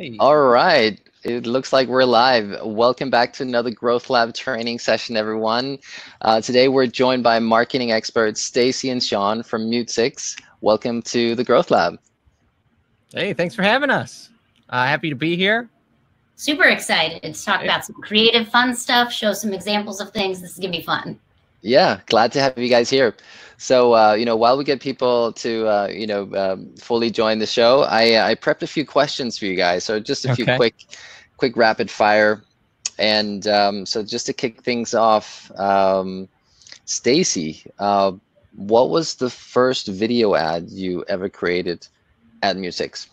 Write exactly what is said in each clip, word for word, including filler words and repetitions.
Hey. All right. It looks like we're live. Welcome back to another Growth Lab training session, everyone. Uh, today, we're joined by marketing experts Stacey and Shaun from MuteSix. Welcome to the Growth Lab. Hey, thanks for having us. Uh, happy to be here. Super excited to talk hey. about some creative, fun stuff, show some examples of things. This is going to be fun. Yeah, glad to have you guys here. So, uh, you know, while we get people to, uh, you know, um, fully join the show, I, I prepped a few questions for you guys. So just a okay. few quick, quick rapid fire. And um, so just to kick things off, um, Stacey, uh, what was the first video ad you ever created at MuteSix?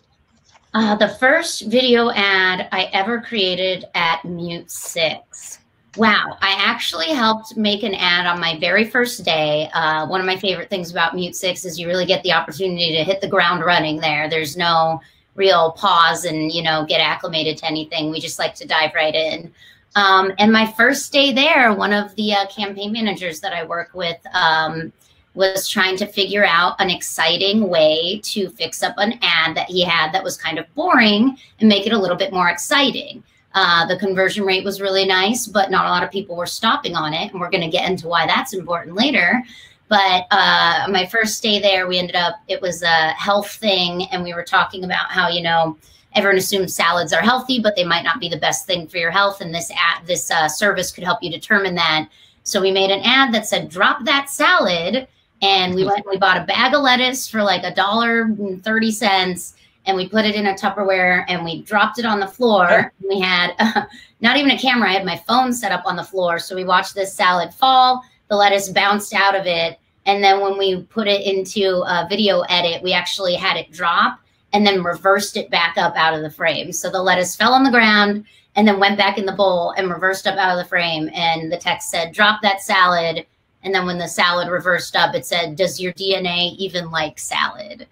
Uh, the first video ad I ever created at MuteSix. Wow, I actually helped make an ad on my very first day. Uh, one of my favorite things about MuteSix is you really get the opportunity to hit the ground running there. There's no real pause and, you know, get acclimated to anything. We just like to dive right in. Um, and my first day there, one of the uh, campaign managers that I work with um, was trying to figure out an exciting way to fix up an ad that he had that was kind of boring and make it a little bit more exciting. Uh, the conversion rate was really nice, but not a lot of people were stopping on it. And we're going to get into why that's important later. But uh, my first day there, we ended up, it was a health thing. And we were talking about how, you know, everyone assumes salads are healthy, but they might not be the best thing for your health. And this ad, this uh, service could help you determine that. So we made an ad that said, drop that salad. And we went and we bought a bag of lettuce for like a dollar and thirty cents. And we put it in a Tupperware and we dropped it on the floor. We had uh, not even a camera. I had my phone set up on the floor. So we watched this salad fall. The lettuce bounced out of it. And then when we put it into a video edit, we actually had it drop and then reversed it back up out of the frame. So the lettuce fell on the ground and then went back in the bowl and reversed up out of the frame. And the text said, drop that salad. And then when the salad reversed up, it said, does your D N A even like salad?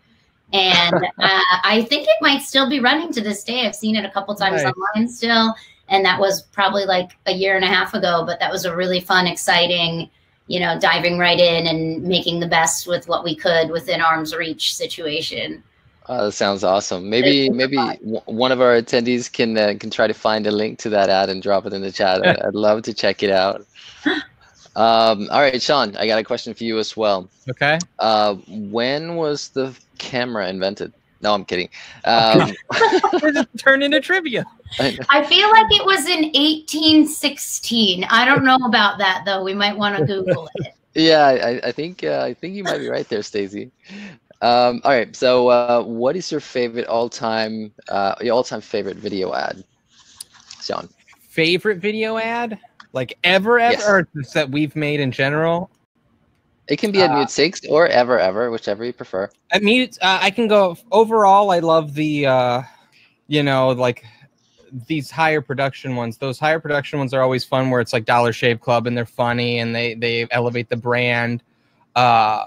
And uh, I think it might still be running to this day. I've seen it a couple times right. online still. And that was probably like a year and a half ago. But that was a really fun, exciting, you know, diving right in and making the best with what we could within arm's reach situation. Oh, that sounds awesome. Maybe maybe one of our attendees can, uh, can try to find a link to that ad and drop it in the chat. I'd love to check it out. Um, all right, Shaun, I got a question for you as well. Okay. Uh, when was the camera invented? No, I'm kidding. Um, turn into trivia. I feel like it was in eighteen sixteen. I don't know about that though. We might want to Google it. Yeah, I, I think uh, I think you might be right there, Stacey. Um, all right. So, uh, what is your favorite all-time uh, your all-time favorite video ad, Shaun? Favorite video ad? Like ever, ever, yes. or just that we've made in general? It can be at uh, MuteSix or ever, ever, whichever you prefer. At Mute, uh, I can go overall. I love the, uh, you know, like these higher production ones. Those higher production ones are always fun where it's like Dollar Shave Club and they're funny and they, they elevate the brand. Uh,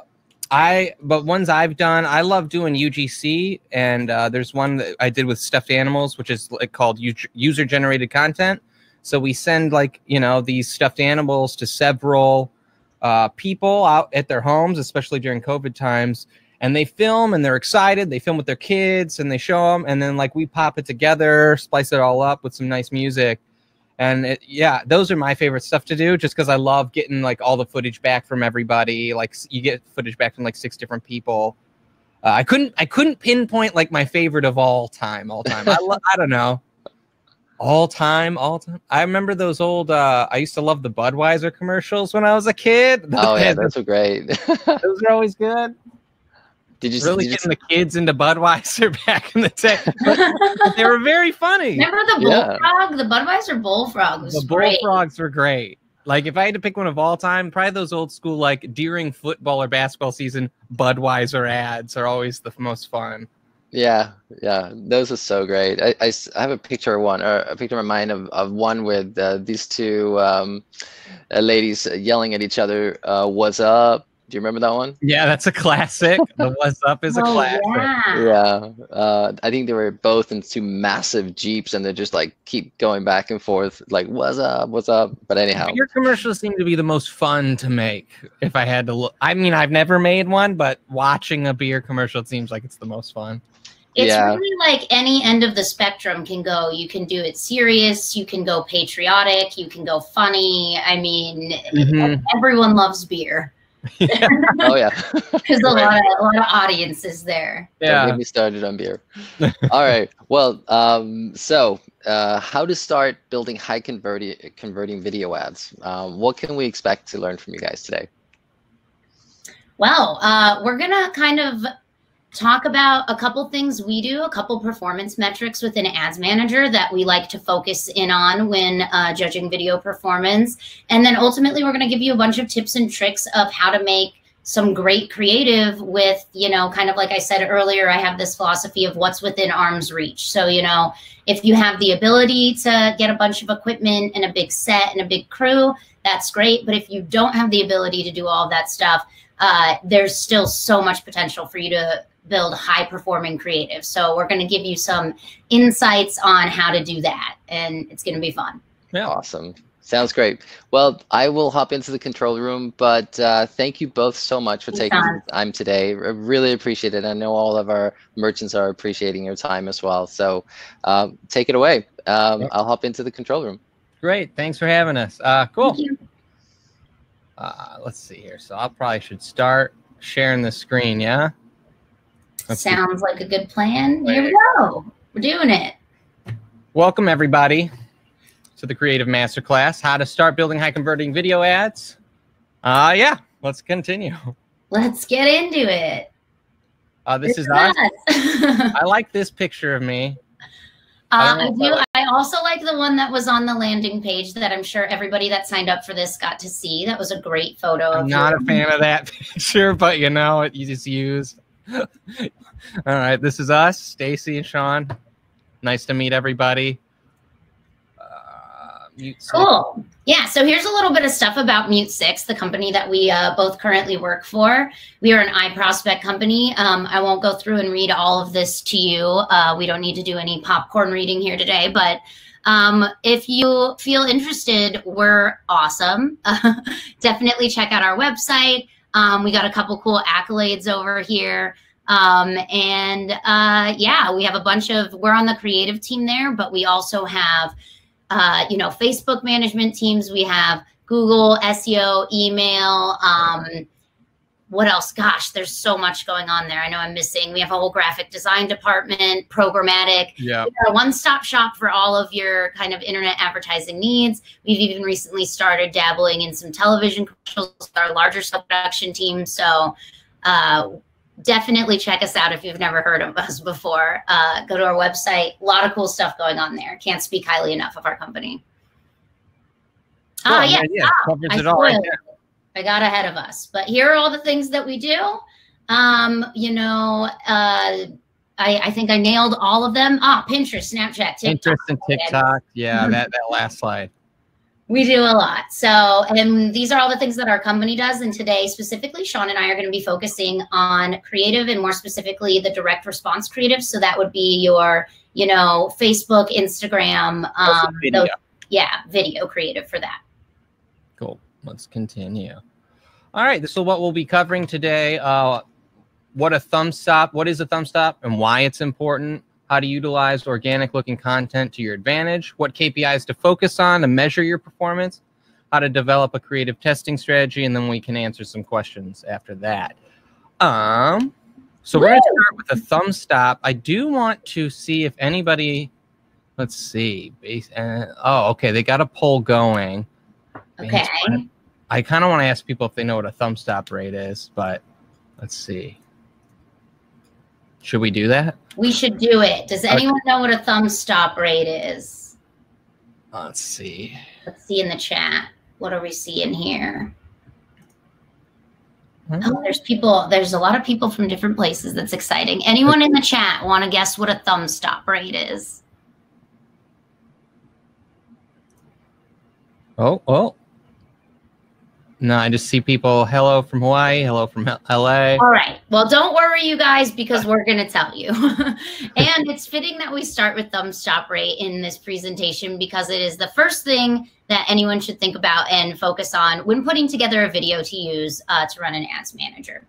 I But ones I've done, I love doing U G C. And uh, there's one that I did with stuffed animals, which is like called user-generated content. So we send like, you know, these stuffed animals to several uh, people out at their homes, especially during COVID times. And they film and they're excited. They film with their kids and they show them. And then like we pop it together, splice it all up with some nice music. And it, yeah, those are my favorite stuff to do just because I love getting like all the footage back from everybody. Like you get footage back from like six different people. Uh, I couldn't I couldn't pinpoint like my favorite of all time, all time. I, I don't know. All time, all time. I remember those old, uh, I used to love the Budweiser commercials when I was a kid. Oh, yeah, those were great. Those are always good. Did you really did getting you... the kids into Budweiser back in the day? But they were very funny. Remember the bullfrog? Yeah. The Budweiser bullfrog was the great. The bullfrogs were great. Like, if I had to pick one of all time, probably those old school, like, during football or basketball season, Budweiser ads are always the most fun. Yeah, yeah, those are so great. I, I, I have a picture of one, or a picture in my mind of, of one with uh, these two um, uh, ladies yelling at each other, uh, what's up? Do you remember that one? Yeah, that's a classic. The what's up is a oh, classic. Yeah, yeah. Uh, I think they were both in two massive Jeeps, and they just like keep going back and forth, like what's up, what's up? But anyhow. Your commercials seem to be the most fun to make, if I had to look. I mean, I've never made one, but watching a beer commercial, it seems like it's the most fun. It's yeah. really like any end of the spectrum can go. You can do it serious. You can go patriotic. You can go funny. I mean, mm-hmm. everyone loves beer. Yeah. Oh yeah, because a lot of a lot of audience is there. Yeah, don't get me started on beer. All right. Well, um, so uh, how to start building high converting converting video ads? Um, what can we expect to learn from you guys today? Well, uh, we're gonna kind of talk about a couple things we do, a couple performance metrics within Ads Manager that we like to focus in on when uh, judging video performance. And then ultimately, we're going to give you a bunch of tips and tricks of how to make some great creative with, you know, kind of like I said earlier, I have this philosophy of what's within arm's reach. So, you know, if you have the ability to get a bunch of equipment and a big set and a big crew, that's great. But if you don't have the ability to do all of that stuff, uh, there's still so much potential for you to build high performing creative. So we're going to give you some insights on how to do that, and it's going to be fun. Yeah. Awesome. Sounds great. Well, I will hop into the control room, but uh, thank you both so much for taking the time today. I really appreciate it. I know all of our merchants are appreciating your time as well. So uh, take it away. Um, I'll hop into the control room. Great. Thanks for having us. Uh, cool. Uh, let's see here. So I probably should start sharing the screen. Yeah. Sounds like a good plan. Here we go. We're doing it. Welcome, everybody, to the Creative Masterclass, how to start building high converting video ads. Uh, yeah, let's continue. Let's get into it. Uh, this it's is us. Awesome. I like this picture of me. Uh, I, I do. I, I also like the one that was on the landing page that I'm sure everybody that signed up for this got to see. That was a great photo. I'm of not you. a fan of that picture, but, you know, it you just used. All right, this is us, Stacey and Shaun. Nice to meet everybody. Uh, cool. Yeah, so here's a little bit of stuff about MuteSix, the company that we uh, both currently work for. We are an iProspect company. Um, I won't go through and read all of this to you. Uh, we don't need to do any popcorn reading here today, but um, if you feel interested, we're awesome. Uh, definitely check out our website. Um, we got a couple cool accolades over here. Um, and uh, yeah, we have a bunch of, we're on the creative team there, but we also have, uh, you know, Facebook management teams. We have Google, S E O, email. Um, what else? Gosh, there's so much going on there. I know I'm missing. We have a whole graphic design department, programmatic. Yeah. We're a one-stop shop for all of your kind of internet advertising needs. We've even recently started dabbling in some television commercials with our larger production team. So uh, definitely check us out if you've never heard of us before. Uh, go to our website. A lot of cool stuff going on there. Can't speak highly enough of our company. Cool, oh, yeah. yeah. Oh, covers it all right there. I got ahead of us, but here are all the things that we do. Um, you know, uh, I, I think I nailed all of them. Ah, Pinterest, Snapchat, TikTok. Pinterest and TikTok. Yeah, that, that last slide. We do a lot. So, and these are all the things that our company does. And today, specifically, Shaun and I are going to be focusing on creative, and more specifically, the direct response creative. So that would be your, you know, Facebook, Instagram. Um, video. Those, yeah, video creative for that. Cool. Let's continue. All right, this is what we'll be covering today. Uh, what a thumb stop, what is a thumb stop and why it's important, how to utilize organic looking content to your advantage, what K P Is to focus on to measure your performance, how to develop a creative testing strategy, and then we can answer some questions after that. Um, so Woo! We're going to start with a thumb stop. I do want to see if anybody, let's see. Base, uh, oh, okay, they got a poll going. Okay. I kind of want to ask people if they know what a thumb stop rate is, but let's see. Should we do that? We should do it. Does anyone know what a thumb stop rate is? Let's see. Let's see in the chat. What are we seeing here? Mm-hmm. Oh, there's people. There's a lot of people from different places. That's exciting. Anyone in the chat want to guess what a thumb stop rate is? Oh, oh. No, I just see people, hello from Hawaii, hello from L A. All right. Well, don't worry, you guys, because we're going to tell you. And it's fitting that we start with thumb stop rate in this presentation because it is the first thing that anyone should think about and focus on when putting together a video to use uh, to run an ads manager.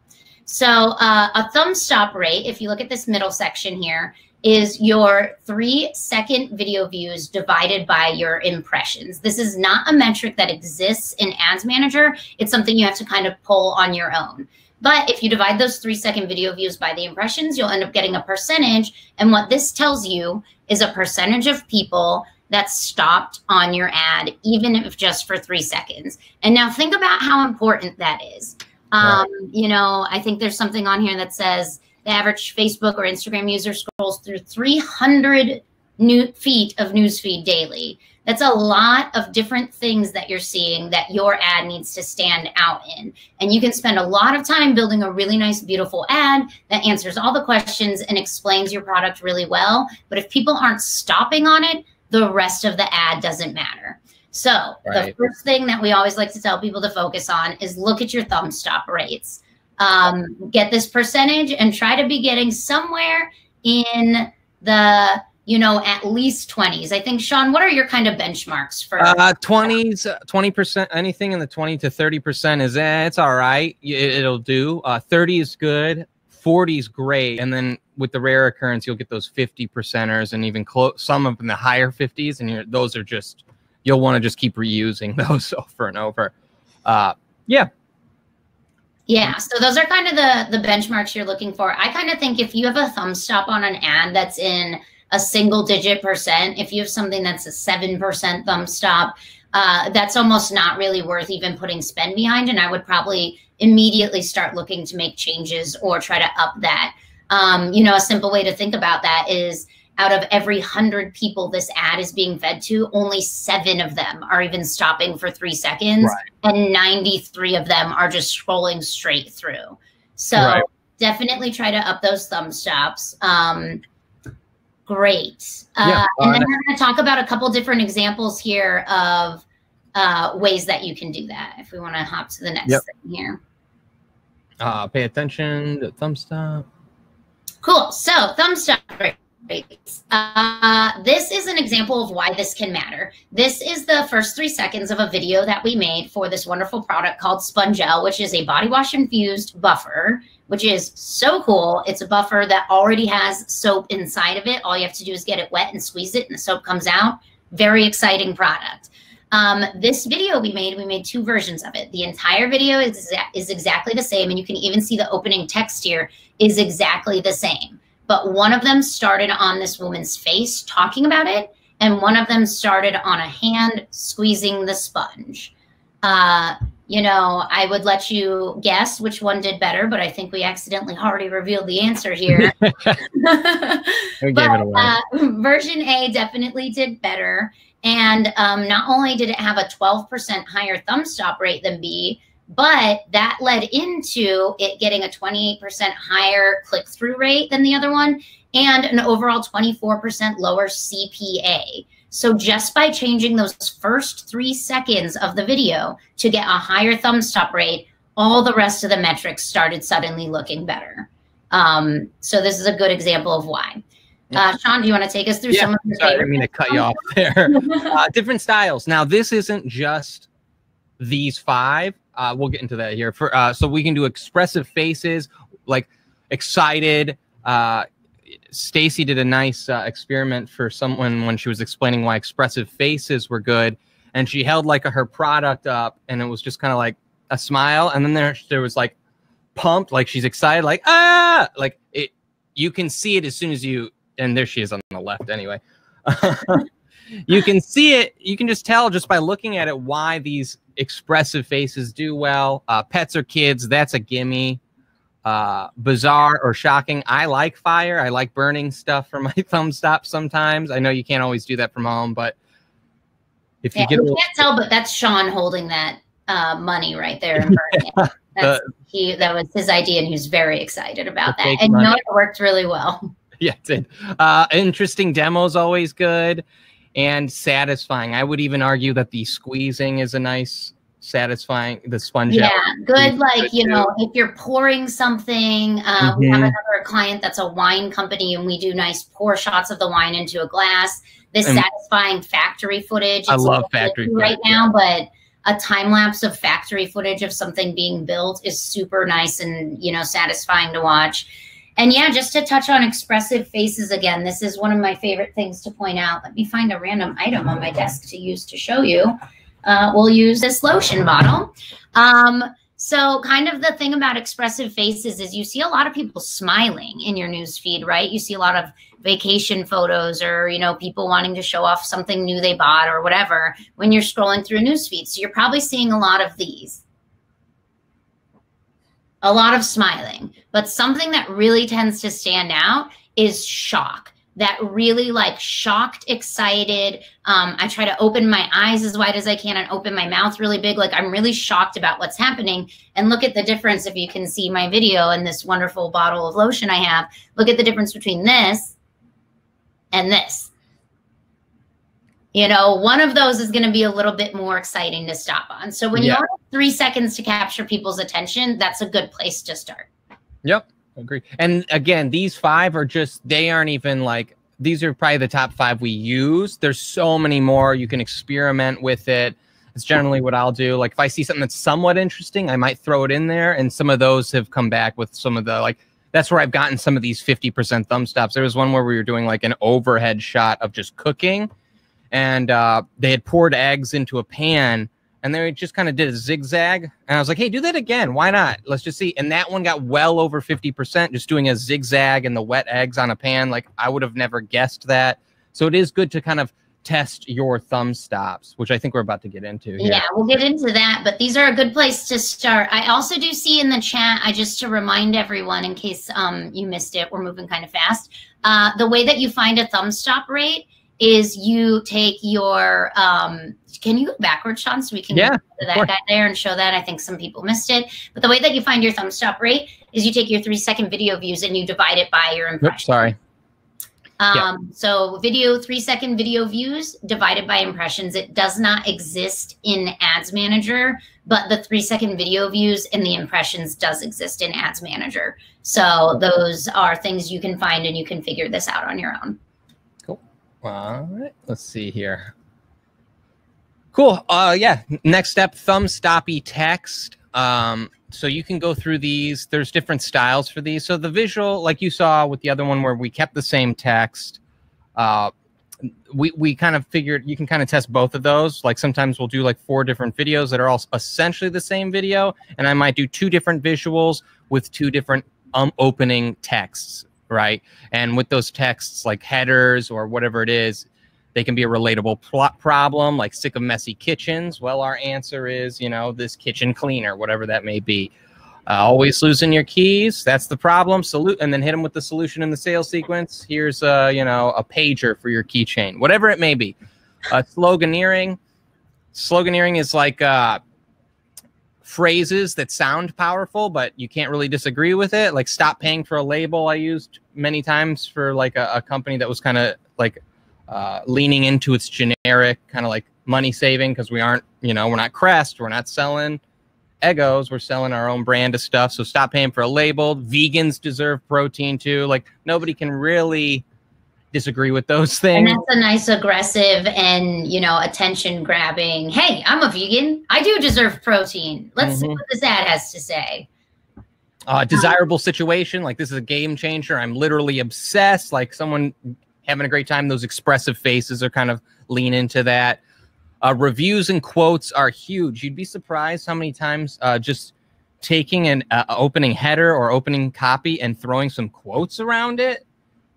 So uh, a thumb stop rate, if you look at this middle section here, is your three second video views divided by your impressions. This is not a metric that exists in Ads Manager. It's something you have to kind of pull on your own. But if you divide those three second video views by the impressions, you'll end up getting a percentage. And what this tells you is a percentage of people that stopped on your ad, even if just for three seconds. And now think about how important that is. Um, you know, I think there's something on here that says the average Facebook or Instagram user scrolls through three hundred new feet of newsfeed daily. That's a lot of different things that you're seeing that your ad needs to stand out in. And you can spend a lot of time building a really nice, beautiful ad that answers all the questions and explains your product really well. But if people aren't stopping on it, the rest of the ad doesn't matter. So right. The first thing that we always like to tell people to focus on is look at your thumb stop rates. Um, get this percentage and try to be getting somewhere in the, you know, at least twenties. I think, Shaun, what are your kind of benchmarks for uh, twenties, twenty percent, anything in the twenty to thirty percent is, eh, it's all right. It, it'll do. Uh, thirty is good. forty is great. And then with the rare occurrence, you'll get those fifty percenters and even close, some of them in the higher fifties. And you're, those are just, you'll want to just keep reusing those over and over. Uh, yeah. Yeah, so those are kind of the, the benchmarks you're looking for. I kind of think if you have a thumb stop on an ad that's in a single digit percent, if you have something that's a seven percent thumb stop, uh, that's almost not really worth even putting spend behind. And I would probably immediately start looking to make changes or try to up that. Um, you know, a simple way to think about that is out of every hundred people this ad is being fed to, only seven of them are even stopping for three seconds. Right. And ninety-three of them are just scrolling straight through. So right. Definitely try to up those thumb stops. Um, great. Yeah, uh, and then we're going to talk about a couple different examples here of uh, ways that you can do that. If we want to hop to the next yep. thing here. Uh, pay attention to thumb stop. Cool. So thumb stop, great. Uh, this is an example of why this can matter. This is the first three seconds of a video that we made for this wonderful product called SpunGel, which is a body wash infused buffer, which is so cool. It's a buffer that already has soap inside of it. All you have to do is get it wet and squeeze it and the soap comes out. Very exciting product. Um, this video we made, we made two versions of it. The entire video is, is exactly the same. And you can even see the opening text here is exactly the same. But one of them started on this woman's face talking about it, and one of them started on a hand squeezing the sponge. Uh, you know, I would let you guess which one did better, but I think we accidentally already revealed the answer here. We gave it away. Uh, version A definitely did better. And um, not only did it have a twelve percent higher thumb stop rate than B, but that led into it getting a twenty-eight percent higher click-through rate than the other one and an overall twenty-four percent lower C P A. So just by changing those first three seconds of the video to get a higher thumb stop rate, all the rest of the metrics started suddenly looking better. Um, so this is a good example of why. Uh, Shaun, do you want to take us through yeah, some of your sorry, favorite? I didn't mean to cut you off there. uh, different styles. Now, this isn't just these five. Uh, we'll get into that here. For uh, so we can do expressive faces, like excited. Uh, Stacey did a nice uh, experiment for someone when she was explaining why expressive faces were good, and she held like a, her product up, and it was just kind of like a smile, and then there there was like pumped, like she's excited, like ah, like it. You can see it as soon as you, and there she is on the left anyway. You can see it. You can just tell just by looking at it why these expressive faces do well. Uh, pets or kids, that's a gimme. Uh, bizarre or shocking. I like fire. I like burning stuff for my thumb stop sometimes. I know you can't always do that from home, but if yeah, you get you a can't tell, but that's Shaun holding that uh, money right there. And burning yeah, it. That's, the, he, that was his idea, and he was very excited about that. And you know, it worked really well. Yeah, it did. Uh, interesting demos, always good. And satisfying. I would even argue that the squeezing is a nice satisfying, the sponge. Yeah, good. Like, you know, if you're pouring something, um, mm-hmm. we have another client that's a wine company, and we do nice pour shots of the wine into a glass. This satisfying factory footage. It's I love factory right footage, now, yeah. but a time lapse of factory footage of something being built is super nice and, you know, satisfying to watch. And yeah, just to touch on expressive faces again, this is one of my favorite things to point out. Let me find a random item on my desk to use to show you. Uh, we'll use this lotion bottle. Um, so kind of the thing about expressive faces is you see a lot of people smiling in your news feed, right? You see a lot of vacation photos or, you know, people wanting to show off something new they bought or whatever when you're scrolling through news feeds. So you're probably seeing a lot of these. A lot of smiling, but something that really tends to stand out is shock. That really like shocked, excited. Um, I try to open my eyes as wide as I can and open my mouth really big. Like I'm really shocked about what's happening. And look at the difference if you can see my video and this wonderful bottle of lotion I have. Look at the difference between this and this. You know, one of those is going to be a little bit more exciting to stop on. So when yeah. you have three seconds to capture people's attention, that's a good place to start. Yep. Agree. And again, these five are just, they aren't even like, these are probably the top five we use. There's so many more. You can experiment with it. It's generally what I'll do. Like if I see something that's somewhat interesting, I might throw it in there. And some of those have come back with some of the, like, that's where I've gotten some of these fifty percent thumb stops. There was one where we were doing like an overhead shot of just cooking. And uh, they had poured eggs into a pan, and they just kind of did a zigzag. And I was like, hey, do that again. Why not? Let's just see. And that one got well over fifty percent, just doing a zigzag and the wet eggs on a pan. Like, I would have never guessed that. So it is good to kind of test your thumb stops, which I think we're about to get into here. Yeah, we'll get into that. But these are a good place to start. I also do see in the chat, I just to remind everyone in case um, you missed it, we're moving kind of fast. Uh, the way that you find a thumb stop rate is you take your, um, can you go backwards, Shaun, so we can yeah, go to that guy there and show that? I think some people missed it. But the way that you find your thumb stop rate is you take your three-second video views and you divide it by your impressions. Oops, sorry. Um, yeah. So video, three-second video views divided by impressions. It does not exist in Ads Manager, but the three-second video views and the impressions does exist in Ads Manager. So those are things you can find, and you can figure this out on your own. All right, let's see here. Cool. Uh, yeah. Next step, thumb stoppy text. Um, so you can go through these. There's different styles for these. So the visual, like you saw with the other one where we kept the same text, uh, we, we kind of figured you can kind of test both of those. Like sometimes we'll do like four different videos that are all essentially the same video. And I might do two different visuals with two different um, opening texts. Right. And with those texts like headers or whatever it is, they can be a relatable plot problem, like sick of messy kitchens. Well, our answer is, you know, this kitchen cleaner, whatever that may be. Uh, always losing your keys. That's the problem. Salute. And then hit them with the solution in the sales sequence. Here's, uh, you know, a pager for your keychain, whatever it may be. Uh, sloganeering. Sloganeering is like uh, phrases that sound powerful, but you can't really disagree with it. Like stop paying for a label. I used many times for like a, a company that was kind of like uh, leaning into its generic kind of like money saving, because we aren't, you know, we're not Crest. We're not selling Eggos. We're selling our own brand of stuff. So stop paying for a label. Vegans deserve protein too. Like nobody can really disagree with those things. And that's a nice aggressive and, you know, attention grabbing. Hey, I'm a vegan. I do deserve protein. Let's mm-hmm. see what this ad has to say. Uh, desirable situation. Like this is a game changer. I'm literally obsessed. Like someone having a great time. Those expressive faces are kind of lean into that. Uh, reviews and quotes are huge. You'd be surprised how many times uh, just taking an uh, opening header or opening copy and throwing some quotes around it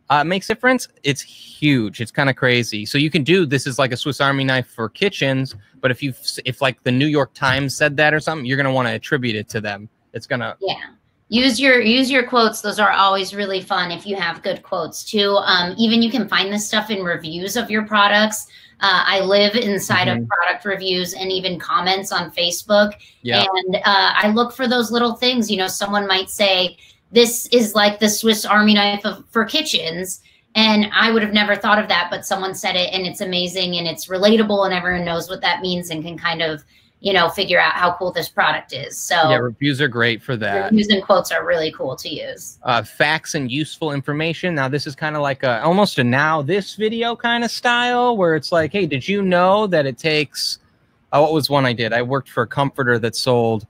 Uh, makes difference. It's huge. It's kind of crazy. So you can do this is like a Swiss Army knife for kitchens. But if you if like the New York Times said that or something, you're gonna want to attribute it to them. It's gonna yeah. Use your use your quotes. Those are always really fun if you have good quotes too. Um, even you can find this stuff in reviews of your products. Uh, I live inside mm-hmm. of product reviews and even comments on Facebook. Yeah. And uh, I look for those little things. You know, someone might say, this is like the Swiss Army knife of, for kitchens. And I would have never thought of that, but someone said it and it's amazing and it's relatable and everyone knows what that means and can kind of, you know, figure out how cool this product is. So yeah, reviews are great for that. Reviews and quotes are really cool to use. Uh, facts and useful information. Now this is kind of like a, almost a now this video kind of style where it's like, hey, did you know that it takes Uh, what was one I did? I worked for a comforter that sold,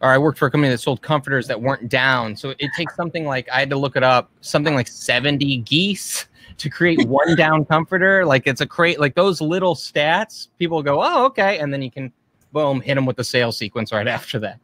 or I worked for a company that sold comforters that weren't down. So it takes something like, I had to look it up, something like seventy geese to create one down comforter. Like it's a crate, like those little stats, people go, oh, okay. And then you can, boom, hit them with the sales sequence right after that.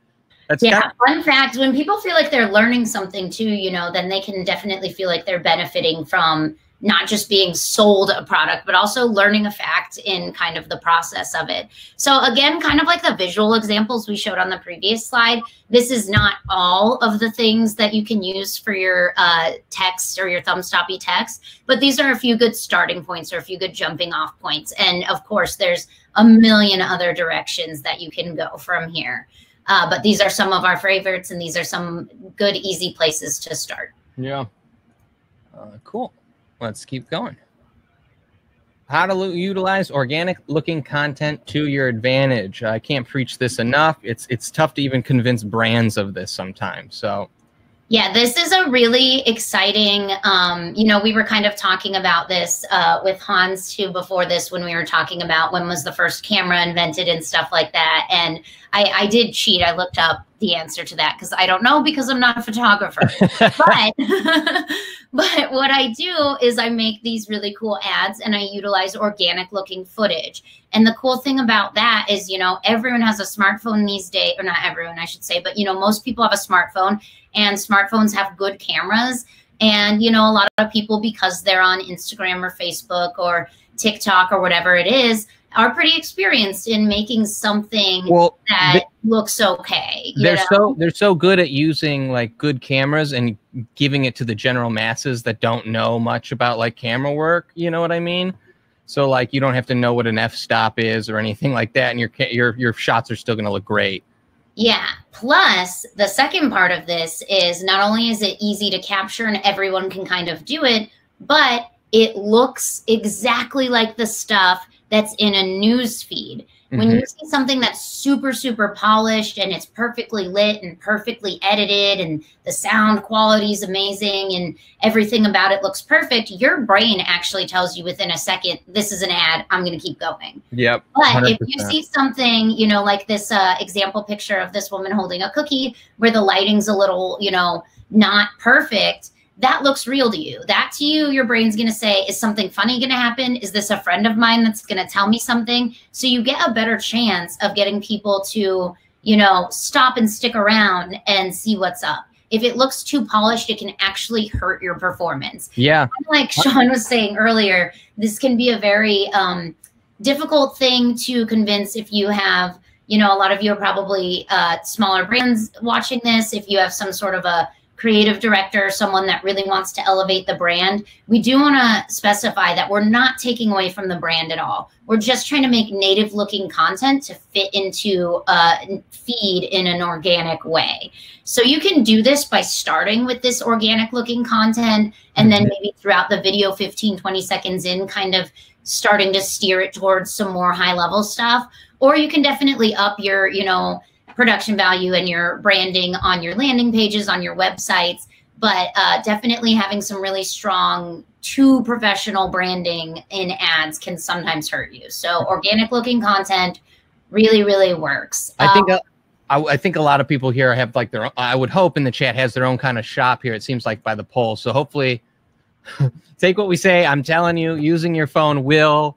That's yeah, kind of fun fact, when people feel like they're learning something too, you know, then they can definitely feel like they're benefiting from not just being sold a product, but also learning a fact in kind of the process of it. So again, kind of like the visual examples we showed on the previous slide, this is not all of the things that you can use for your uh, text or your thumb-stoppy text, but these are a few good starting points or a few good jumping off points. And of course, there's a million other directions that you can go from here. Uh, but these are some of our favorites, and these are some good, easy places to start. Yeah. Uh, cool. Let's keep going. How to utilize organic-looking content to your advantage. I can't preach this enough. It's it's tough to even convince brands of this sometimes. So. Yeah, this is a really exciting, um, you know, we were kind of talking about this uh, with Hans too before this when we were talking about when was the first camera invented and stuff like that. And I, I did cheat. I looked up the answer to that because I don't know because I'm not a photographer. but, but what I do is I make these really cool ads and I utilize organic looking footage. And the cool thing about that is, you know, everyone has a smartphone these days, or not everyone, I should say, but, you know, most people have a smartphone. And smartphones have good cameras. And, you know, a lot of people, because they're on Instagram or Facebook or TikTok or whatever it is, are pretty experienced in making something well, that they, looks okay. You they're know? so they're so good at using like good cameras and giving it to the general masses that don't know much about like camera work. You know what I mean? So like you don't have to know what an f-stop is or anything like that, and your your your shots are still going to look great. Yeah. Plus, the second part of this is not only is it easy to capture and everyone can kind of do it, but it looks exactly like the stuff that's in a news feed. Mm-hmm. When you see something that's super, super polished and it's perfectly lit and perfectly edited and the sound quality is amazing and everything about it looks perfect, your brain actually tells you within a second, this is an ad, I'm going to keep going. Yep. one hundred percent. But if you see something, you know, like this uh, example picture of this woman holding a cookie where the lighting's a little, you know, not perfect, that looks real to you. That to you, your brain's going to say, is something funny going to happen? Is this a friend of mine that's going to tell me something? So you get a better chance of getting people to, you know, stop and stick around and see what's up. If it looks too polished, it can actually hurt your performance. Yeah. And like Shaun was saying earlier, this can be a very um, difficult thing to convince if you have, you know, a lot of you are probably uh, smaller brands watching this. If you have some sort of a creative director, someone that really wants to elevate the brand, we do want to specify that we're not taking away from the brand at all. We're just trying to make native looking content to fit into a feed in an organic way. So you can do this by starting with this organic looking content and then maybe throughout the video fifteen, twenty seconds in kind of starting to steer it towards some more high level stuff. Or you can definitely up your, you know, production value and your branding on your landing pages, on your websites, but uh, definitely having some really strong too professional branding in ads can sometimes hurt you. So organic looking content really, really works. I think um, I, I think a lot of people here have like their own, I would hope in the chat has their own kind of shop here. It seems like by the poll. So hopefully take what we say. I'm telling you, using your phone will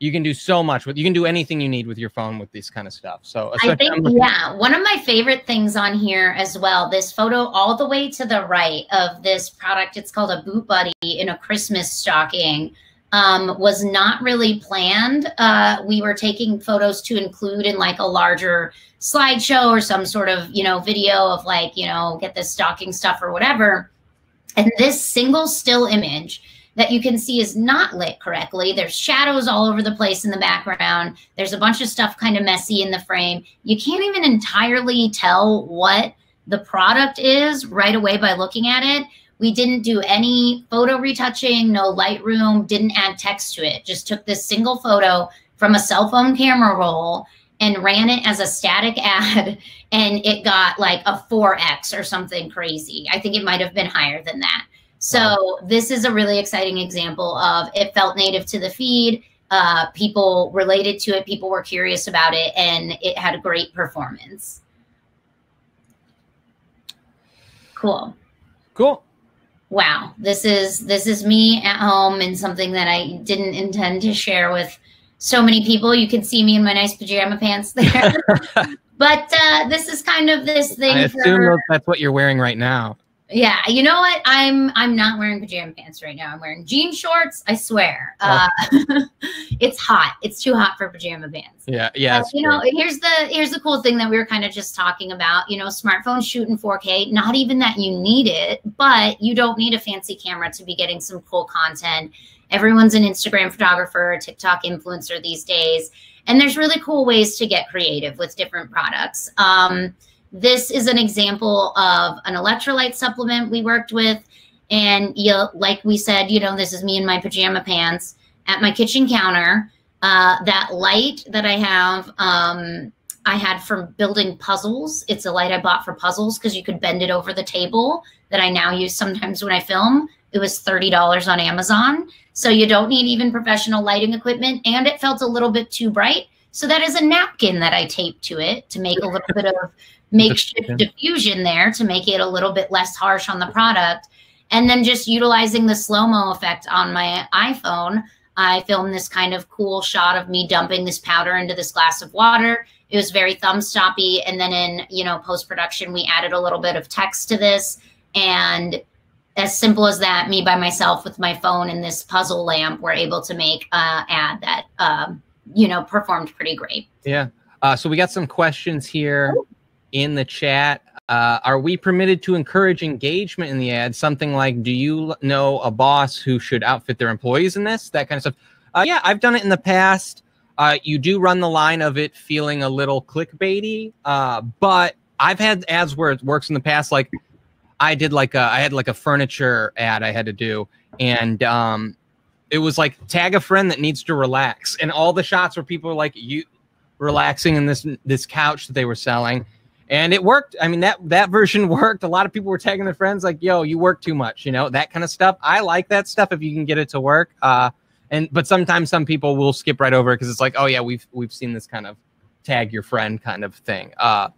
You can do so much with, you can do anything you need with your phone with this kind of stuff. So I think, yeah, one of my favorite things on here as well, this photo all the way to the right of this product, it's called a Boot Buddy in a Christmas stocking, um, was not really planned. Uh, we were taking photos to include in like a larger slideshow or some sort of, you know, video of like, you know, get this stocking stuff or whatever. And this single still image that you can see is not lit correctly. There's shadows all over the place in the background. There's a bunch of stuff kind of messy in the frame. You can't even entirely tell what the product is right away by looking at it. We didn't do any photo retouching, no Lightroom, didn't add text to it. Just took this single photo from a cell phone camera roll and ran it as a static ad, and it got like a four X or something crazy. I think it might've been higher than that. So this is a really exciting example of it felt native to the feed. Uh, people related to it. People were curious about it, and it had a great performance. Cool. Cool. Wow. This is, this is me at home and something that I didn't intend to share with so many people. You can see me in my nice pajama pants there. But uh, this is kind of this thing. I assume for, that's what you're wearing right now. Yeah, you know what? I'm I'm not wearing pajama pants right now. I'm wearing jean shorts. I swear, uh, it's hot. It's too hot for pajama pants. Yeah, yeah. Uh, you true. know, here's the here's the cool thing that we were kind of just talking about. You know, smartphones shoot in four K. Not even that you need it, but you don't need a fancy camera to be getting some cool content. Everyone's an Instagram photographer, a TikTok influencer these days, and there's really cool ways to get creative with different products. Um, This is an example of an electrolyte supplement we worked with. And you'll, like we said, you know, this is me in my pajama pants at my kitchen counter. Uh, that light that I have, um, I had from building puzzles. It's a light I bought for puzzles because you could bend it over the table that I now use sometimes when I film. It was thirty dollars on Amazon. So you don't need even professional lighting equipment. And it felt a little bit too bright. So that is a napkin that I taped to it to make a little bit of makeshift diffusion there to make it a little bit less harsh on the product. And then just utilizing the slow-mo effect on my iPhone, I filmed this kind of cool shot of me dumping this powder into this glass of water. It was very thumb-stoppy. And then in, you know, post-production, we added a little bit of text to this. And as simple as that, me by myself with my phone and this puzzle lamp, we're able to make an ad that, um, you know, performed pretty great. Yeah. Uh, so we got some questions here. Oh. In the chat, uh, are we permitted to encourage engagement in the ad? Something like, do you know a boss who should outfit their employees in this? That kind of stuff. Uh, yeah, I've done it in the past. Uh, you do run the line of it feeling a little clickbaity, uh, but I've had ads where it works in the past. Like I did like a, I had like a furniture ad I had to do, and um, it was like tag a friend that needs to relax, and all the shots where people are like you relaxing in this this couch that they were selling. And it worked. I mean, that that version worked. A lot of people were tagging their friends like, yo, you work too much, you know, that kind of stuff. I like that stuff if you can get it to work. Uh, and but sometimes some people will skip right over it because it's like, oh, yeah, we've we've seen this kind of tag your friend kind of thing. Uh,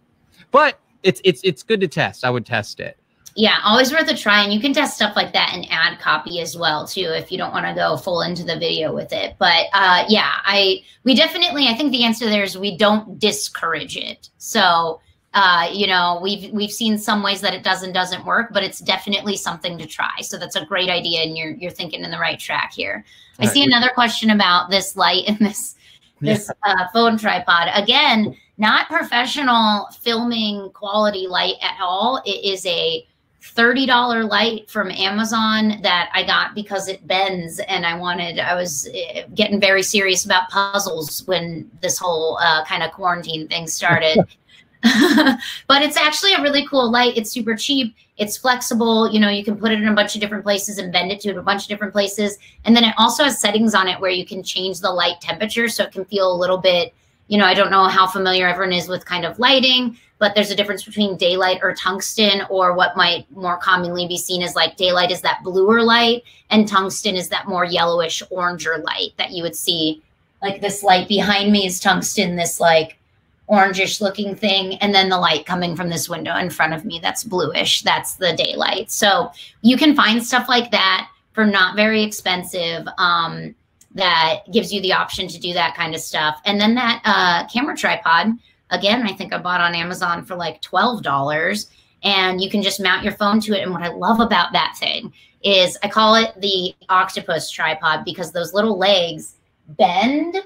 but it's it's it's good to test. I would test it. Yeah, always worth a try. And you can test stuff like that in ad copy as well, too, if you don't want to go full into the video with it. But uh, yeah, I we definitely I think the answer there is we don't discourage it. So. Uh, you know, we've we've seen some ways that it does and doesn't work, but it's definitely something to try. So that's a great idea, and you're you're thinking in the right track here. All I right. see another question about this light and this this yeah. uh, phone tripod. Again, not professional filming quality light at all. It is a thirty dollar light from Amazon that I got because it bends, and I wanted. I was getting very serious about puzzles when this whole uh, kind of quarantine thing started. But it's actually a really cool light. It's super cheap. It's flexible. You know, you can put it in a bunch of different places and bend it to a bunch of different places. And then it also has settings on it where you can change the light temperature. So it can feel a little bit, you know, I don't know how familiar everyone is with kind of lighting, but there's a difference between daylight or tungsten, or what might more commonly be seen as like daylight is that bluer light and tungsten is that more yellowish oranger light that you would see. Like this light behind me is tungsten, this like orangish looking thing, and then the light coming from this window in front of me that's bluish, that's the daylight. So you can find stuff like that for not very expensive, um, that gives you the option to do that kind of stuff. And then that uh, camera tripod, again, I think I bought on Amazon for like twelve dollars, and you can just mount your phone to it. And what I love about that thing is I call it the octopus tripod because those little legs bend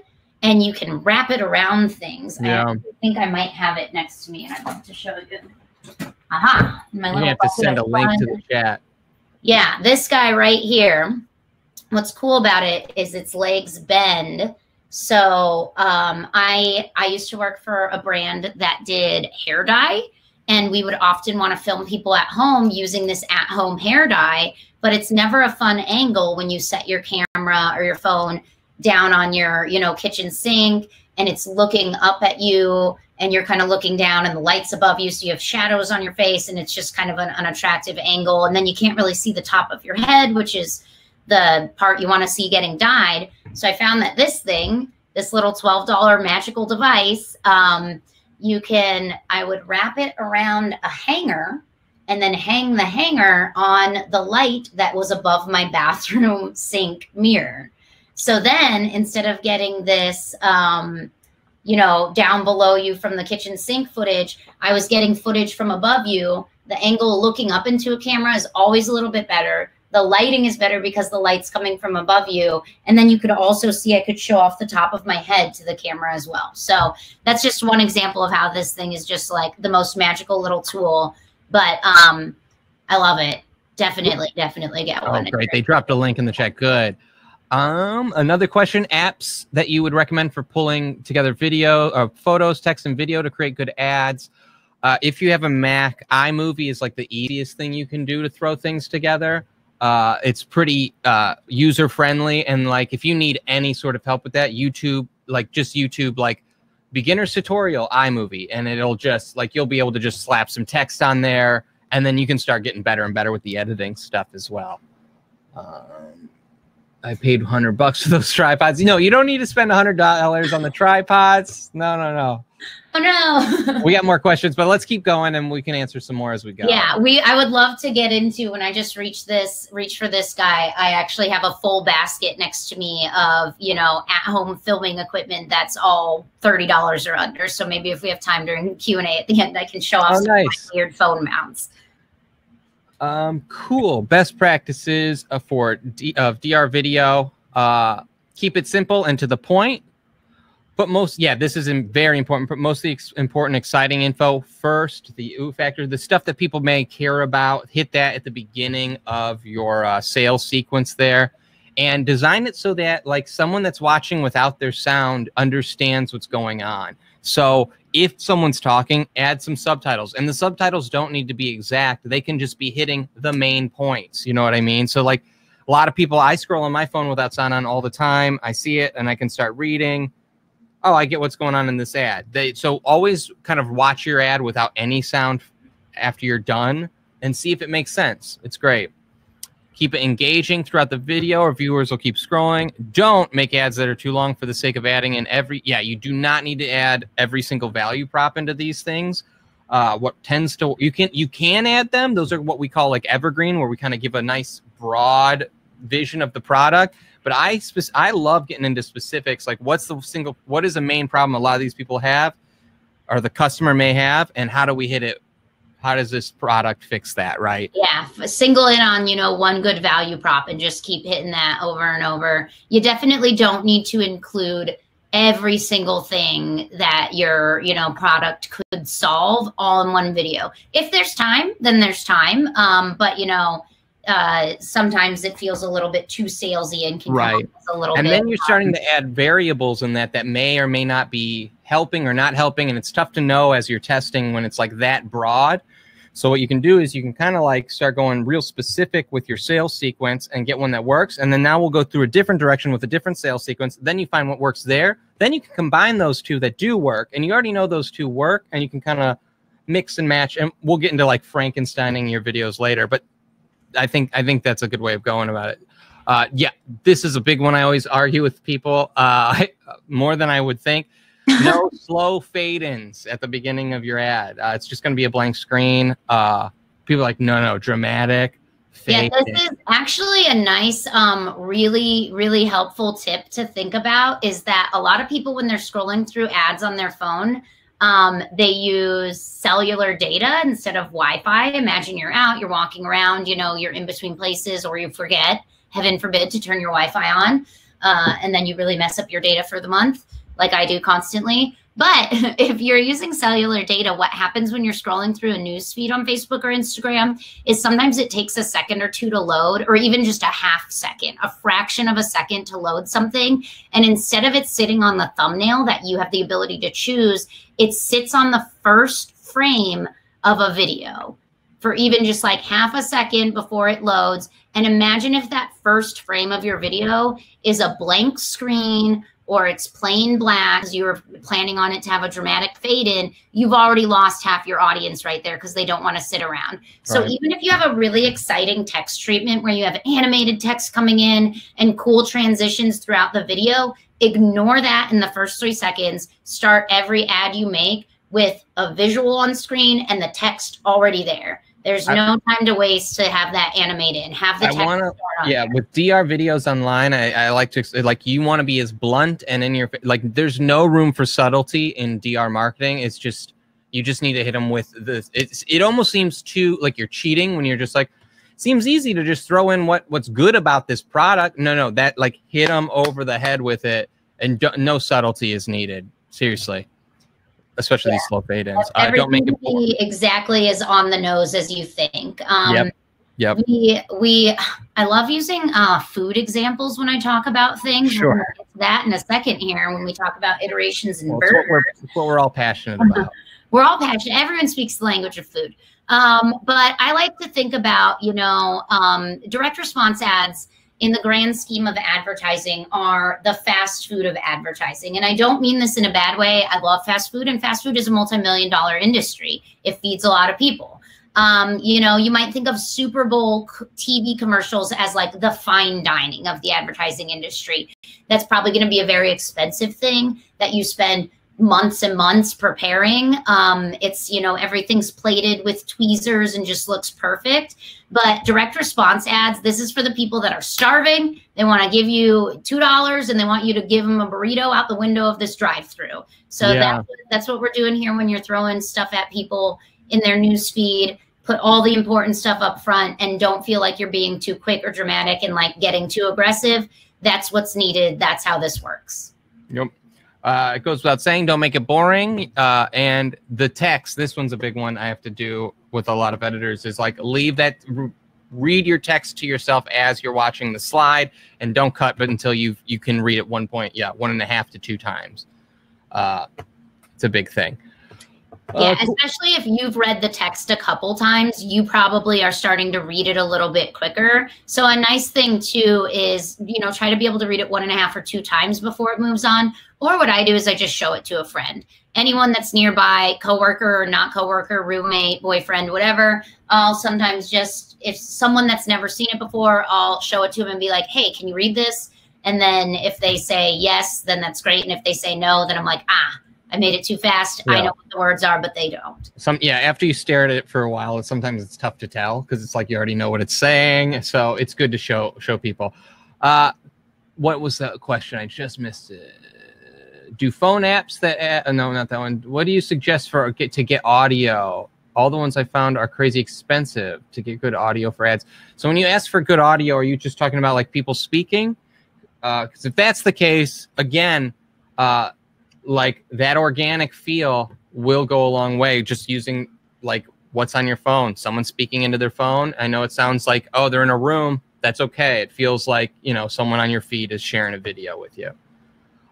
and you can wrap it around things. Yeah. I think I might have it next to me, and I'd love to show you. Aha! My little. You have to send a link to the chat. Yeah, this guy right here. What's cool about it is its legs bend. So um, I I used to work for a brand that did hair dye, and we would often want to film people at home using this at-home hair dye. But it's never a fun angle when you set your camera or your phone down on your, you know, kitchen sink, and it's looking up at you, and you're kind of looking down, and the light's above you, so you have shadows on your face, and it's just kind of an unattractive angle. And then you can't really see the top of your head, which is the part you want to see getting dyed. So I found that this thing, this little twelve dollar magical device, um, you can, I would wrap it around a hanger and then hang the hanger on the light that was above my bathroom sink mirror. So then instead of getting this, um, you know, down below you from the kitchen sink footage, I was getting footage from above you. The angle looking up into a camera is always a little bit better. The lighting is better because the light's coming from above you. And then you could also see I could show off the top of my head to the camera as well. So that's just one example of how this thing is just like the most magical little tool. But um, I love it. Definitely, definitely get one. Oh, great. They dropped a link in the chat. Good. Um, another question, apps that you would recommend for pulling together video, uh, photos, text, and video to create good ads. Uh, if you have a Mac, iMovie is like the easiest thing you can do to throw things together. Uh, it's pretty uh, user-friendly, and like if you need any sort of help with that, YouTube, like just YouTube, like beginner's tutorial iMovie, and it'll just like you'll be able to just slap some text on there, and then you can start getting better and better with the editing stuff as well. Um, I paid a hundred bucks for those tripods. No, you don't need to spend a hundred dollars on the tripods. No, no, no. Oh, no. We got more questions, but let's keep going and we can answer some more as we go. Yeah, we. I would love to get into, when I just reach this, reach for this guy, I actually have a full basket next to me of, you know, at-home filming equipment that's all thirty dollars or under. So maybe if we have time during Q and A at the end, I can show off oh, some nice. weird phone mounts. Um, cool. Best practices for D of D R video. Uh, keep it simple and to the point. But most, yeah, this is very important. But most of the ex important, exciting info first. The ooh factor, the stuff that people may care about. Hit that at the beginning of your uh, sales sequence there, and design it so that like someone that's watching without their sound understands what's going on. So if someone's talking, add some subtitles. And the subtitles don't need to be exact. They can just be hitting the main points. You know what I mean? So like a lot of people, I scroll on my phone without sound on all the time. I see it and I can start reading. Oh, I get what's going on in this ad. They, so always kind of watch your ad without any sound after you're done and see if it makes sense. It's great. Keep it engaging throughout the video or viewers will keep scrolling. Don't make ads that are too long for the sake of adding in every, yeah, you do not need to add every single value prop into these things. Uh, what tends to, you can, you can add them. Those are what we call like evergreen, where we kind of give a nice broad vision of the product. But I I love getting into specifics, like what's the single, what is the main problem a lot of these people have or the customer may have, and how do we hit it? How does this product fix that, right? Yeah, single in on, you know, one good value prop and just keep hitting that over and over. You definitely don't need to include every single thing that your, you know, product could solve all in one video. If there's time, then there's time. Um, but, you know, Uh, sometimes it feels a little bit too salesy and can right. a little and bit. And then you're starting to add variables in that that may or may not be helping or not helping. And it's tough to know as you're testing when it's like that broad. So what you can do is you can kind of like start going real specific with your sales sequence and get one that works. And then now we'll go through a different direction with a different sales sequence. Then you find what works there. Then you can combine those two that do work. And you already know those two work and you can kind of mix and match. And we'll get into like Frankensteining your videos later, but I think I think that's a good way of going about it. Uh, yeah, this is a big one. I always argue with people uh, I, more than I would think. No slow fade-ins at the beginning of your ad. Uh, it's just going to be a blank screen. Uh, people are like, no, no, dramatic. Yeah, this is actually a nice, um, really, really helpful tip to think about is that a lot of people, when they're scrolling through ads on their phone, Um, they use cellular data instead of Wi-Fi. Imagine you're out, you're walking around, you know, you're in between places, or you forget, heaven forbid, to turn your Wi-Fi on. Uh, and then you really mess up your data for the month, like I do constantly. But if you're using cellular data, what happens when you're scrolling through a news feed on Facebook or Instagram is sometimes it takes a second or two to load, or even just a half second, a fraction of a second to load something. And instead of it sitting on the thumbnail that you have the ability to choose, it sits on the first frame of a video for even just like half a second before it loads. And imagine if that first frame of your video is a blank screen or it's plain black because you're planning on it to have a dramatic fade in, you've already lost half your audience right there because they don't want to sit around. So right. even if you have a really exciting text treatment where you have animated text coming in and cool transitions throughout the video, ignore that in the first three seconds. Start every ad you make with a visual on screen and the text already there. There's no time to waste to have that animated and have the text. I wanna, yeah, there. With D R videos online, I, I like to, like, you want to be as blunt and in your, like, there's no room for subtlety in D R marketing. It's just, you just need to hit them with this. It's, it almost seems too, like you're cheating when you're just like, seems easy to just throw in what, what's good about this product. No, no, that, like, hit them over the head with it, and do, no subtlety is needed. Seriously. Especially yeah. these slow fade-ins. I don't make it exactly as on the nose as you think. Um, yep. Yep. We we I love using uh, food examples when I talk about things. Sure. We'll get that in a second here when we talk about iterations and well, burgers. It's what, we're, it's what we're all passionate about. We're all passionate. Everyone speaks the language of food. Um, but I like to think about, you know, um, direct response ads in the grand scheme of advertising are the fast food of advertising. And I don't mean this in a bad way. I love fast food, and fast food is a multi-million dollar industry. It feeds a lot of people. Um, you know, you might think of Super Bowl T V commercials as like the fine dining of the advertising industry. That's probably going to be a very expensive thing that you spend months and months preparing. Um, it's, you know, everything's plated with tweezers and just looks perfect. But direct response ads, this is for the people that are starving. They want to give you two dollars and they want you to give them a burrito out the window of this drive-through. So yeah. that, that's what we're doing here when you're throwing stuff at people in their news feed. Put all the important stuff up front and don't feel like you're being too quick or dramatic and like getting too aggressive. That's what's needed. That's how this works. Yep. Uh, it goes without saying, don't make it boring. Uh, and the text, this one's a big one I have to do with a lot of editors, is like leave that, read your text to yourself as you're watching the slide, and don't cut but until you you can read it one point, yeah, one and a half to two times. Uh, it's a big thing. Yeah, especially if you've read the text a couple times, you probably are starting to read it a little bit quicker. So a nice thing too is, you know, try to be able to read it one and a half or two times before it moves on. Or what I do is I just show it to a friend. Anyone that's nearby, coworker or not coworker, roommate, boyfriend, whatever. I'll sometimes just, if someone that's never seen it before, I'll show it to them and be like, hey, can you read this? And then if they say yes, then that's great. And if they say no, then I'm like, ah. I made it too fast. Yeah. I know what the words are, but they don't. Some, yeah, after you stare at it for a while, it's, sometimes it's tough to tell because it's like you already know what it's saying. So it's good to show show people. Uh, what was the question? I just missed it. Do phone apps that add, oh, no, not that one. What do you suggest for get, to get audio? All the ones I found are crazy expensive to get good audio for ads. So when you ask for good audio, are you just talking about like people speaking? Because uh, if that's the case, again, uh, like that organic feel will go a long way, just using like what's on your phone, someone speaking into their phone. I know it sounds like, oh, they're in a room. That's okay. It feels like, you know, someone on your feed is sharing a video with you.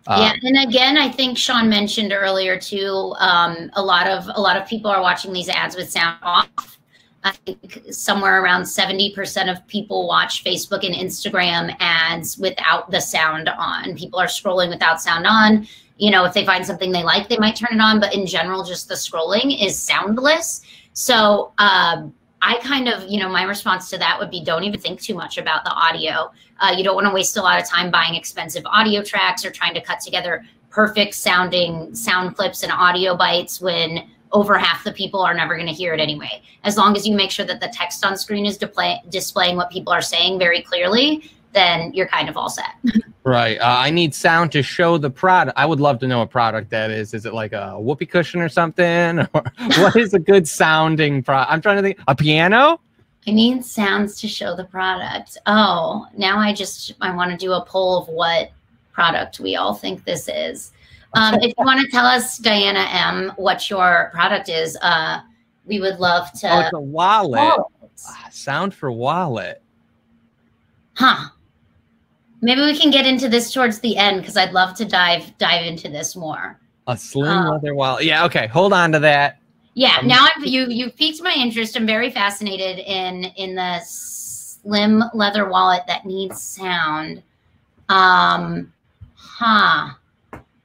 Um, yeah. And again, I think Shaun mentioned earlier too, um, a lot of, a lot of people are watching these ads with sound off. I think somewhere around seventy percent of people watch Facebook and Instagram ads without the sound on. People are scrolling without sound on. You know, if they find something they like, they might turn it on. But in general, just the scrolling is soundless. So um, I kind of, you know, my response to that would be don't even think too much about the audio. Uh, you don't want to waste a lot of time buying expensive audio tracks or trying to cut together perfect sounding sound clips and audio bites when over half the people are never going to hear it anyway. As long as you make sure that the text on screen is display displaying what people are saying very clearly, then you're kind of all set. Right. Uh, I need sound to show the product. I would love to know what product that is. Is it like a whoopee cushion or something? Or what is a good sounding product? I'm trying to think. A piano? I need sounds to show the product. Oh, now I just, I want to do a poll of what product we all think this is. Um, if you want to tell us, Diana M, what your product is, uh, we would love to. Oh, it's a wallet. Oh. Ah, sound for wallet. Huh. Maybe we can get into this towards the end because I'd love to dive dive into this more. A slim um, leather wallet. Yeah. Okay. Hold on to that. Yeah. Um, now I've, you you've piqued my interest. I'm very fascinated in in the slim leather wallet that needs sound. Um, huh.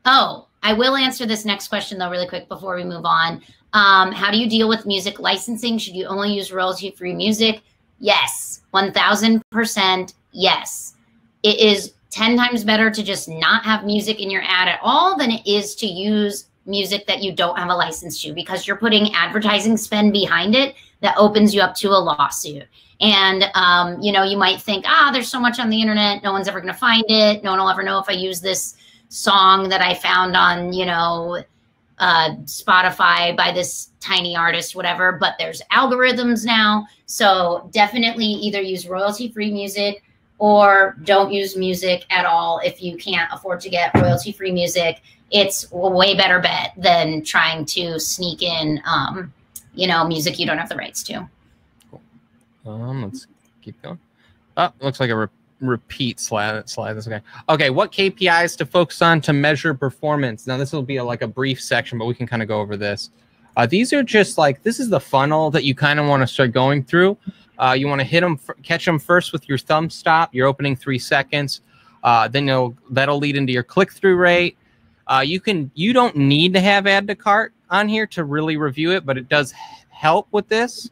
Oh, I will answer this next question, though, really quick before we move on. Um, how do you deal with music licensing? Should you only use royalty-free music? Yes, one thousand percent yes. It is ten times better to just not have music in your ad at all than it is to use music that you don't have a license to, because you're putting advertising spend behind it that opens you up to a lawsuit. And, um, you know, you might think, ah, there's so much on the internet. No one's ever going to find it. No one will ever know if I use this song that I found on, you know, uh, Spotify by this tiny artist, whatever, but there's algorithms now. So definitely either use royalty-free music or don't use music at all. If you can't afford to get royalty-free music, it's a way better bet than trying to sneak in, um, you know, music you don't have the rights to. Cool. Um, let's keep going. Oh, looks like a re repeat slide. Slide this guy. Okay, what K P Is to focus on to measure performance? Now, this will be a, like a brief section, but we can kind of go over this. Uh, these are just like, this is the funnel that you kind of want to start going through. Uh, you want to hit them, catch them first with your thumb stop, your opening three seconds. Uh, then you'll, that'll lead into your click-through rate. Uh, you can, you don't need to have add to cart on here to really review it, but it does help with this.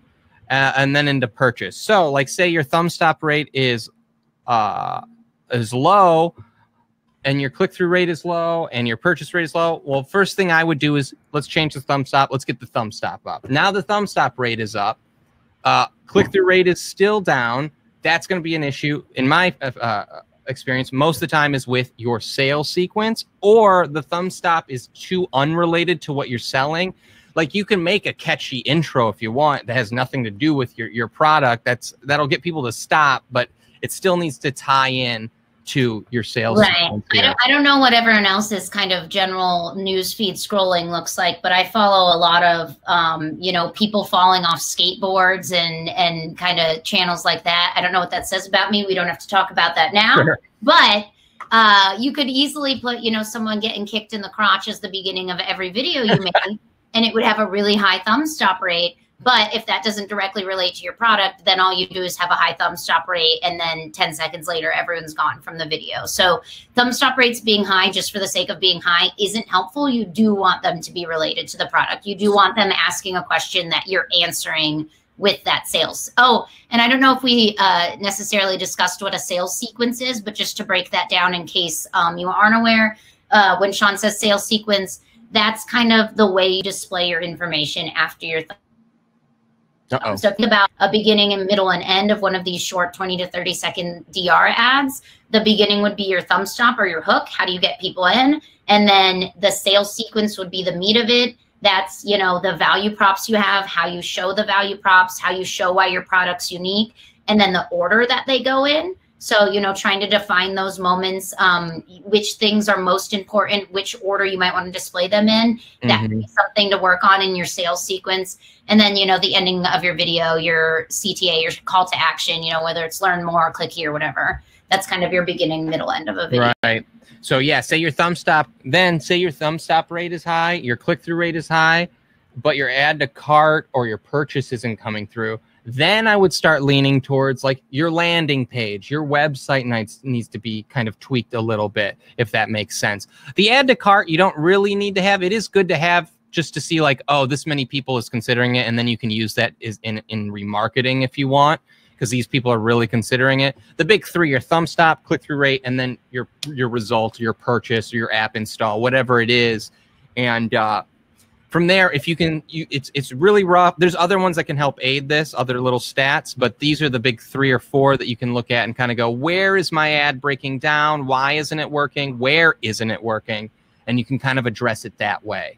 Uh, and then into purchase. So, like, say your thumb stop rate is uh, is low, and your click through rate is low, and your purchase rate is low. Well, first thing I would do is let's change the thumb stop. Let's get the thumb stop up. Now the thumb stop rate is up. Uh, click through rate is still down. That's going to be an issue in my uh, experience. Most of the time is with your sales sequence, or the thumb stop is too unrelated to what you're selling. Like, you can make a catchy intro if you want that has nothing to do with your, your product. That's, that'll get people to stop, but it still needs to tie in to your sales. Right. I don't, I don't know what everyone else's kind of general newsfeed scrolling looks like, but I follow a lot of, um, you know, people falling off skateboards and, and kind of channels like that. I don't know what that says about me. We don't have to talk about that now, sure. But uh, you could easily put, you know, someone getting kicked in the crotch as the beginning of every video you make, and it would have a really high thumb stop rate. But if that doesn't directly relate to your product, then all you do is have a high thumb stop rate, and then ten seconds later, everyone's gone from the video. So thumb stop rates being high just for the sake of being high isn't helpful. You do want them to be related to the product. You do want them asking a question that you're answering with that sales. Oh, and I don't know if we uh, necessarily discussed what a sales sequence is, but just to break that down in case um, you aren't aware, uh, when Shaun says sales sequence, that's kind of the way you display your information after your thumb. Uh-oh. So think about a beginning and middle and end of one of these short twenty to thirty second D R ads. The beginning would be your thumb stop or your hook. How do you get people in? And then the sales sequence would be the meat of it. That's, you know, the value props you have, how you show the value props, how you show why your product's unique, and then the order that they go in. So, you know, trying to define those moments, um, which things are most important, which order you might want to display them in. That mm-hmm. is something to work on in your sales sequence. And then, you know, the ending of your video, your C T A, your call to action, you know, whether it's learn more, click here, whatever. That's kind of your beginning, middle, end of a video. Right. So, yeah, say your thumb stop. Then say your thumb stop rate is high, your click-through rate is high, but your add to cart or your purchase isn't coming through. Then I would start leaning towards like your landing page, your website needs, needs to be kind of tweaked a little bit, if that makes sense. The add to cart, you don't really need to have. It is good to have just to see like, oh, this many people is considering it. And then you can use that is in, in remarketing if you want, because these people are really considering it. The big three, your thumb stop, click through rate, and then your, your result, your purchase, or your app install, whatever it is. And, uh, from there, if you can, you, it's it's really rough. There's other ones that can help aid this, other little stats, but these are the big three or four that you can look at and kind of go, where is my ad breaking down? Why isn't it working? Where isn't it working? And you can kind of address it that way.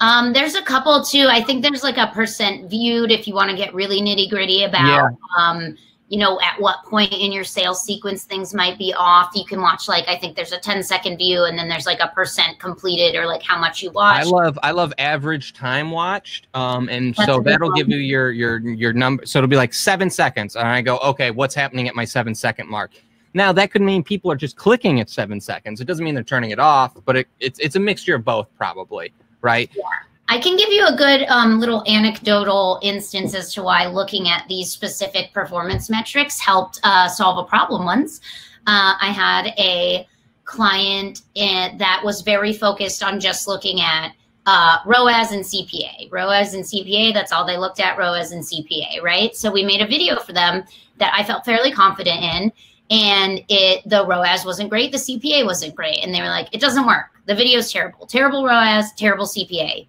Um, there's a couple too. I think there's like a percent viewed if you want to get really nitty gritty about, yeah. um, you know, at what point in your sales sequence things might be off. You can watch like, I think there's a ten second view, and then there's like a percent completed or like how much you watched. I love, I love average time watched. Um, and that's so that'll one. Give you your, your, your number. So it'll be like seven seconds. And I go, okay, what's happening at my seven second mark? Now that could mean people are just clicking at seven seconds. It doesn't mean they're turning it off, but it, it's, it's a mixture of both probably. Right. Yeah. I can give you a good um, little anecdotal instance as to why looking at these specific performance metrics helped uh, solve a problem once. Uh, I had a client that was very focused on just looking at uh, R O A S and C P A. R O A S and C P A, that's all they looked at, R O A S and C P A, right? So we made a video for them that I felt fairly confident in, and it the R O A S wasn't great, the C P A wasn't great, and they were like, it doesn't work. The video's terrible. Terrible R O A S, terrible C P A.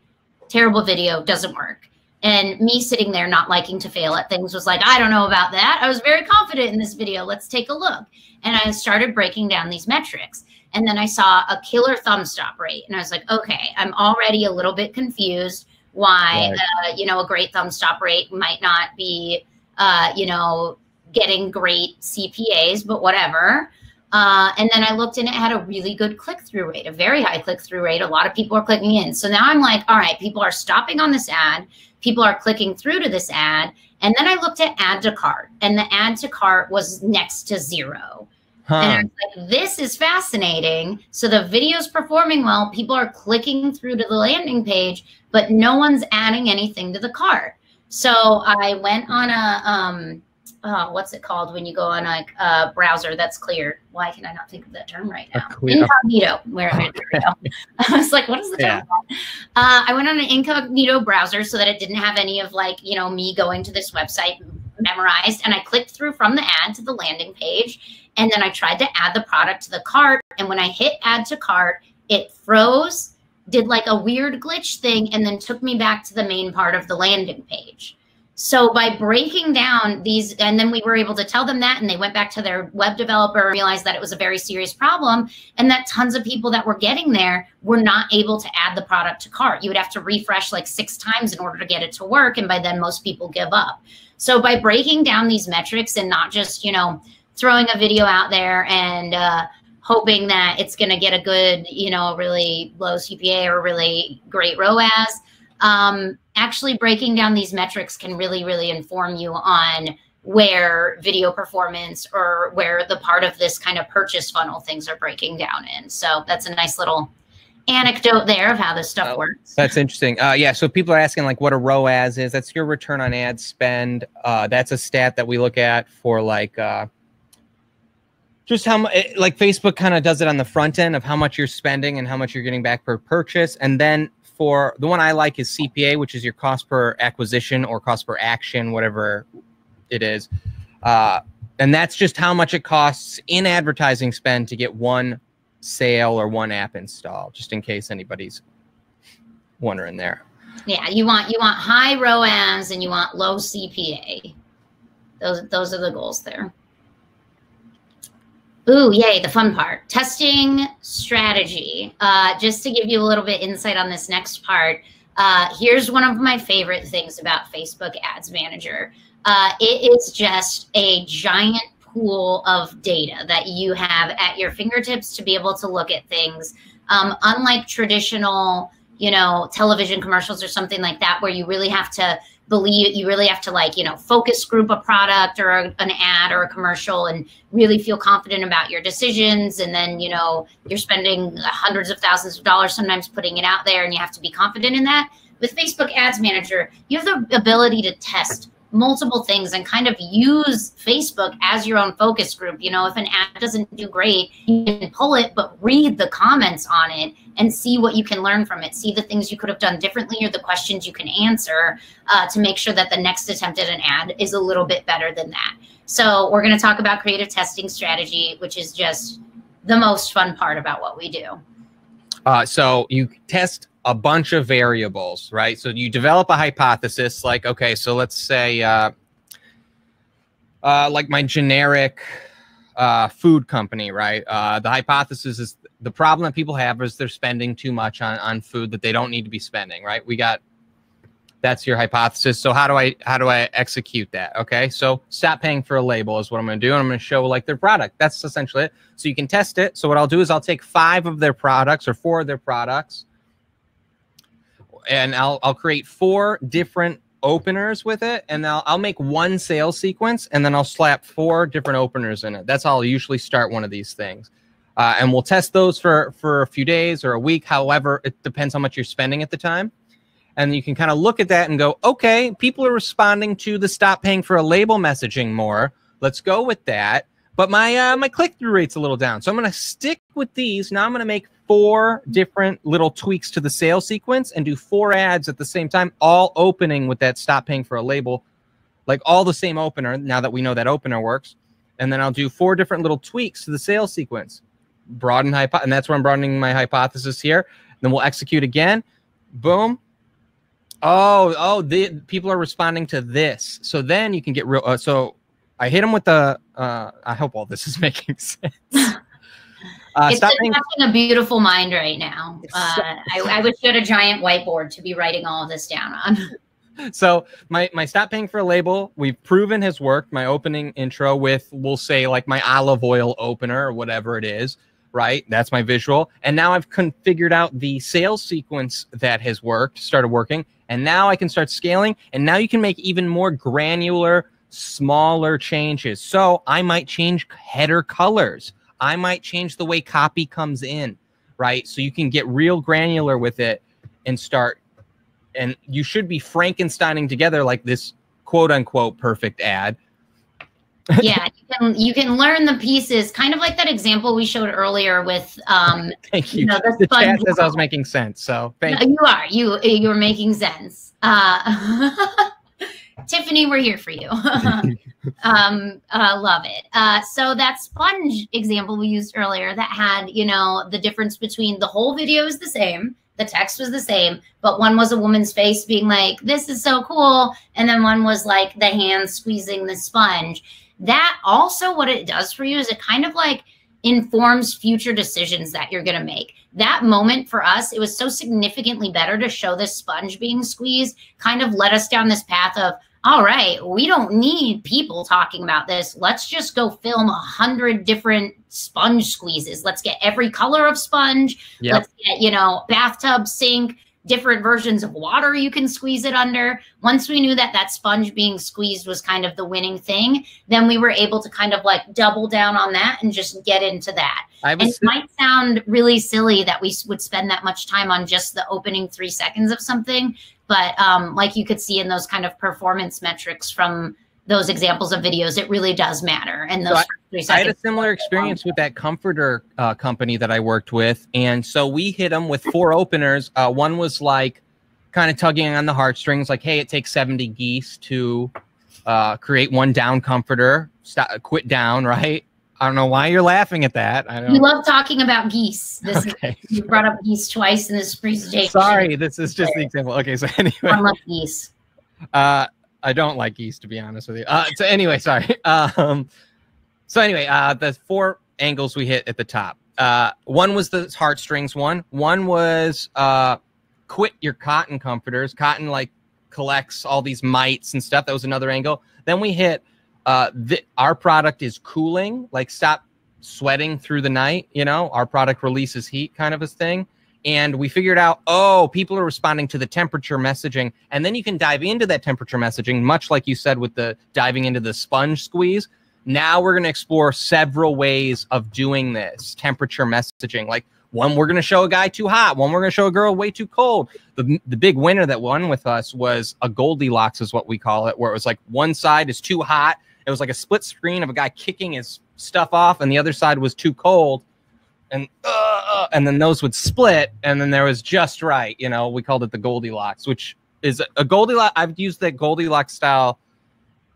Terrible video, doesn't work. And me sitting there not liking to fail at things was like, I don't know about that. I was very confident in this video. Let's take a look. And I started breaking down these metrics. And then I saw a killer thumb stop rate. And I was like, okay, I'm already a little bit confused why, right. uh, you know, a great thumb stop rate might not be, uh, you know, getting great C P As, but whatever. Uh, and then I looked and it had a really good click-through rate, a very high click-through rate. A lot of people are clicking in. So now I'm like, all right, people are stopping on this ad. People are clicking through to this ad. And then I looked at add to cart, and the add to cart was next to zero. Huh. And I was like, this is fascinating. So the video's performing well. People are clicking through to the landing page, but no one's adding anything to the cart. So I went on a... Um, Oh, what's it called when you go on a, a browser that's cleared? Why can I not think of that term right now? Incognito. Where am I? I was like, what is the term? Yeah. Uh, I went on an incognito browser so that it didn't have any of like, you know, me going to this website memorized. And I clicked through from the ad to the landing page. And then I tried to add the product to the cart. And when I hit add to cart, it froze, did like a weird glitch thing, and then took me back to the main part of the landing page. So by breaking down these, and then we were able to tell them that, and they went back to their web developer and realized that it was a very serious problem, and that tons of people that were getting there were not able to add the product to cart. You would have to refresh like six times in order to get it to work, and by then most people give up. So by breaking down these metrics and not just, you know, throwing a video out there and uh, hoping that it's going to get a good, you know, really low C P A or really great R O A S, um, actually breaking down these metrics can really, really inform you on where video performance or where the part of this kind of purchase funnel things are breaking down in. So that's a nice little anecdote there of how this stuff oh, works. That's interesting. Uh, yeah, so people are asking like what a R O A S is. That's your return on ad spend. Uh, that's a stat that we look at for like uh, just how much, like Facebook kind of does it on the front end of how much you're spending and how much you're getting back per purchase. And then for the one I like is C P A, which is your cost per acquisition or cost per action, whatever it is. Uh, and that's just how much it costs in advertising spend to get one sale or one app install, just in case anybody's wondering there. Yeah, you want you want high R O A S and you want low C P A. Those, those are the goals there. Ooh, yay, the fun part. Testing strategy. Uh, just to give you a little bit insight on this next part, uh, here's one of my favorite things about Facebook Ads Manager. Uh, it is just a giant pool of data that you have at your fingertips to be able to look at things. Um, unlike traditional, you know, television commercials or something like that, where you really have to believe you really have to like, you know, focus group a product or a, an ad or a commercial and really feel confident about your decisions. And then, you know, you're spending hundreds of thousands of dollars sometimes putting it out there and you have to be confident in that. With Facebook Ads Manager, you have the ability to test multiple things and kind of use Facebook as your own focus group. You know, if an ad doesn't do great, you can pull it, but read the comments on it and see what you can learn from it. See the things you could have done differently or the questions you can answer uh, to make sure that the next attempt at an ad is a little bit better than that. So we're going to talk about creative testing strategy, which is just the most fun part about what we do. Uh, so you test a bunch of variables, right? So you develop a hypothesis like, okay, so let's say uh, uh, like my generic uh, food company, right? Uh, the hypothesis is the problem that people have is they're spending too much on, on food that they don't need to be spending, right? We got, that's your hypothesis. So how do I, how do I execute that? Okay, so stop paying for a label is what I'm gonna do. And I'm gonna show like their product. That's essentially it. So you can test it. So what I'll do is I'll take five of their products or four of their products, and I'll, I'll create four different openers with it, and I'll, I'll make one sales sequence, and then I'll slap four different openers in it. That's how I'll usually start one of these things. Uh, and we'll test those for, for a few days or a week. However, it depends how much you're spending at the time. And you can kind of look at that and go, okay, people are responding to the stop paying for a label messaging more. Let's go with that. But my uh, my click-through rate's a little down. So I'm going to stick with these. Now I'm going to make four different little tweaks to the sales sequence and do four ads at the same time, all opening with that stop paying for a label, like all the same opener, now that we know that opener works. And then I'll do four different little tweaks to the sales sequence. Broaden hypo- and that's where I'm broadening my hypothesis here. Then we'll execute again. Boom. Oh, oh, the people are responding to this. So then you can get real. Uh, so I hit them with the, uh, I hope all this is making sense. Uh, it's just having a beautiful mind right now. Uh, I, I wish you had a giant whiteboard to be writing all of this down on. So my, my stop paying for a label, we've proven has worked. My opening intro with, we'll say like my olive oil opener or whatever it is, right? That's my visual. And now I've configured out the sales sequence that has worked, started working. And now I can start scaling. And now you can make even more granular, smaller changes. So I might change header colors. I might change the way copy comes in, right? So you can get real granular with it and start, and you should be Frankensteining together like this quote unquote perfect ad. Yeah, you can, you can learn the pieces, kind of like that example we showed earlier with, um, thank you. you know, the the chat says I was making sense, so thank no, you. You are, you, you're making sense. Uh, Tiffany, we're here for you. um, uh, love it. Uh, so that sponge example we used earlier that had, you know, the difference between the whole video is the same, the text was the same, but one was a woman's face being like, this is so cool. And then one was like the hand squeezing the sponge. That also what it does for you is it kind of like informs future decisions that you're going to make. That moment for us, it was so significantly better to show this sponge being squeezed, kind of led us down this path of, all right, we don't need people talking about this. Let's just go film a hundred different sponge squeezes. Let's get every color of sponge. Yep. Let's get, you know, bathtub, sink, different versions of water you can squeeze it under. Once we knew that that sponge being squeezed was kind of the winning thing, then we were able to kind of like double down on that and just get into that. And it might sound really silly that we would spend that much time on just the opening three seconds of something, but um, like you could see in those kind of performance metrics from those examples of videos, it really does matter. And those so I, three seconds I had a similar experience with that comforter uh, company that I worked with. And so we hit them with four openers. Uh, one was like kind of tugging on the heartstrings, like, hey, it takes seventy geese to uh, create one down comforter, stop, quit down, right? I don't know why you're laughing at that. I don't we know. love talking about geese. This okay. is, you brought up geese twice in this presentation. Sorry, this is just the example. Okay, so anyway. I love geese. Uh, I don't like geese, to be honest with you. Uh, so anyway, sorry. Um, so anyway, uh, the four angles we hit at the top. Uh, one was the heartstrings one. One was uh, quit your cotton comforters. Cotton like collects all these mites and stuff. That was another angle. Then we hit uh, th our product is cooling. Like stop sweating through the night. You know, our product releases heat, kind of a thing. And we figured out, oh, people are responding to the temperature messaging. And then you can dive into that temperature messaging, much like you said with the diving into the sponge squeeze. Now we're going to explore several ways of doing this temperature messaging. Like one, we're going to show a guy too hot. One, we're going to show a girl way too cold. The, the big winner that won with us was a Goldilocks is what we call it, where it was like one side is too hot. It was like a split screen of a guy kicking his stuff off and the other side was too cold. And uh, and then those would split, and then there was just right. You know, we called it the Goldilocks, which is a Goldilocks. I've used that Goldilocks style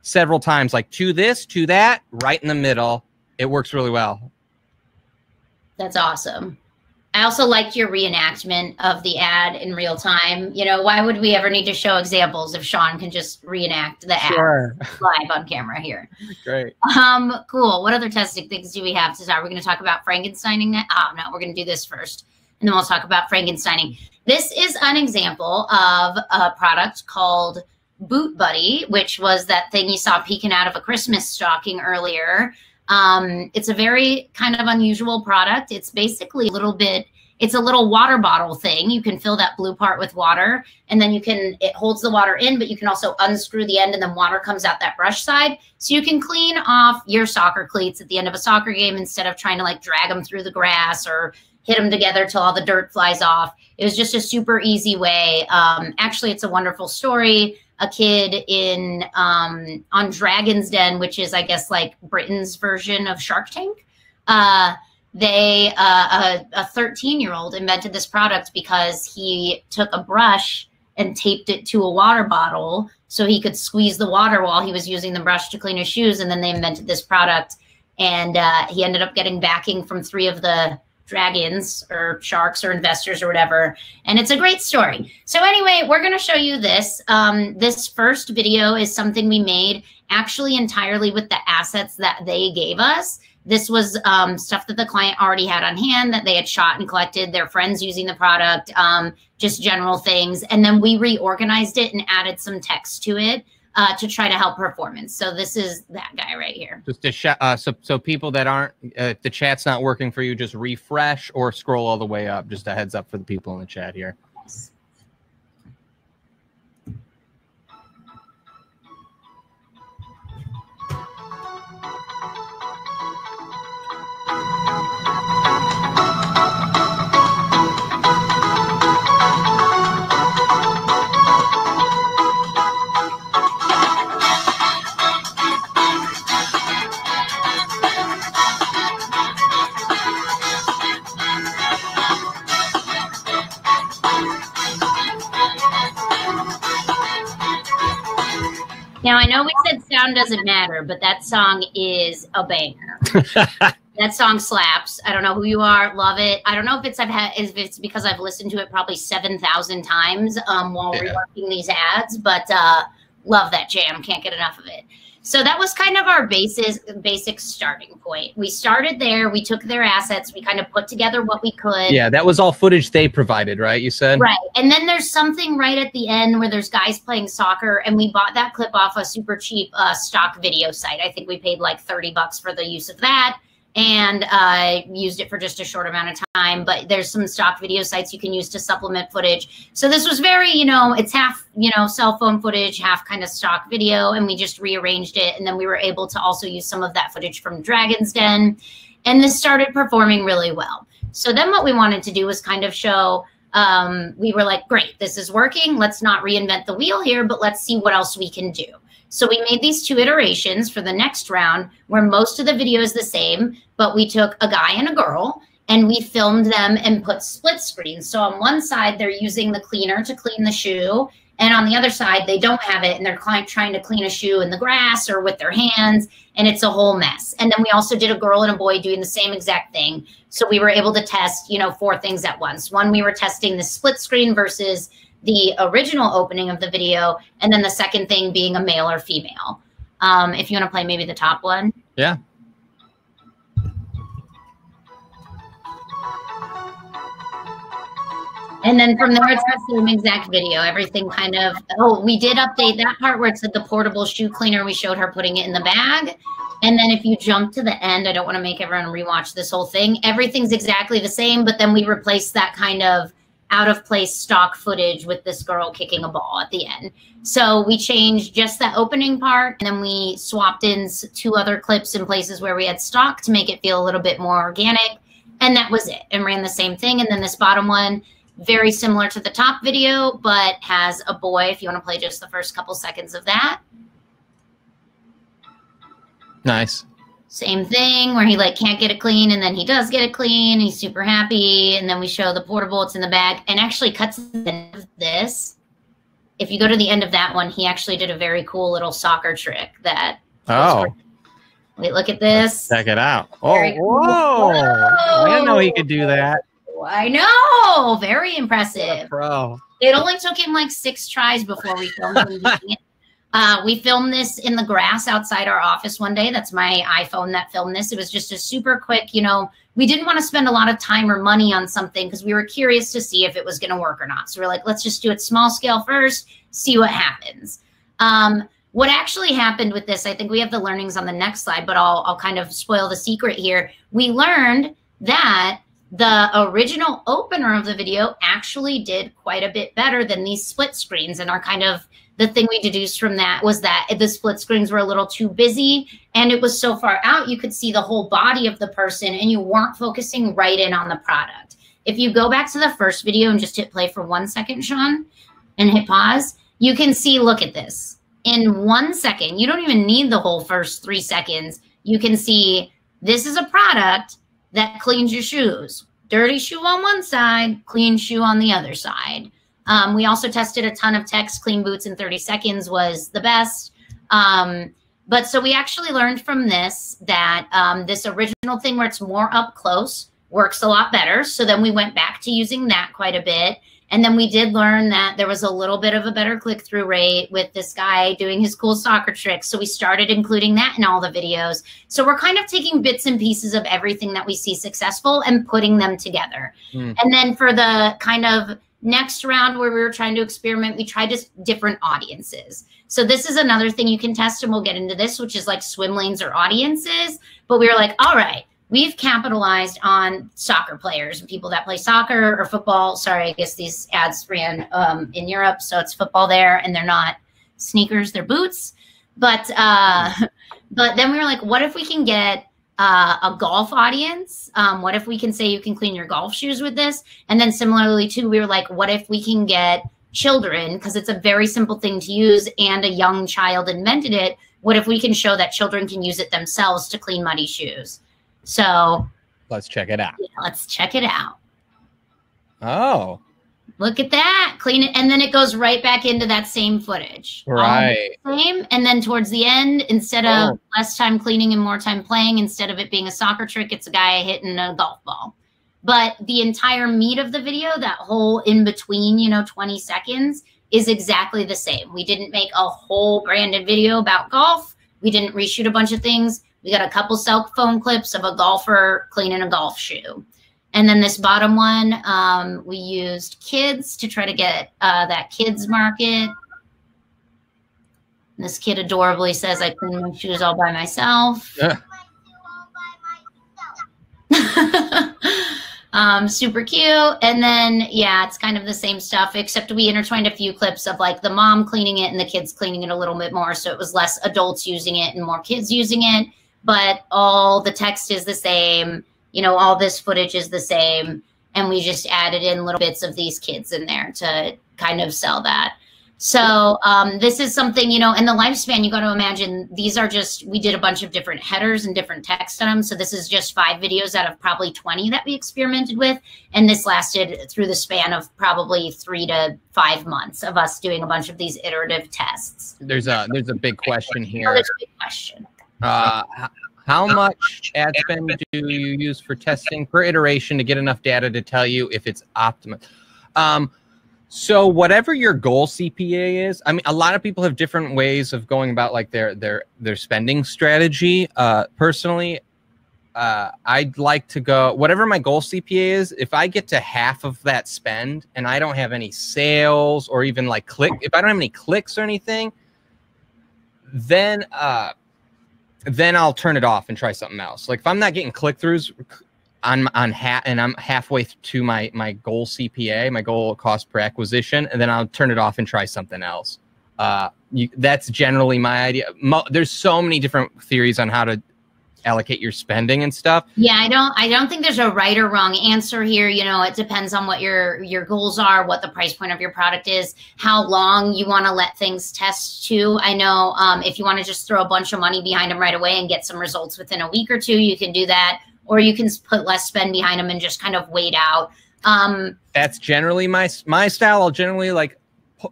several times, like to this, to that, right in the middle. It works really well. That's awesome. I also liked your reenactment of the ad in real time. You know, why would we ever need to show examples if Shaun can just reenact the sure. ad live on camera here? Great. Um, cool. What other testing things do we have to talk? We're going to talk about Frankensteining that. Oh, no, we're going to do this first. And then we'll talk about Frankensteining. This is an example of a product called Boot Buddy, which was that thing you saw peeking out of a Christmas stocking earlier. Um, it's a very kind of unusual product. It's basically a little bit, it's a little water bottle thing. You can fill that blue part with water and then you can, it holds the water in, but you can also unscrew the end and then water comes out that brush side. So you can clean off your soccer cleats at the end of a soccer game instead of trying to like drag them through the grass or hit them together till all the dirt flies off. It was just a super easy way. Um, actually, it's a wonderful story. a kid in um, on Dragon's Den, which is, I guess, like Britain's version of Shark Tank. Uh, they, uh, a thirteen-year-old invented this product because he took a brush and taped it to a water bottle so he could squeeze the water while he was using the brush to clean his shoes. And then they invented this product. And uh, he ended up getting backing from three of the dragons or sharks or investors or whatever. And it's a great story. So anyway, we're gonna show you this. Um, this first video is something we made actually entirely with the assets that they gave us. This was um, stuff that the client already had on hand that they had shot and collected, their friends using the product, um, just general things. And then we reorganized it and added some text to it uh, to try to help performance. So this is that guy right here. Just to sh uh, so, so people that aren't, uh, if the chat's not working for you, just refresh or scroll all the way up. Just a heads up for the people in the chat here. Yes. Now, I know we said sound doesn't matter, but that song is a banger. That song slaps. I don't know who you are. Love it. I don't know if it's I've had, if it's because I've listened to it probably seven thousand times um, while yeah. reworking these ads, but uh, love that jam. Can't get enough of it. So that was kind of our basis, basic starting point. We started there. We took their assets. We kind of put together what we could. Yeah, that was all footage they provided, right? You said? Right. And then there's something right at the end where there's guys playing soccer, and we bought that clip off a super cheap uh, stock video site. I think we paid like thirty bucks for the use of that, and I uh, used it for just a short amount of time. But there's some stock video sites you can use to supplement footage. So this was very, you know, it's half, you know, cell phone footage, half kind of stock video, and we just rearranged it. And then we were able to also use some of that footage from Dragon's Den. And this started performing really well. So then what we wanted to do was kind of show, um, we were like, great, this is working. Let's not reinvent the wheel here, but let's see what else we can do. So we made these two iterations for the next round where most of the video is the same, but we took a guy and a girl and we filmed them and put split screens. So on one side, they're using the cleaner to clean the shoe. And on the other side, they don't have it and they're trying to clean a shoe in the grass or with their hands. And it's a whole mess. And then we also did a girl and a boy doing the same exact thing. So we were able to test, you know, four things at once. One, we were testing the split screen versus the original opening of the video, and then the second thing being a male or female. Um, if you want to play maybe the top one. Yeah. And then from there, it's the same exact video. Everything kind of, oh, we did update that part where it said the portable shoe cleaner. We showed her putting it in the bag. And then if you jump to the end, I don't want to make everyone rewatch this whole thing. Everything's exactly the same, but then we replaced that kind of out of place stock footage with this girl kicking a ball at the end. So we changed just that opening part, and then we swapped in two other clips in places where we had stock to make it feel a little bit more organic. And that was it, and ran the same thing. And then this bottom one, very similar to the top video, but has a boy, if you wanna play just the first couple seconds of that. Nice. Same thing where he like can't get it clean, and then he does get it clean. He's super happy. And then we show the portable, it's in the bag, and actually cuts this. If you go to the end of that one, he actually did a very cool little soccer trick that. Oh. Wait, look at this. Check it out. Oh, cool. Whoa. Whoa. I didn't know he could do that. I know. Very impressive. Bro. It only took him like six tries before we filmed him doing it. Uh, we filmed this in the grass outside our office one day. That's my iPhone that filmed this. It was just a super quick, you know, we didn't want to spend a lot of time or money on something because we were curious to see if it was going to work or not. So we're like, let's just do it small scale first, see what happens. Um, what actually happened with this, I think we have the learnings on the next slide, but I'll, I'll kind of spoil the secret here. We learned that the original opener of the video actually did quite a bit better than these split screens, and are kind of the thing we deduced from that was that the split screens were a little too busy, and it was so far out you could see the whole body of the person and you weren't focusing right in on the product. If you go back to the first video and just hit play for one second, Shaun, and hit pause, you can see, look at this. In one second, you don't even need the whole first three seconds. You can see this is a product that cleans your shoes. Dirty shoe on one side, clean shoe on the other side. Um, we also tested a ton of techs. Clean boots in thirty seconds was the best. Um, but so we actually learned from this that um, this original thing where it's more up close works a lot better. So then we went back to using that quite a bit. And then we did learn that there was a little bit of a better click-through rate with this guy doing his cool soccer tricks. So we started including that in all the videos. So we're kind of taking bits and pieces of everything that we see successful and putting them together. Mm. And then for the kind of next round where we were trying to experiment, we tried just different audiences. So this is another thing you can test, and we'll get into this, which is like swim lanes or audiences. But we were like, all right, we've capitalized on soccer players and people that play soccer or football. Sorry, I guess these ads ran um, in Europe, so it's football there, and they're not sneakers, they're boots. But uh, but then we were like, what if we can get uh, a golf audience? Um, what if we can say you can clean your golf shoes with this? And then similarly, too, we were like, what if we can get children, because it's a very simple thing to use, and a young child invented it. What if we can show that children can use it themselves to clean muddy shoes? So let's check it out. Yeah, let's check it out. Oh, look at that. Clean it. And then it goes right back into that same footage. Right. Um, same. And then towards the end, instead of oh. less time cleaning and more time playing, instead of it being a soccer trick, it's a guy hitting a golf ball. But the entire meat of the video, that whole in between, you know, twenty seconds is exactly the same. We didn't make a whole branded video about golf. We didn't reshoot a bunch of things. We got a couple cell phone clips of a golfer cleaning a golf shoe. And then this bottom one, um, we used kids to try to get uh, that kids market. And this kid adorably says, I clean my shoes all by myself. Yeah. um, super cute. And then, yeah, it's kind of the same stuff, except we intertwined a few clips of like the mom cleaning it and the kids cleaning it a little bit more. So it was less adults using it and more kids using it. But all the text is the same, you know, all this footage is the same. And we just added in little bits of these kids in there to kind of sell that. So um, this is something, you know, in the lifespan, you got to imagine these are just, we did a bunch of different headers and different text on them. So this is just five videos out of probably twenty that we experimented with. And this lasted through the span of probably three to five months of us doing a bunch of these iterative tests. There's a, there's a big question here. Oh, there's a big question. Uh, how much ad spend do you use for testing per iteration to get enough data to tell you if it's optimal? Um, so whatever your goal C P A is, I mean, a lot of people have different ways of going about like their, their, their spending strategy. Uh, personally, uh, I'd like to go, whatever my goal C P A is, if I get to half of that spend and I don't have any sales or even like click, if I don't have any clicks or anything, then, uh, then I'll turn it off and try something else. Like if I'm not getting click-throughs on, on ha and I'm halfway to my, my goal C P A, my goal cost per acquisition, and then I'll turn it off and try something else. Uh, you, that's generally my idea. Mo there's so many different theories on how to allocate your spending and stuff. Yeah, I don't, I don't think there's a right or wrong answer here. You know, it depends on what your, your goals are, what the price point of your product is, how long you want to let things test too. I know um, if you want to just throw a bunch of money behind them right away and get some results within a week or two, you can do that, or you can put less spend behind them and just kind of wait out. Um, That's generally my, my style. I'll generally like,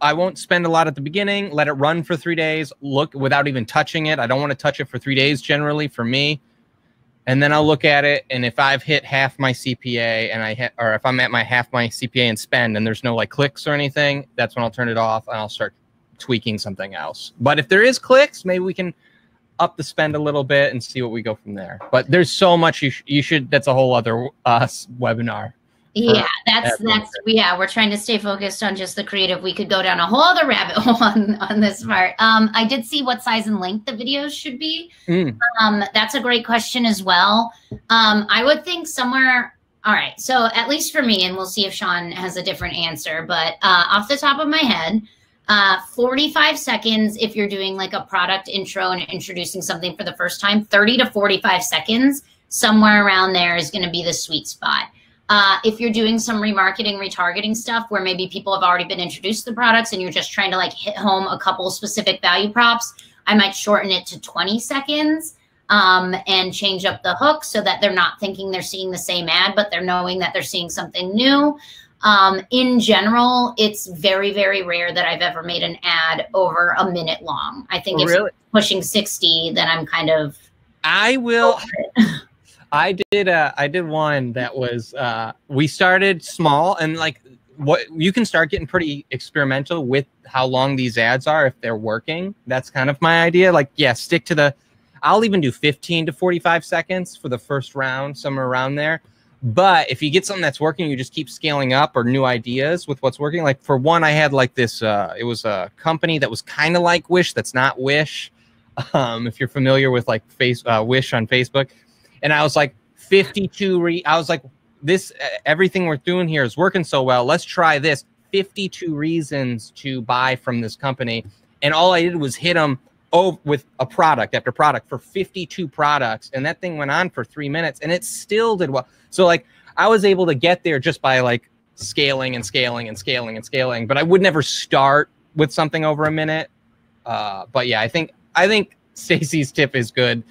I won't spend a lot at the beginning, let it run for three days, look without even touching it. I don't want to touch it for three days generally for me. And then I'll look at it. And if I've hit half my C P A and I hit, or if I'm at my half my C P A and spend and there's no like clicks or anything, that's when I'll turn it off and I'll start tweaking something else. But if there is clicks, maybe we can up the spend a little bit and see what we go from there. But there's so much you, sh you should, that's a whole other uh, webinar. Yeah, that's that's yeah. We're trying to stay focused on just the creative. We could go down a whole other rabbit hole on, on this part. Um, I did see what size and length the videos should be. Mm. Um, that's a great question as well. Um, I would think somewhere. All right, so at least for me, and we'll see if Shaun has a different answer. But uh, off the top of my head, uh, forty-five seconds if you're doing like a product intro and introducing something for the first time. thirty to forty-five seconds, somewhere around there is going to be the sweet spot. Uh, if you're doing some remarketing, retargeting stuff where maybe people have already been introduced to the products and you're just trying to like hit home a couple specific value props, I might shorten it to twenty seconds um, and change up the hook so that they're not thinking they're seeing the same ad, but they're knowing that they're seeing something new. Um, in general, it's very, very rare that I've ever made an ad over a minute long. I think if really? pushing sixty, then I'm kind of. I will. I did. Uh, I did one that was. Uh, we started small, and like what you can start getting pretty experimental with how long these ads are if they're working. That's kind of my idea. Like, yeah, stick to the. I'll even do fifteen to forty-five seconds for the first round, somewhere around there. But if you get something that's working, you just keep scaling up or new ideas with what's working. Like for one, I had like this, uh, it was a company that was kind of like Wish. That's not Wish. Um, if you're familiar with like face uh, Wish on Facebook. And I was like fifty-two, re I was like, this, everything we're doing here is working so well. Let's try this fifty-two reasons to buy from this company. And all I did was hit them over with a product after product for fifty-two products, and that thing went on for three minutes and it still did well. So like I was able to get there just by like scaling and scaling and scaling and scaling, but I would never start with something over a minute. Uh, but yeah, I think I think Stacey's tip is good.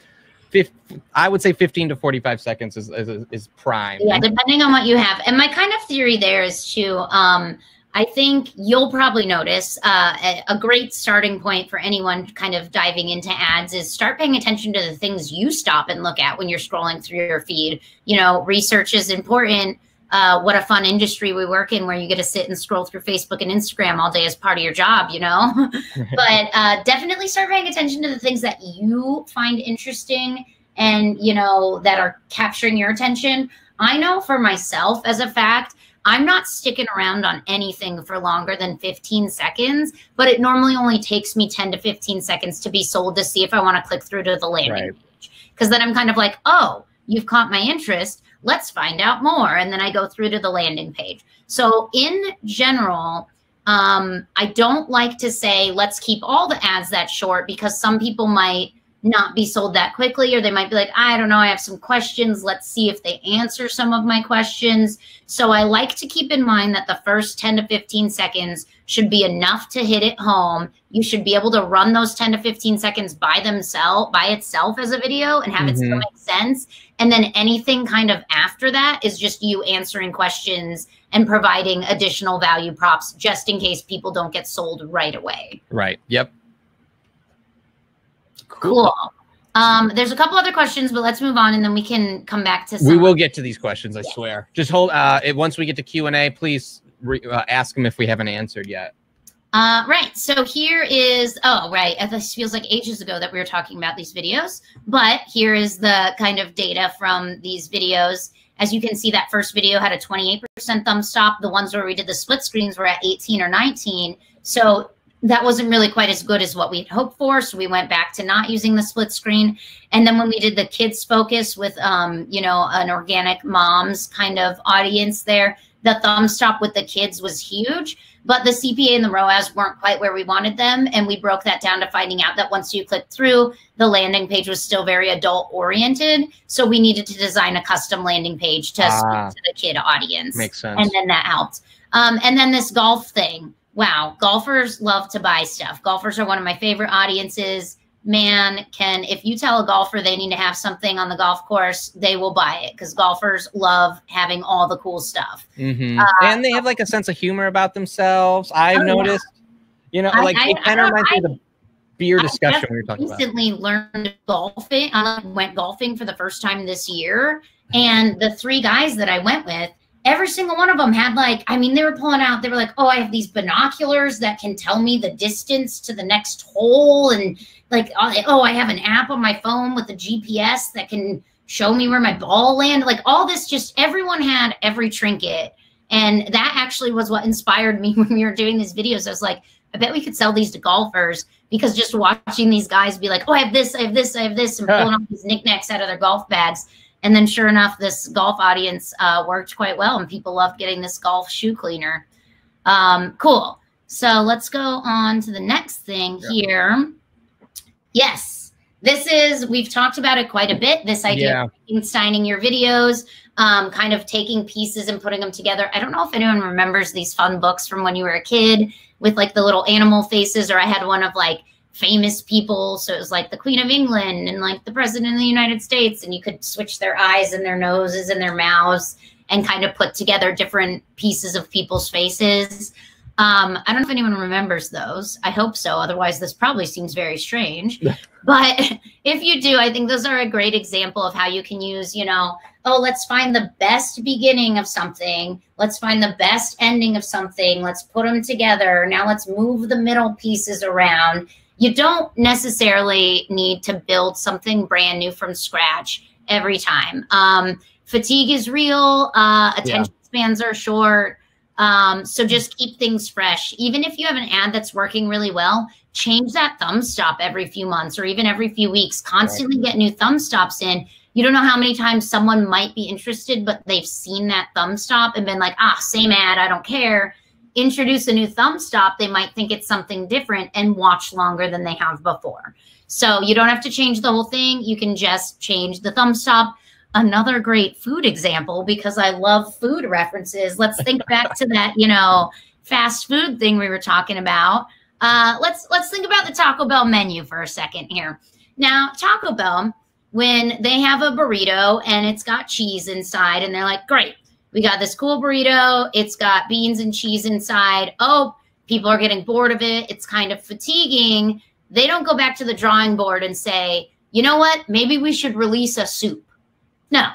I would say fifteen to forty-five seconds is, is, is prime. Yeah, depending on what you have. And my kind of theory there is to, um, I think you'll probably notice uh, a great starting point for anyone kind of diving into ads is start paying attention to the things you stop and look at when you're scrolling through your feed. You know, research is important. Uh, what a fun industry we work in where you get to sit and scroll through Facebook and Instagram all day as part of your job, you know? But uh, definitely start paying attention to the things that you find interesting and, you know, that are capturing your attention. I know for myself as a fact, I'm not sticking around on anything for longer than fifteen seconds, but it normally only takes me ten to fifteen seconds to be sold to see if I want to click through to the landing right. page. Because then I'm kind of like, oh, you've caught my interest. Let's find out more. And then I go through to the landing page. So in general, um, I don't like to say, let's keep all the ads that short because some people might not be sold that quickly, or they might be like, I don't know, I have some questions. Let's see if they answer some of my questions. So I like to keep in mind that the first ten to fifteen seconds should be enough to hit it home. You should be able to run those ten to fifteen seconds by themselves, by itself as a video and have mm-hmm. it still make sense. And then anything kind of after that is just you answering questions and providing additional value props just in case people don't get sold right away. Right, yep. Cool. Um, there's a couple other questions, but let's move on and then we can come back to some. We will get to these questions, I yeah. swear. Just hold, uh, it, once we get to Q and A, please re uh, ask them if we haven't answered yet. Uh, right, so here is, oh, right. This feels like ages ago that we were talking about these videos, but here is the kind of data from these videos. As you can see, that first video had a twenty-eight percent thumb stop. The ones where we did the split screens were at eighteen or nineteen. So that wasn't really quite as good as what we'd hoped for. So we went back to not using the split screen. And then when we did the kids focus with, um, you know, an organic mom's kind of audience there, the thumb stop with the kids was huge, but the C P A and the R O A S weren't quite where we wanted them. And we broke that down to finding out that once you click through, the landing page was still very adult oriented. So we needed to design a custom landing page to ah, speak to the kid audience. Makes sense. And then that helped. Um, and then this golf thing. Wow, golfers love to buy stuff. Golfers are one of my favorite audiences. Man, can if you tell a golfer they need to have something on the golf course, they will buy it because golfers love having all the cool stuff. Mm-hmm. uh, and they have like a sense of humor about themselves. I've oh, noticed, yeah. you know, like I, I, it kind of reminds me of the beer discussion we were talking about. I recently learned golfing. I went golfing for the first time this year, and the three guys that I went with, every single one of them had like, I mean, they were pulling out, they were like, oh, I have these binoculars that can tell me the distance to the next hole. And like, oh, I have an app on my phone with the G P S that can show me where my ball landed. Like all this, just everyone had every trinket. And that actually was what inspired me when we were doing these videos. I was like, I bet we could sell these to golfers because just watching these guys be like, oh, I have this, I have this, I have this, and pulling out these knickknacks out of their golf bags. And then sure enough, this golf audience uh, worked quite well and people loved getting this golf shoe cleaner. Um, cool. So let's go on to the next thing yeah. here. Yes, This is, we've talked about it quite a bit, this idea yeah. of Frankensteining your videos, um, kind of taking pieces and putting them together. I don't know if anyone remembers these fun books from when you were a kid with like the little animal faces, or I had one of like famous people. So it was like the Queen of England and like the President of the United States, and you could switch their eyes and their noses and their mouths and kind of put together different pieces of people's faces. Um, I don't know if anyone remembers those. I hope so. Otherwise, this probably seems very strange. But if you do, I think those are a great example of how you can use, you know, oh, let's find the best beginning of something. Let's find the best ending of something. Let's put them together. Now let's move the middle pieces around. You don't necessarily need to build something brand new from scratch every time. Um, fatigue is real. Uh, attention yeah. spans are short. Um, so just keep things fresh. Even if you have an ad that's working really well, change that thumb stop every few months or even every few weeks. Constantly right. get new thumb stops in. You don't know how many times someone might be interested, but they've seen that thumb stop and been like, ah, same ad, I don't care. Introduce a new thumb stop, they might think it's something different and watch longer than they have before. So you don't have to change the whole thing. You can just change the thumb stop. Another great food example, because I love food references. Let's think back to that, you know, fast food thing we were talking about. Uh, let's let's think about the Taco Bell menu for a second here. Now, Taco Bell, when they have a burrito and it's got cheese inside, and they're like, great, we got this cool burrito. It's got beans and cheese inside. Oh, people are getting bored of it. It's kind of fatiguing. They don't go back to the drawing board and say, you know what, maybe we should release a soup. No,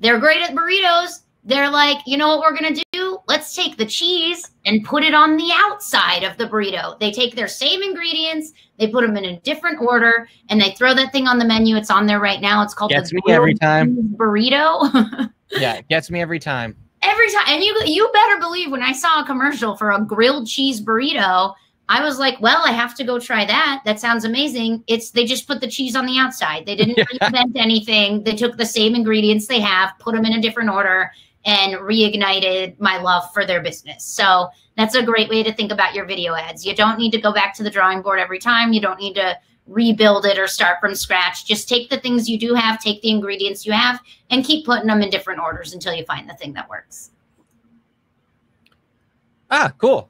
they're great at burritos. They're like, you know what we're going to do? Let's take the cheese and put it on the outside of the burrito. They take their same ingredients, they put them in a different order, and they throw that thing on the menu. It's on there right now. It's called the every time. burrito. Yeah, it gets me every time. Every time. And you, you better believe when I saw a commercial for a grilled cheese burrito, I was like, well, I have to go try that. That sounds amazing. It's they just put the cheese on the outside. They didn't yeah. reinvent anything. They took the same ingredients they have, put them in a different order, and reignited my love for their business. So that's a great way to think about your video ads. You don't need to go back to the drawing board every time. You don't need to rebuild it or start from scratch. Just take the things you do have, take the ingredients you have, and keep putting them in different orders until you find the thing that works. Ah, cool.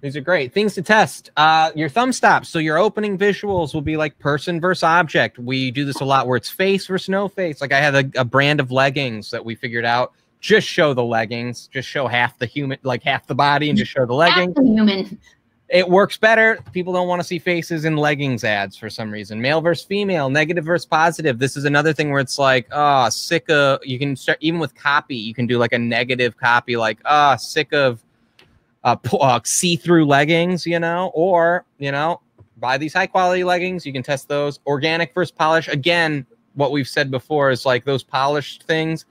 These are great things to test. Uh, your thumb stops. So your opening visuals will be like person versus object. We do this a lot where it's face versus no face. Like I have a, a brand of leggings that we figured out. Just show the leggings. Just show half the human, like half the body, and just show the leggings. Half the human. It works better. People don't want to see faces in leggings ads for some reason. Male versus female, negative versus positive. This is another thing where it's like, ah, oh, sick of. You can start even with copy. You can do like a negative copy, like ah, oh, sick of. Uh, uh, see-through leggings, you know, or, you know, buy these high-quality leggings. You can test those. Organic versus polish. Again, what we've said before is like those polished things.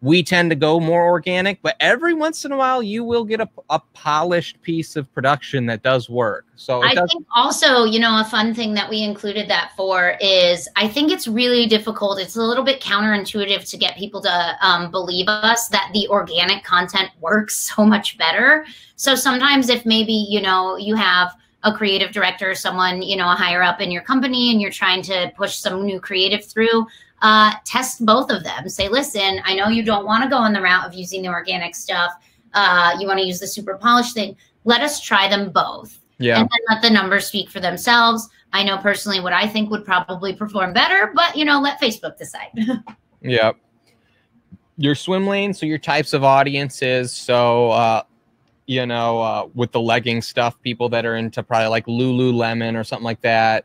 We tend to go more organic, but every once in a while you will get a, a polished piece of production that does work. So I think also, you know, a fun thing that we included that for is I think it's really difficult. It's a little bit counterintuitive to get people to um, believe us that the organic content works so much better. So sometimes if maybe, you know, you have a creative director, someone, you know, a higher up in your company, and you're trying to push some new creative through, Uh, test both of them. Say, listen, I know you don't want to go on the route of using the organic stuff. Uh, you want to use the super polished thing. Let us try them both. Yeah. And then let the numbers speak for themselves. I know personally what I think would probably perform better, but, you know, let Facebook decide. Yep. Your swim lane, so your types of audiences. So, uh, you know, uh, with the legging stuff, people that are into probably like Lululemon or something like that.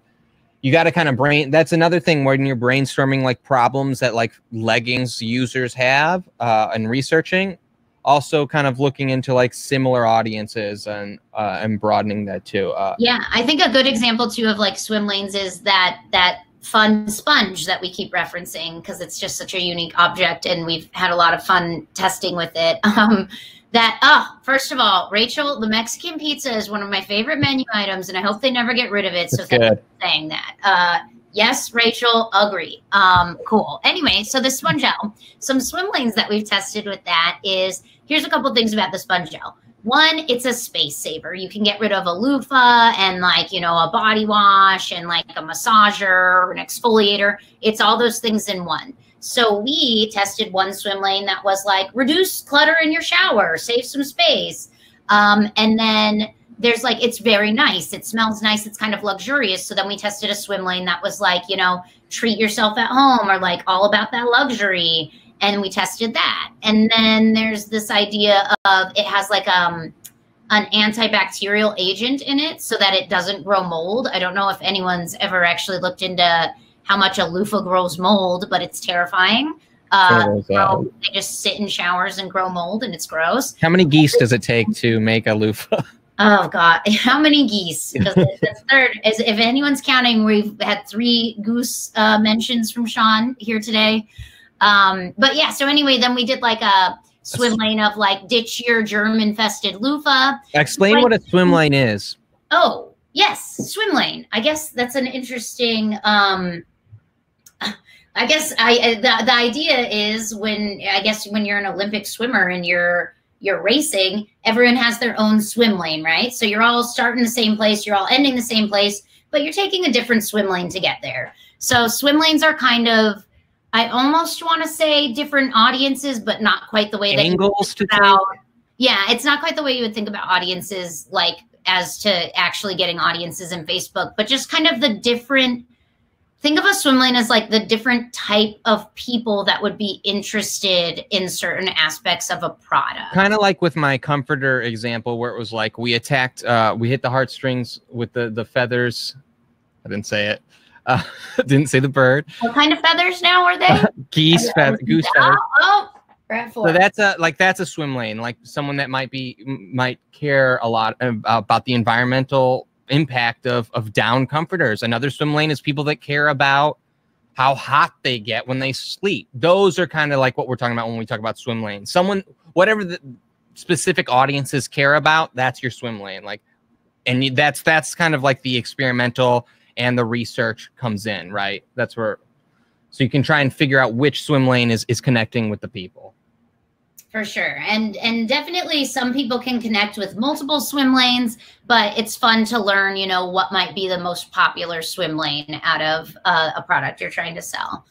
You got to kind of brain. That's another thing when you're brainstorming like problems that like leggings users have uh, and researching. Also, kind of looking into like similar audiences and uh, and broadening that too. Uh, yeah, I think a good example too of like swim lanes is that that fun sponge that we keep referencing because it's just such a unique object and we've had a lot of fun testing with it. Um, that oh, first of all, Rachel, the Mexican pizza is one of my favorite menu items, and I hope they never get rid of it. So thank you for saying that. Uh, yes, Rachel, agree. Um, cool. Anyway, so the SpunGel, some swim lanes that we've tested with that is here's a couple things about the SpunGel. One, it's a space saver. You can get rid of a loofah and like, you know, a body wash and like a massager or an exfoliator. It's all those things in one. So we tested one swim lane that was like, reduce clutter in your shower, save some space. Um, and then there's like, it's very nice. It smells nice. It's kind of luxurious. So then we tested a swim lane that was like, you know, treat yourself at home or like all about that luxury. And we tested that. And then there's this idea of it has like um, an antibacterial agent in it so that it doesn't grow mold. I don't know if anyone's ever actually looked into how much a loofah grows mold, but it's terrifying. Uh, oh, so they just sit in showers and grow mold and it's gross. How many geese does it take to make a loofah? Oh God, how many geese? Because the third, is, if anyone's counting, we've had three goose uh, mentions from Shaun here today. Um, but yeah, so anyway, then we did like a swim lane of like ditch your germ infested loofah. Explain like, what a swim lane is. Oh yes. Swim lane. I guess that's an interesting, um, I guess I, the, the idea is when, I guess when you're an Olympic swimmer and you're, you're racing, everyone has their own swim lane, right? So you're all starting the same place. You're all ending the same place, but you're taking a different swim lane to get there. So swim lanes are kind of, I almost want to say different audiences, but not quite the way that angles to think. Yeah, it's not quite the way you would think about audiences, like as to actually getting audiences in Facebook, but just kind of the different, think of a swim lane as like the different type of people that would be interested in certain aspects of a product. Kind of like with my comforter example, where it was like, we attacked, uh, we hit the heartstrings with the, the feathers. I didn't say it. Uh, didn't say the bird. What kind of feathers now are they? Uh, geese, feather, goose feathers. Oh, oh. So that's a like that's a swim lane. Like someone that might be might care a lot about the environmental impact of of down comforters. Another swim lane is people that care about how hot they get when they sleep. Those are kind of like what we're talking about when we talk about swim lanes. Someone, whatever the specific audiences care about, that's your swim lane. Like, and that's that's kind of like the experimental. And the research comes in, right? That's where, so you can try and figure out which swim lane is, is connecting with the people. For sure. And, and definitely some people can connect with multiple swim lanes, but it's fun to learn, you know, what might be the most popular swim lane out of uh, a product you're trying to sell.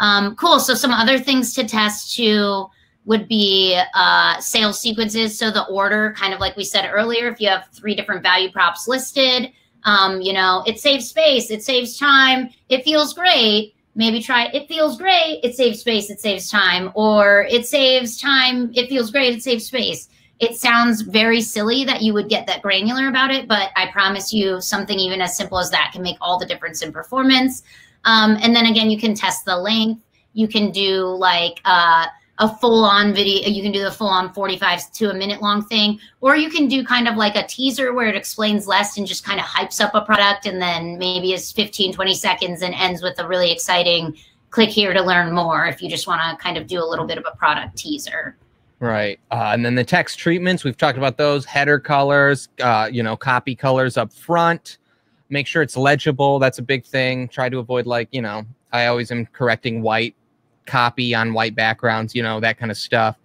Um, cool. So some other things to test too would be uh, sales sequences. So the order, kind of like we said earlier, if you have three different value props listed, Um, you know, it saves space, it saves time, it feels great. Maybe try it feels great, it saves space, it saves time, or it saves time, it feels great, it saves space. It sounds very silly that you would get that granular about it, but I promise you something even as simple as that can make all the difference in performance. Um, and then again, you can test the length. You can do like uh, a full-on video, you can do the full-on forty-five to a minute long thing, or you can do kind of like a teaser where it explains less and just kind of hypes up a product and then maybe is fifteen, twenty seconds and ends with a really exciting click here to learn more if you just want to kind of do a little bit of a product teaser. Right. Uh, and then the text treatments, we've talked about those, header colors, uh, you know, copy colors up front, make sure it's legible. That's a big thing. Try to avoid like, you know, I always am correcting white copy on white backgrounds, you know, that kind of stuff.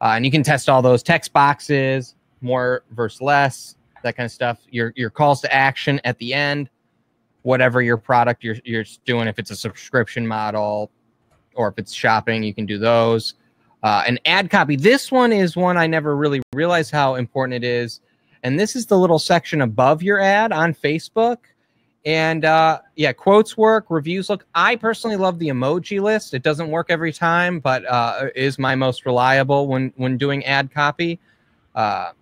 Uh, and you can test all those text boxes, more versus less, that kind of stuff. Your your calls to action at the end, whatever your product you're, you're doing, if it's a subscription model or if it's shopping, you can do those. Uh, and ad copy. This one is one I never really realized how important it is. And this is the little section above your ad on Facebook. And uh, yeah, quotes work, reviews look. I personally love the emoji list. It doesn't work every time, but uh, is my most reliable when when doing ad copy. Uh,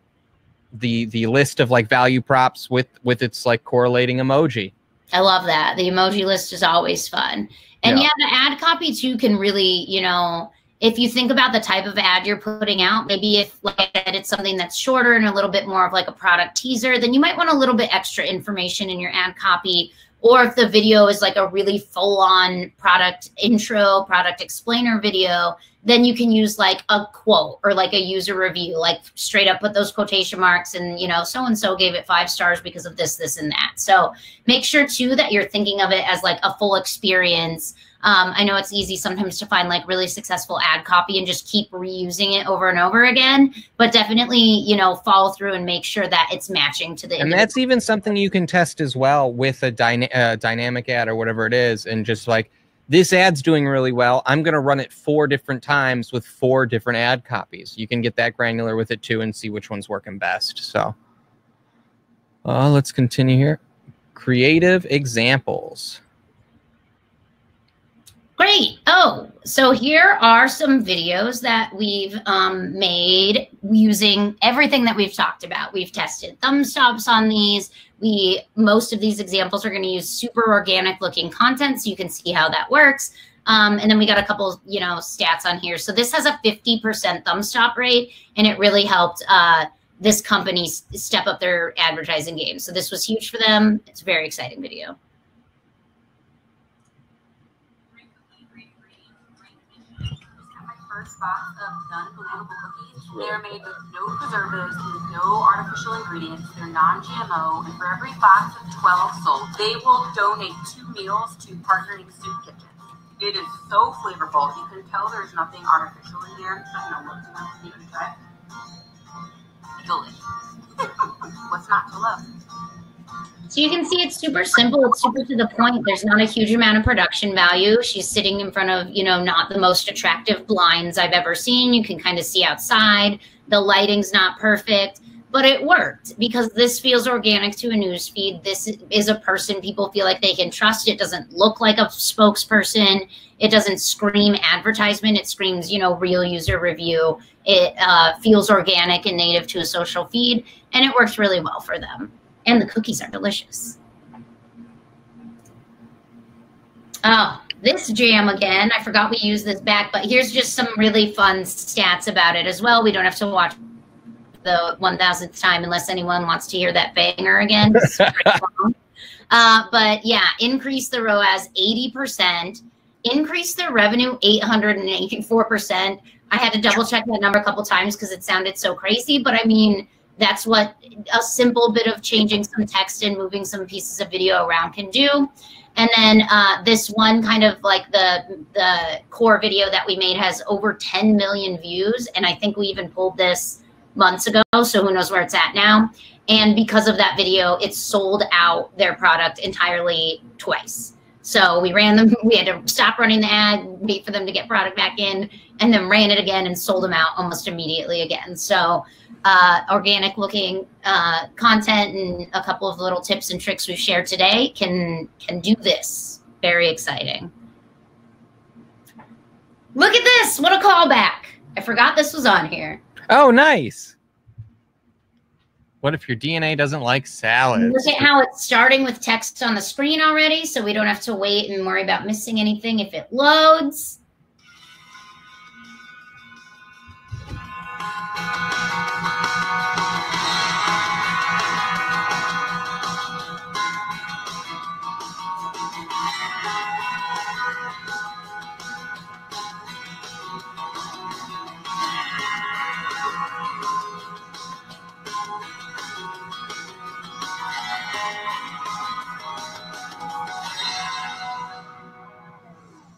the the list of like value props with with its like correlating emoji. I love that. The emoji list is always fun. And yeah, yeah the ad copy too can really, you know, if you think about the type of ad you're putting out, maybe if like it's something that's shorter and a little bit more of like a product teaser, then you might want a little bit extra information in your ad copy. Or if the video is like a really full-on product intro, product explainer video, then you can use like a quote or like a user review, like straight up put those quotation marks and, you know, so-and-so gave it five stars because of this, this, and that. So make sure too that you're thinking of it as like a full experience. Um, I know it's easy sometimes to find like really successful ad copy and just keep reusing it over and over again, but definitely, you know, follow through and make sure that it's matching to the individual. And that's even something you can test as well with a dyna uh, dynamic ad or whatever it is, and just like, this ad's doing really well, I'm going to run it four different times with four different ad copies. You can get that granular with it too and see which one's working best. So uh, let's continue here. Creative examples. Great. Oh, so here are some videos that we've um, made using everything that we've talked about. We've tested thumb stops on these. We, most of these examples are going to use super organic looking content, so you can see how that works. Um, and then we got a couple, you know, stats on here. So this has a fifty percent thumb stop rate, and it really helped uh, this company step up their advertising game. So this was huge for them. It's a very exciting video. Box of non-believable cookies. They are made with no preservatives and no artificial ingredients. They're non G M O, and for every box of twelve sold, they will donate two meals to partnering soup kitchens. It is so flavorful. You can tell there's nothing artificial in here. I don't know what you want to see inside. Delicious. What's not to love? So you can see it's super simple. It's super to the point. There's not a huge amount of production value. She's sitting in front of, you know, not the most attractive blinds I've ever seen. You can kind of see outside. The lighting's not perfect, but it worked because this feels organic to a newsfeed. This is a person people feel like they can trust. It doesn't look like a spokesperson. It doesn't scream advertisement. It screams, you know, real user review. It uh, feels organic and native to a social feed, and it works really well for them. And the cookies are delicious. Oh, this jam again. I forgot we used this back, but here's just some really fun stats about it as well. We don't have to watch the one thousandth time unless anyone wants to hear that banger again. uh, but yeah, increase the R O A S eighty percent. Increase their revenue eight hundred eighty-four percent. I had to double check that number a couple times because it sounded so crazy, but I mean, that's what a simple bit of changing some text and moving some pieces of video around can do. And then uh, this one kind of like the, the core video that we made has over ten million views. And I think we even pulled this months ago, so who knows where it's at now. And because of that video, it sold out their product entirely twice. So we ran them, we had to stop running the ad, wait for them to get product back in, and then ran it again and sold them out almost immediately again. So uh, organic looking uh, content and a couple of little tips and tricks we've shared today can, can do this. Very exciting. Look at this, what a callback. I forgot this was on here. Oh, nice. What if your D N A doesn't like salads? Look at how it's starting with text on the screen already, so we don't have to wait and worry about missing anything if it loads.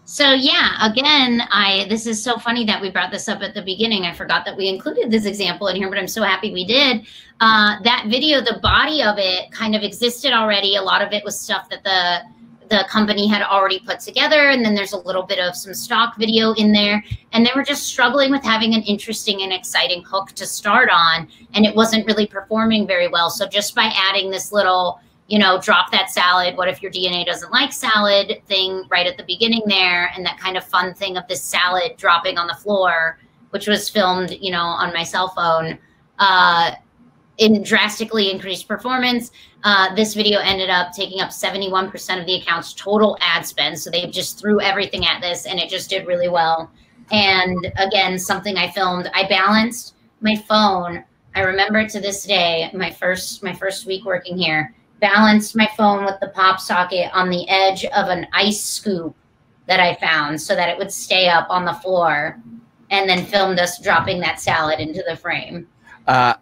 So yeah, again, I this is so funny that we brought this up at the beginning. I forgot that we included this example in here, but I'm so happy we did. Uh, that video, the body of it kind of existed already. A lot of it was stuff that the the company had already put together. And then there's a little bit of some stock video in there. And they were just struggling with having an interesting and exciting hook to start on. And it wasn't really performing very well. So just by adding this little, you know, drop that salad, what if your D N A doesn't like salad thing right at the beginning there, and that kind of fun thing of the salad dropping on the floor, which was filmed, you know, on my cell phone, uh, in drastically increased performance. Uh, this video ended up taking up seventy-one percent of the account's total ad spend. So they just threw everything at this and it just did really well. And again, something I filmed, I balanced my phone. I remember to this day, my first, my first week working here, balanced my phone with the pop socket on the edge of an ice scoop that I found so that it would stay up on the floor, and then filmed us dropping that salad into the frame. Uh,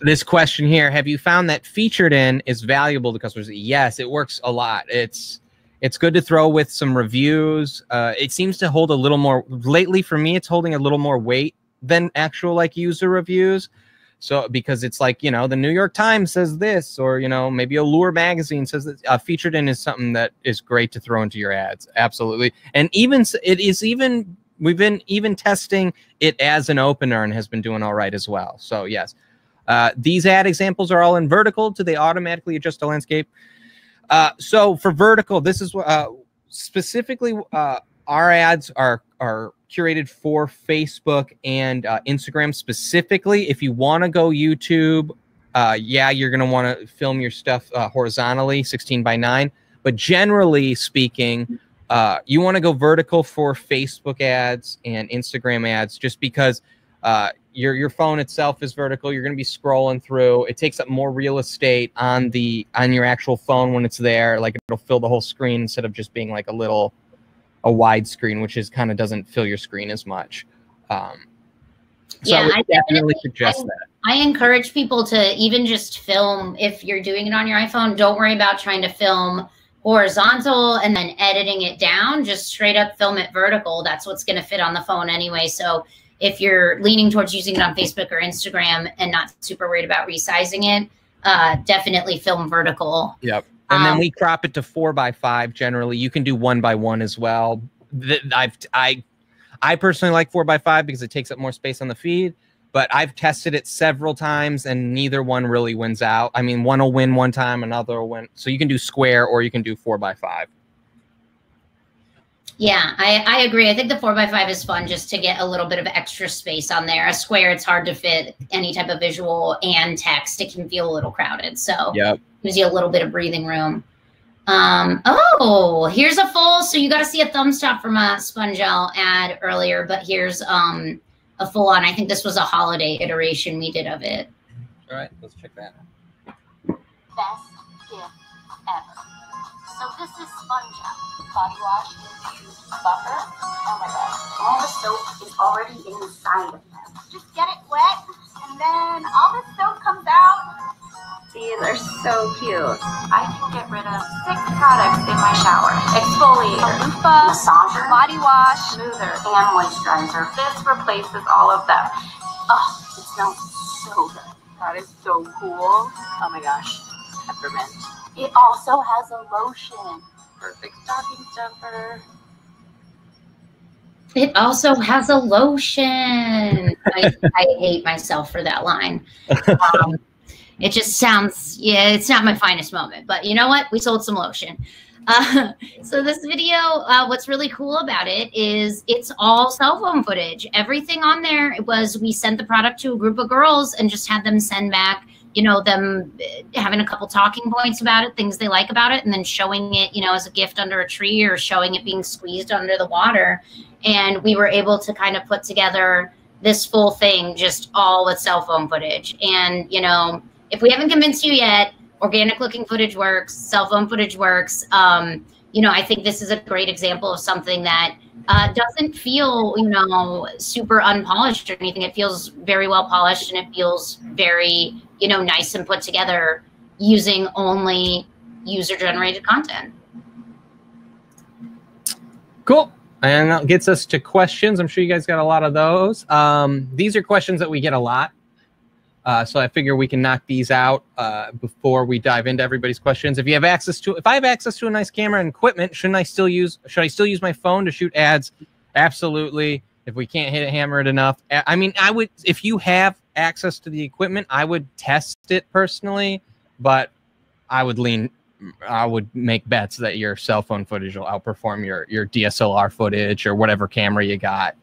this question here, have you found that featured in is valuable to customers? Yes, it works a lot. It's, It's good to throw with some reviews. Uh, it seems to hold a little more lately for me. It's holding a little more weight than actual like user reviews. So because it's like, you know, the New York Times says this, or, you know, maybe Allure magazine says that. Uh, featured in is something that is great to throw into your ads. Absolutely. And even it is even we've been even testing it as an opener and has been doing all right as well. So, yes, uh, these ad examples are all in vertical. Do they automatically adjust the landscape? Uh, so for vertical, this is uh, specifically uh, our ads are are curated for Facebook and uh, Instagram specifically. If you want to go YouTube, uh, yeah, you're going to want to film your stuff uh, horizontally, sixteen by nine. But generally speaking, uh, you want to go vertical for Facebook ads and Instagram ads just because uh, your your phone itself is vertical. You're going to be scrolling through. It takes up more real estate on the on your actual phone when it's there. Like it'll fill the whole screen instead of just being like a little a wide screen, which is kind of doesn't fill your screen as much. Um, so yeah, I would I definitely, definitely suggest I, that. I encourage people to even just film. If you're doing it on your iPhone, don't worry about trying to film horizontal and then editing it down. Just straight up film it vertical. That's what's going to fit on the phone anyway. So if you're leaning towards using it on Facebook or Instagram and not super worried about resizing it, uh, definitely film vertical. Yep. And then we crop it to four by five. Generally, you can do one by one as well. I've I, I personally like four by five because it takes up more space on the feed. But I've tested it several times, and neither one really wins out. I mean, one will win one time, another will win. So you can do square, or you can do four by five. Yeah, I I agree. I think the four by five is fun just to get a little bit of extra space on there. A square, it's hard to fit any type of visual and text. It can feel a little crowded. So yep. Gives you a little bit of breathing room. Um, oh, here's a full. So you got to see a thumb stop from a SpunGel ad earlier, but here's um, a full on. I think this was a holiday iteration we did of it. All right, let's check that out. Best gift ever. So this is SpunGel body wash infused buffer. Oh my god, all the soap is already inside of them. Just get it wet, and then all the soap comes out. These are so cute. I can get rid of six products in my shower. Exfoliator, loofah, massager, body wash, smoother, and moisturizer. This replaces all of them. Oh, it smells so good. That is so cool. Oh my gosh, peppermint. It also has a lotion. Perfect stocking stuffer. It also has a lotion. I, I hate myself for that line. Um, It just sounds, yeah, it's not my finest moment, but you know what? We sold some lotion. Uh, so this video, uh, what's really cool about it is it's all cell phone footage. Everything on there it was we sent the product to a group of girls and just had them send back, you know, them having a couple talking points about it, things they like about it, and then showing it, you know, as a gift under a tree or showing it being squeezed under the water. And we were able to kind of put together this full thing just all with cell phone footage. And, you know, if we haven't convinced you yet, organic looking footage works, cell phone footage works. Um, you know, I think this is a great example of something that uh, doesn't feel, you know, super unpolished or anything. It feels very well polished and it feels very, you know, nice and put together using only user generated content. Cool. And that gets us to questions. I'm sure you guys got a lot of those. Um, these are questions that we get a lot. Uh, so I figure we can knock these out uh, before we dive into everybody's questions. If you have access to, if I have access to a nice camera and equipment, shouldn't I still use? Should I still use my phone to shoot ads? Absolutely. If we can't hit it, hammer it enough. I mean, I would. If you have access to the equipment, I would test it personally, but I would lean. I would make bets that your cell phone footage will outperform your your D S L R footage or whatever camera you got.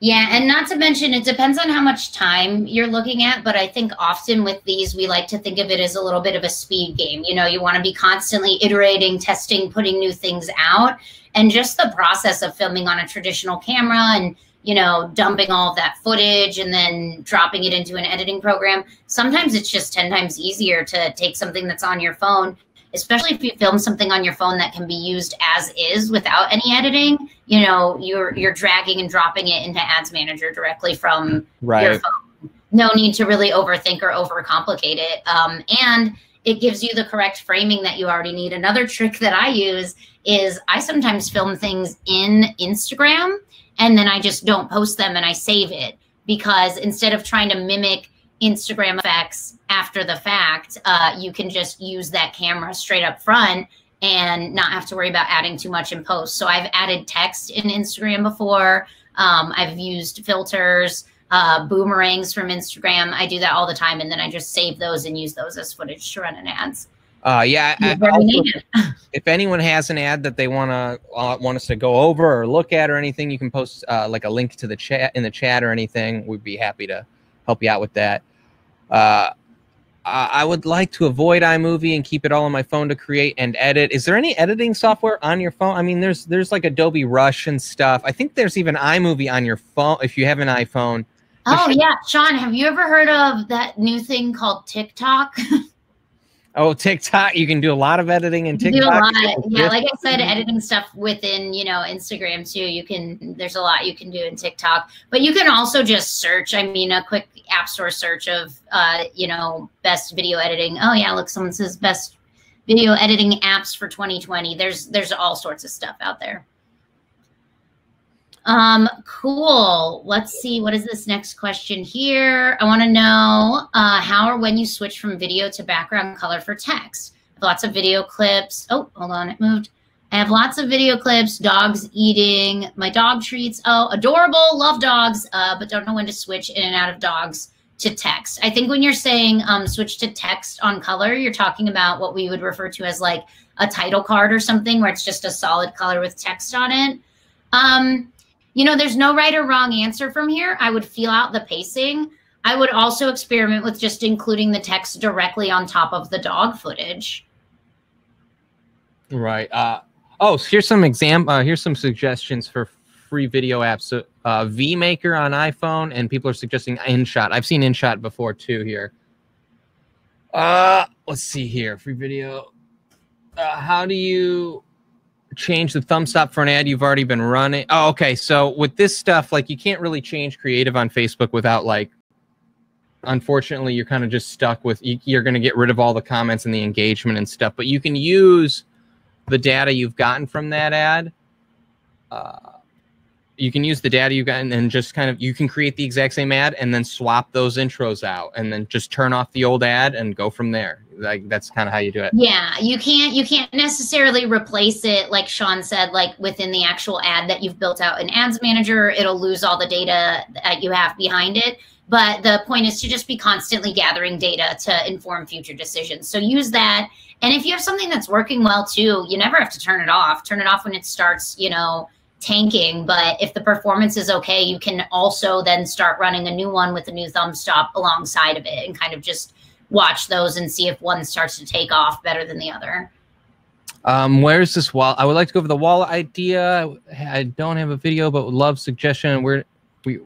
Yeah, and not to mention, it depends on how much time you're looking at, but I think often with these, we like to think of it as a little bit of a speed game. You know, you want to be constantly iterating, testing, putting new things out, and just the process of filming on a traditional camera and, you know, dumping all of that footage and then dropping it into an editing program. Sometimes it's just ten times easier to take something that's on your phone, especially if you film something on your phone that can be used as is without any editing. You know, you're you're dragging and dropping it into Ads Manager directly from right. your phone. No need to really overthink or overcomplicate it. Um, and it gives you the correct framing that you already need. Another trick that I use is I sometimes film things in Instagram and then I just don't post them and I save it, because instead of trying to mimic Instagram effects after the fact, uh, you can just use that camera straight up front and not have to worry about adding too much in post. So I've added text in Instagram before. Um, I've used filters, uh, boomerangs from Instagram. I do that all the time. And then I just save those and use those as footage to run in ads. Uh, yeah. I, also, if anyone has an ad that they want to uh, want us to go over or look at or anything, you can post uh, like a link to the chat in the chat or anything. We'd be happy to help you out with that. Uh, I would like to avoid iMovie and keep it all on my phone to create and edit. Is there any editing software on your phone? I mean, there's there's like Adobe Rush and stuff. I think there's even iMovie on your phone if you have an iPhone. Oh, There's yeah. Shaun, have you ever heard of that new thing called TikTok? Oh, TikTok. You can do a lot of editing in TikTok. You can do a lot. Yeah, like I said, editing stuff within, you know, Instagram too. You can, there's a lot you can do in TikTok, but you can also just search. I mean, a quick app store search of, uh, you know, best video editing. Oh yeah, look, someone says best video editing apps for twenty twenty. There's, there's all sorts of stuff out there. Um, cool. Let's see. What is this next question here? I want to know uh, how or when you switch from video to background color for text. I have lots of video clips. Oh, hold on. It moved. I have lots of video clips, dogs eating my dog treats. Oh, adorable. Love dogs, uh, but don't know when to switch in and out of dogs to text. I think when you're saying um, switch to text on color, you're talking about what we would refer to as like a title card or something where it's just a solid color with text on it. Um, You know, there's no right or wrong answer from here. I would feel out the pacing. I would also experiment with just including the text directly on top of the dog footage. Right. Uh, oh, so here's some exam. Uh, here's some suggestions for free video apps. So, uh, VMaker on iPhone, and people are suggesting InShot. I've seen InShot before too here. Uh, let's see here. Free video. Uh, how do you change the thumb stop for an ad you've already been running? Oh, okay. So with this stuff, like you can't really change creative on Facebook without like, unfortunately, you're kind of just stuck with, you're going to get rid of all the comments and the engagement and stuff, but you can use the data you've gotten from that ad. Uh, you can use the data you've gotten and just kind of, you can create the exact same ad and then swap those intros out and then just turn off the old ad and go from there. Like that's kind of how you do it. Yeah. You can't, you can't necessarily replace it. Like Shaun said, like within the actual ad that you've built out in Ads Manager, it'll lose all the data that you have behind it. But the point is to just be constantly gathering data to inform future decisions. So use that. And if you have something that's working well too, you never have to turn it off. Turn it off when it starts, you know, tanking, but if the performance is okay, you can also then start running a new one with a new thumb stop alongside of it and kind of just watch those and see if one starts to take off better than the other. Um, where's this wall? I would like to go over the wall idea. I don't have a video, but would love suggestion. Where we,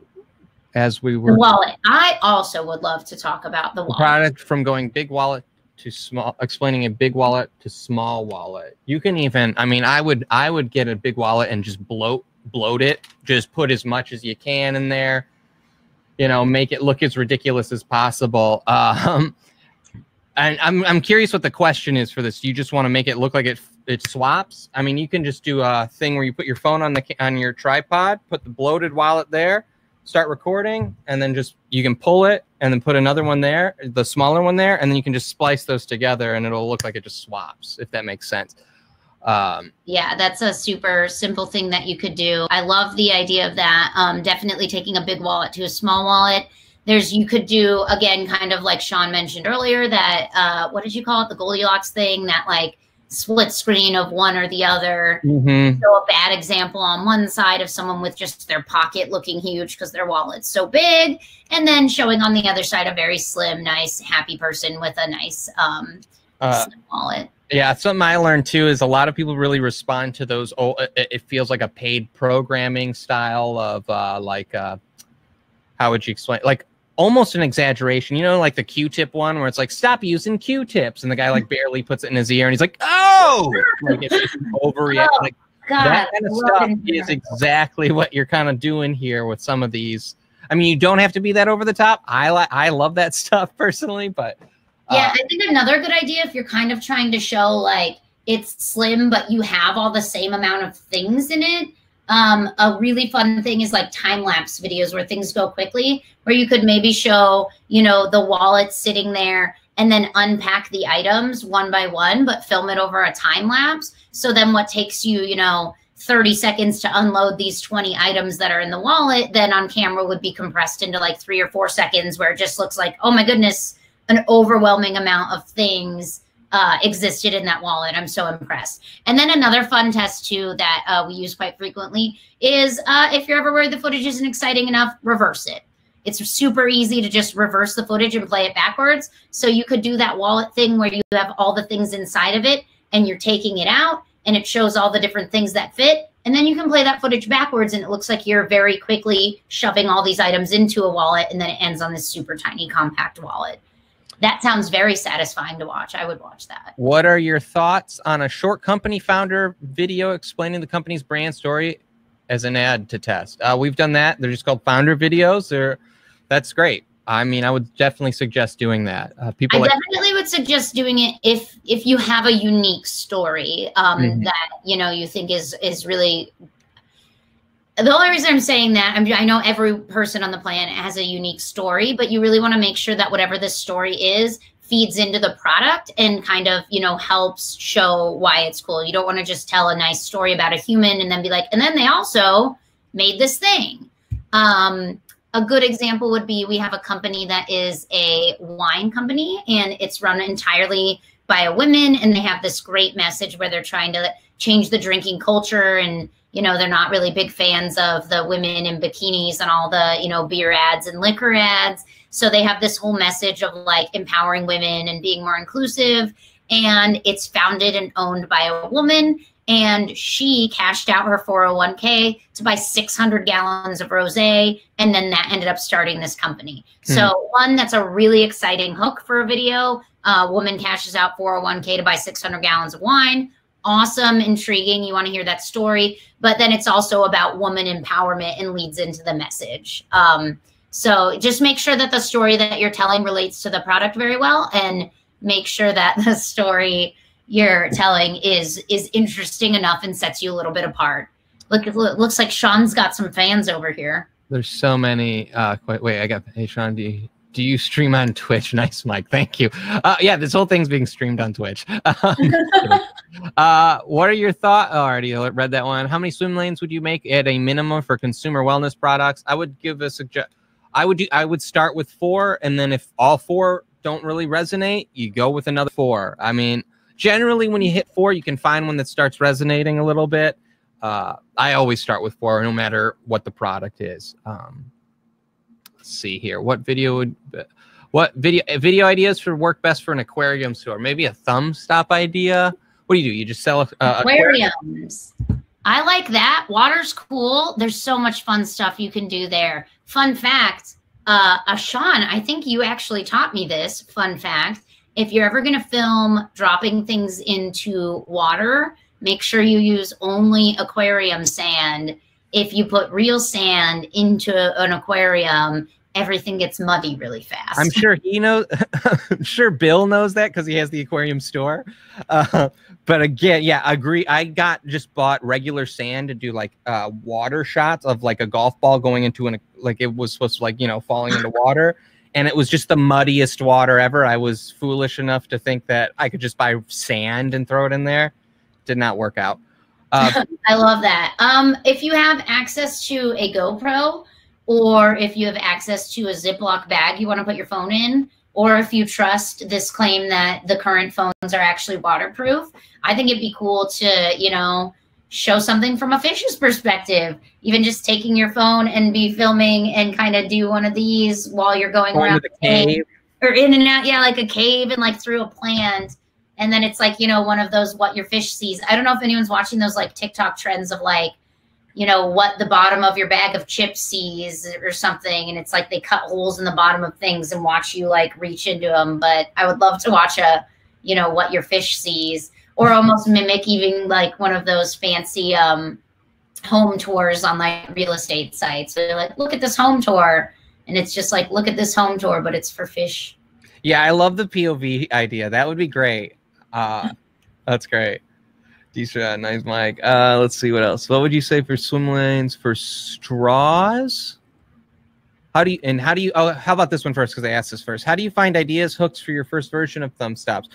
as we were. The wallet. I also would love to talk about the wallet. Product from going big wallet to small, explaining a big wallet to small wallet. You can even, I mean, I would, I would get a big wallet and just bloat, bloat it. Just put as much as you can in there, you know, make it look as ridiculous as possible. Um, and I'm, I'm curious what the question is for this. Do you just want to make it look like it, it swaps? I mean, you can just do a thing where you put your phone on the, on your tripod, put the bloated wallet there, start recording, and then just, you can pull it and then put another one there, the smaller one there, and then you can just splice those together and it'll look like it just swaps, if that makes sense. Um, yeah, that's a super simple thing that you could do. I love the idea of that. Um, definitely taking a big wallet to a small wallet. There's, you could do, again, kind of like Shaun mentioned earlier, that, uh, what did you call it? The Goldilocks thing, that like split screen of one or the other. Mm-hmm. So a bad example on one side of someone with just their pocket looking huge because their wallet's so big, and then showing on the other side a very slim, nice, happy person with a nice um, uh, slim wallet. Yeah, something I learned too is a lot of people really respond to those old, it, it feels like a paid programming style of uh, like, uh, how would you explain, like almost an exaggeration, you know, like the Q-tip one where it's like, stop using Q-tips. And the guy like barely puts it in his ear and he's like, oh, like it's overreact. Oh, like, God, that kind of stuff is exactly what you're kind of doing here with some of these. I mean, you don't have to be that over the top. I, li I love that stuff personally, but Yeah, uh, I think another good idea, if you're kind of trying to show like it's slim, but you have all the same amount of things in it. Um, a really fun thing is like time-lapse videos where things go quickly, where you could maybe show, you know, the wallet sitting there and then unpack the items one by one, but film it over a time-lapse. So then what takes you, you know, thirty seconds to unload these twenty items that are in the wallet, then on camera would be compressed into like three or four seconds where it just looks like, oh my goodness, an overwhelming amount of things Uh, existed in that wallet. I'm so impressed. And then another fun test too that uh, we use quite frequently is uh, if you're ever worried the footage isn't exciting enough, reverse it. It's super easy to just reverse the footage and play it backwards. So you could do that wallet thing where you have all the things inside of it and you're taking it out and it shows all the different things that fit. And then you can play that footage backwards and it looks like you're very quickly shoving all these items into a wallet and then it ends on this super tiny compact wallet. That sounds very satisfying to watch. I would watch that. What are your thoughts on a short company founder video explaining the company's brand story as an ad to test? Uh, we've done that. They're just called founder videos. They're, that's great. I mean, I would definitely suggest doing that. Uh, people I like definitely would suggest doing it if if you have a unique story um, mm-hmm. that you know you think is is really. The only reason I'm saying that, I'm, I know every person on the planet has a unique story, but you really want to make sure that whatever this story is feeds into the product and kind of, you know, helps show why it's cool. You don't want to just tell a nice story about a human and then be like, and then they also made this thing. Um, a good example would be we have a company that is a wine company and it's run entirely by a woman and they have this great message where they're trying to change the drinking culture and, you know, they're not really big fans of the women in bikinis and all the, you know, beer ads and liquor ads. So they have this whole message of like empowering women and being more inclusive. And it's founded and owned by a woman. And she cashed out her four oh one K to buy six hundred gallons of rosé. And then that ended up starting this company. Mm-hmm. So one, that's a really exciting hook for a video. A woman cashes out four oh one K to buy six hundred gallons of wine. Awesome, intriguing. You want to hear that story, but then it's also about woman empowerment and leads into the message. Um, so just make sure that the story that you're telling relates to the product very well, and make sure that the story you're telling is is interesting enough and sets you a little bit apart. Look, it looks like Shaun's got some fans over here. There's so many. Uh, quite, wait, I got. Hey, Shaun, do you, do you stream on Twitch? Nice, Mike. Thank you. Uh, yeah, this whole thing's being streamed on Twitch. Uh, what are your thoughts? Oh, I already read that one. How many swim lanes would you make at a minimum for consumer wellness products? I would give a suggest. I would do. I would start with four, and then if all four don't really resonate, you go with another four. I mean, generally, when you hit four, you can find one that starts resonating a little bit. Uh, I always start with four, no matter what the product is. Um, let's see here. What video would? What video? Video ideas for work best for an aquarium store? Maybe a thumb stop idea. What do you do? You just sell uh, aquariums. I like that. Water's cool. There's so much fun stuff you can do there. Fun fact, uh, uh, Shaun, I think you actually taught me this. Fun fact, if you're ever going to film dropping things into water, make sure you use only aquarium sand. If you put real sand into an aquarium, everything gets muddy really fast. I'm sure he knows. I'm sure Bill knows that because he has the aquarium store. Uh, but again, yeah, I agree. I got just bought regular sand to do like uh, water shots of like a golf ball going into an, like it was supposed to like, you know, falling into water. And it was just the muddiest water ever. I was foolish enough to think that I could just buy sand and throw it in there. Did not work out. Uh, I love that. Um, if you have access to a GoPro, or if you have access to a Ziploc bag you want to put your phone in, or if you trust this claim that the current phones are actually waterproof, I think it'd be cool to, you know, show something from a fish's perspective. Even just taking your phone and be filming and kind of do one of these while you're going, going around the cave. cave or in and out. Yeah, like a cave and like through a plant. And then it's like, you know, one of those what your fish sees. I don't know if anyone's watching those like TikTok trends of like, you know, what the bottom of your bag of chips sees or something. And it's like they cut holes in the bottom of things and watch you like reach into them. But I would love to watch a, you know, what your fish sees, or almost mimic even like one of those fancy um, home tours on like real estate sites. So they're like, look at this home tour. And it's just like, look at this home tour, but it's for fish. Yeah, I love the P O V idea. That would be great. Uh, that's great. D-Strat, nice mic. Uh, let's see what else. What would you say for swim lanes for straws? How do you and how do you? Oh, how about this one first? Because I asked this first. How do you find ideas, hooks for your first version of thumb stops?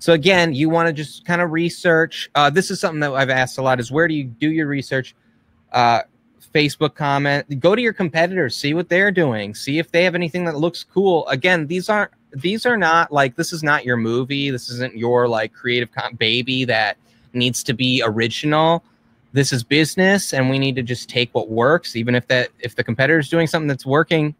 So again, you want to just kind of research. Uh, this is something that I've asked a lot: is where do you do your research? Uh, Facebook comment. Go to your competitors. See what they're doing. See if they have anything that looks cool. Again, these aren't. These are not like. This is not your movie. This isn't your like creative comp baby that needs to be original. This is business, and we need to just take what works, even if that if the competitor is doing something that's working,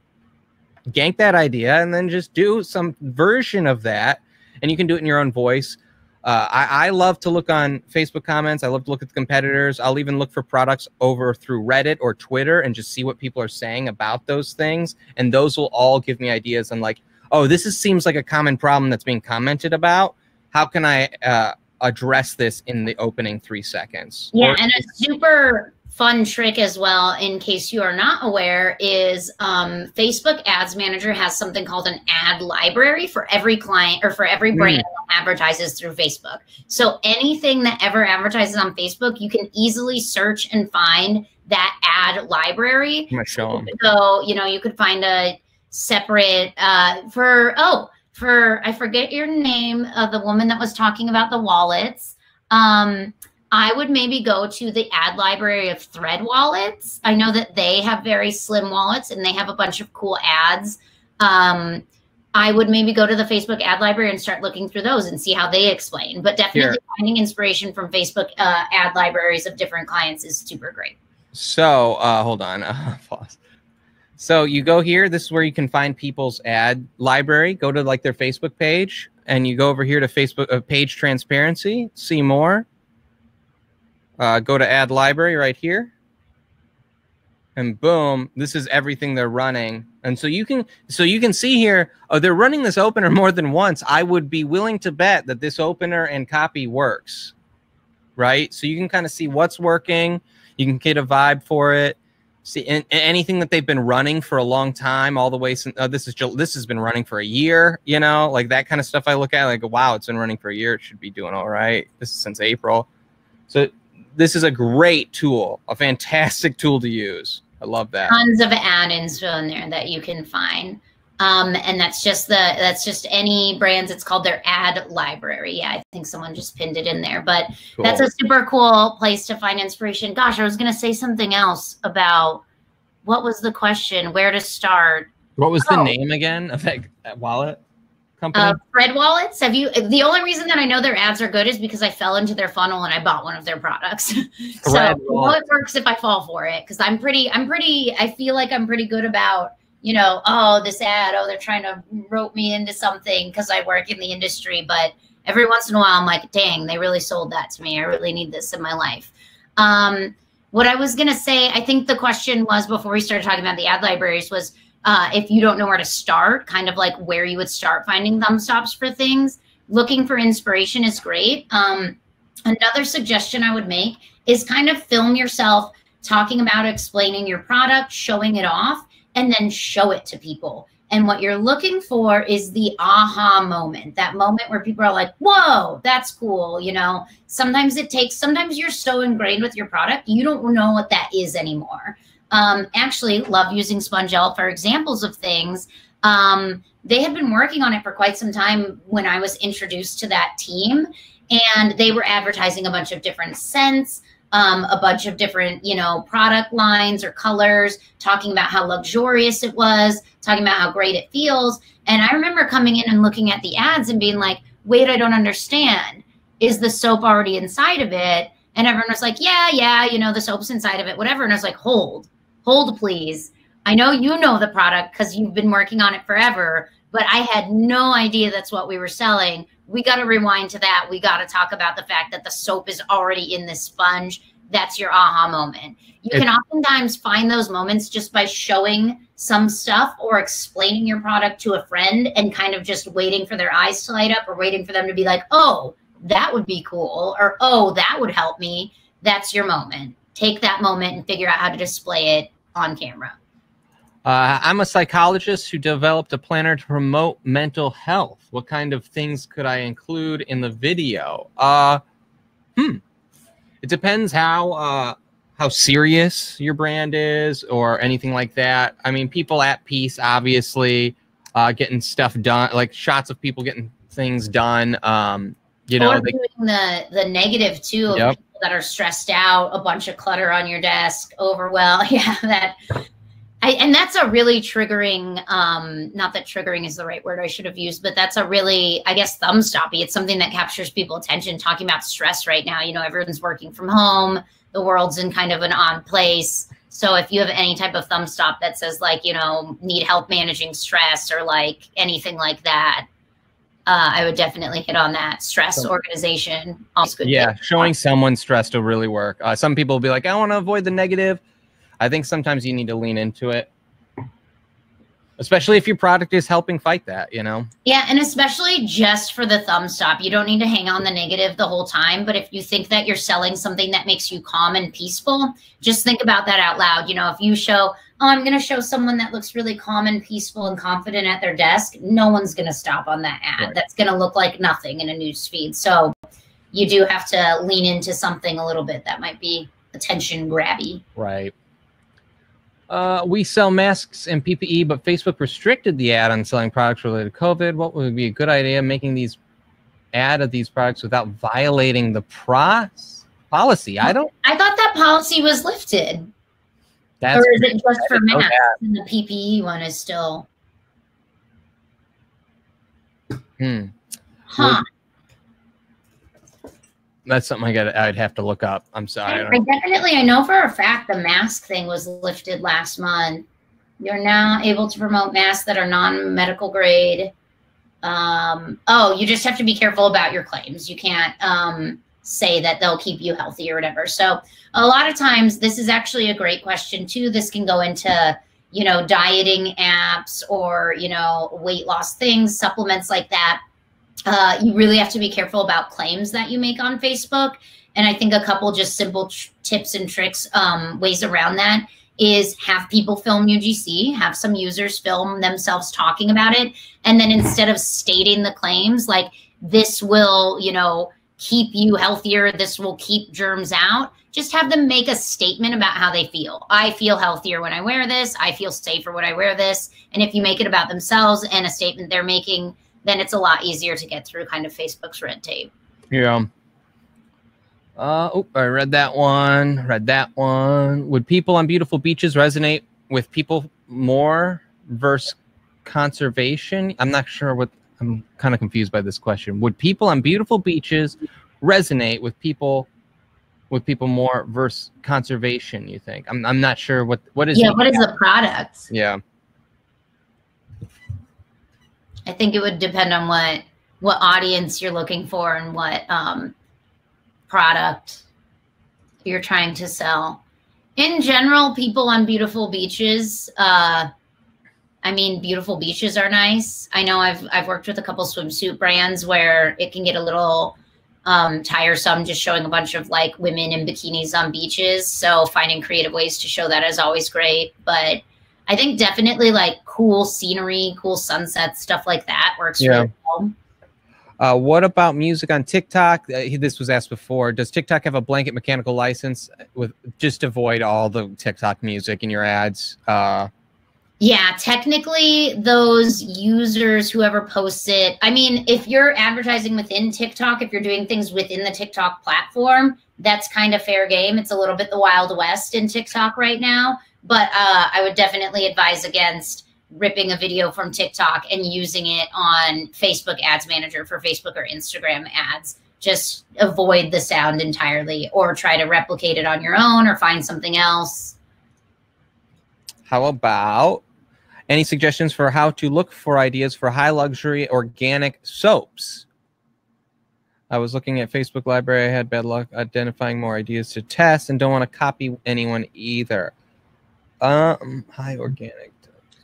gank that idea and then just do some version of that, and you can do it in your own voice. Uh, I, I love to look on Facebook comments. I love to look at the competitors. I'll even look for products over through Reddit or Twitter and just see what people are saying about those things, and those will all give me ideas on like, oh, this is, seems like a common problem that's being commented about. How can I uh, address this in the opening three seconds? Yeah, and a super fun trick as well, in case you are not aware, is um, Facebook Ads Manager has something called an ad library for every client or for every brand mm. that advertises through Facebook. So anything that ever advertises on Facebook, you can easily search and find that ad library. I'm gonna show them. So, you know, you could find a separate uh, for, oh, For, I forget your name of the woman that was talking about the wallets. Um, I would maybe go to the ad library of Thread Wallets. I know that they have very slim wallets and they have a bunch of cool ads. Um, I would maybe go to the Facebook ad library and start looking through those and see how they explain. But definitely Here. finding inspiration from Facebook uh, ad libraries of different clients is super great. So uh, hold on, uh, pause. So you go here, this is where you can find people's ad library, go to like their Facebook page, and you go over here to Facebook uh, page transparency, see more, uh, go to ad library right here, and boom, this is everything they're running. And so you can, so you can see here, oh, they're running this opener more than once. I would be willing to bet that this opener and copy works, right? So you can kind of see what's working, you can get a vibe for it. See, and anything that they've been running for a long time, all the way since, oh, this is this has been running for a year, you know, like that kind of stuff I look at, like, wow, it's been running for a year. It should be doing all right. This is since April. So this is a great tool, a fantastic tool to use. I love that. Tons of add-ins in there that you can find. Um, and that's just the, that's just any brands. It's called their ad library. Yeah. I think someone just pinned it in there, but cool. That's a super cool place to find inspiration. Gosh, I was going to say something else about what was the question, where to start. What was oh. the name again of that wallet company? Uh, Thread Wallets. Have you, the only reason that I know their ads are good is because I fell into their funnel and I bought one of their products. So I know it works if I fall for it. Cause I'm pretty, I'm pretty, I feel like I'm pretty good about, you know, oh, this ad, oh, they're trying to rope me into something because I work in the industry. But every once in a while, I'm like, dang, they really sold that to me. I really need this in my life. Um, what I was going to say, I think the question was, before we started talking about the ad libraries, was uh, if you don't know where to start, kind of like where you would start finding thumb stops for things. Looking for inspiration is great. Um, another suggestion I would make is kind of film yourself talking about, explaining your product, showing it off, and then show it to people. And what you're looking for is the aha moment, that moment where people are like, whoa, that's cool. You know, sometimes it takes, sometimes you're so ingrained with your product, you don't know what that is anymore. Um, actually love using SpunGel for examples of things. Um, they had been working on it for quite some time when I was introduced to that team, and they were advertising a bunch of different scents, Um, a bunch of different, you know, product lines or colors, talking about how luxurious it was, talking about how great it feels. And I remember coming in and looking at the ads and being like, wait, I don't understand. Is the soap already inside of it? And everyone was like, yeah, yeah, you know, the soap's inside of it, whatever. And I was like, hold, hold, please. I know you know the product because you've been working on it forever, but I had no idea that's what we were selling. We got to rewind to that. We got to talk about the fact that the soap is already in this sponge. That's your aha moment. You can oftentimes find those moments just by showing some stuff or explaining your product to a friend and kind of just waiting for their eyes to light up or waiting for them to be like, oh, that would be cool, or oh, that would help me. That's your moment. Take that moment and figure out how to display it on camera. Uh, I'm a psychologist who developed a planner to promote mental health. What kind of things could I include in the video? Uh, hmm. It depends how uh, how serious your brand is or anything like that. I mean, people at peace, obviously, uh, getting stuff done, like shots of people getting things done. Um, you know, or they, doing the the negative too. Yep. Of people that are stressed out, a bunch of clutter on your desk, overwhelmed. Yeah, that. I, and that's a really triggering, um, not that triggering is the right word I should have used, but that's a really, I guess, thumb-stoppy. It's something that captures people's attention, talking about stress right now. You know, everyone's working from home. The world's in kind of an on place. So if you have any type of thumb stop that says, like, you know, need help managing stress or, like, anything like that, uh, I would definitely hit on that. Stress organization. Good yeah, thing. Showing someone stressed will really work. Uh, some people will be like, I want to avoid the negative. I think sometimes you need to lean into it, especially if your product is helping fight that, you know? Yeah, and especially just for the thumb stop. You don't need to hang on the negative the whole time, but if you think that you're selling something that makes you calm and peaceful, just think about that out loud. You know, if you show, oh, I'm gonna show someone that looks really calm and peaceful and confident at their desk, no one's gonna stop on that ad. Right. That's gonna look like nothing in a newsfeed. So you do have to lean into something a little bit that might be attention grabby. Right. Uh, we sell masks and P P E, but Facebook restricted the ad on selling products related to COVID. What would be a good idea making these ad of these products without violating the pros policy? I don't. I thought that policy was lifted. That's or is it just for masks and the P P E one is still? Hmm. Huh. That's something I got. I'd have to look up. I'm sorry. I, I definitely, I know for a fact the mask thing was lifted last month. You're now able to promote masks that are non-medical grade. Um, oh, you just have to be careful about your claims. You can't um, say that they'll keep you healthy or whatever. So a lot of times, this is actually a great question too. This can go into, you know, dieting apps or, you know, weight loss things, supplements like that. Uh, you really have to be careful about claims that you make on Facebook. And I think a couple just simple tips and tricks, um, ways around that is have people film U G C, have some users film themselves talking about it. And then instead of stating the claims, like this will, you know, keep you healthier, this will keep germs out, just have them make a statement about how they feel. I feel healthier when I wear this. I feel safer when I wear this. And if you make it about themselves and a statement they're making, then it's a lot easier to get through kind of Facebook's red tape. Yeah. Uh, oh, I read that one, read that one. Would people on beautiful beaches resonate with people more versus conservation? I'm not sure what, I'm kind of confused by this question. Would people on beautiful beaches resonate with people with people more versus conservation, you think? I'm, I'm not sure what, what is, yeah, what is the product? Yeah. I think it would depend on what what audience you're looking for and what um, product you're trying to sell. In general, people on beautiful beaches, uh, I mean, beautiful beaches are nice. I know I've, I've worked with a couple swimsuit brands where it can get a little um, tiresome just showing a bunch of like women in bikinis on beaches. So finding creative ways to show that is always great. But I think definitely like cool scenery, cool sunsets, stuff like that works yeah. really well. Uh, what about music on TikTok? Uh, this was asked before. Does TikTok have a blanket mechanical license? With just avoid all the TikTok music in your ads. Uh, yeah, technically those users, whoever posts it, I mean, if you're advertising within TikTok, if you're doing things within the TikTok platform, that's kind of fair game. It's a little bit the Wild West in TikTok right now. But uh, I would definitely advise against ripping a video from TikTok and using it on Facebook Ads Manager for Facebook or Instagram ads. Just avoid the sound entirely or try to replicate it on your own or find something else. How about any suggestions for how to look for ideas for high luxury organic soaps? I was looking at Facebook library. I had bad luck identifying more ideas to test and don't want to copy anyone either. Um, high organic.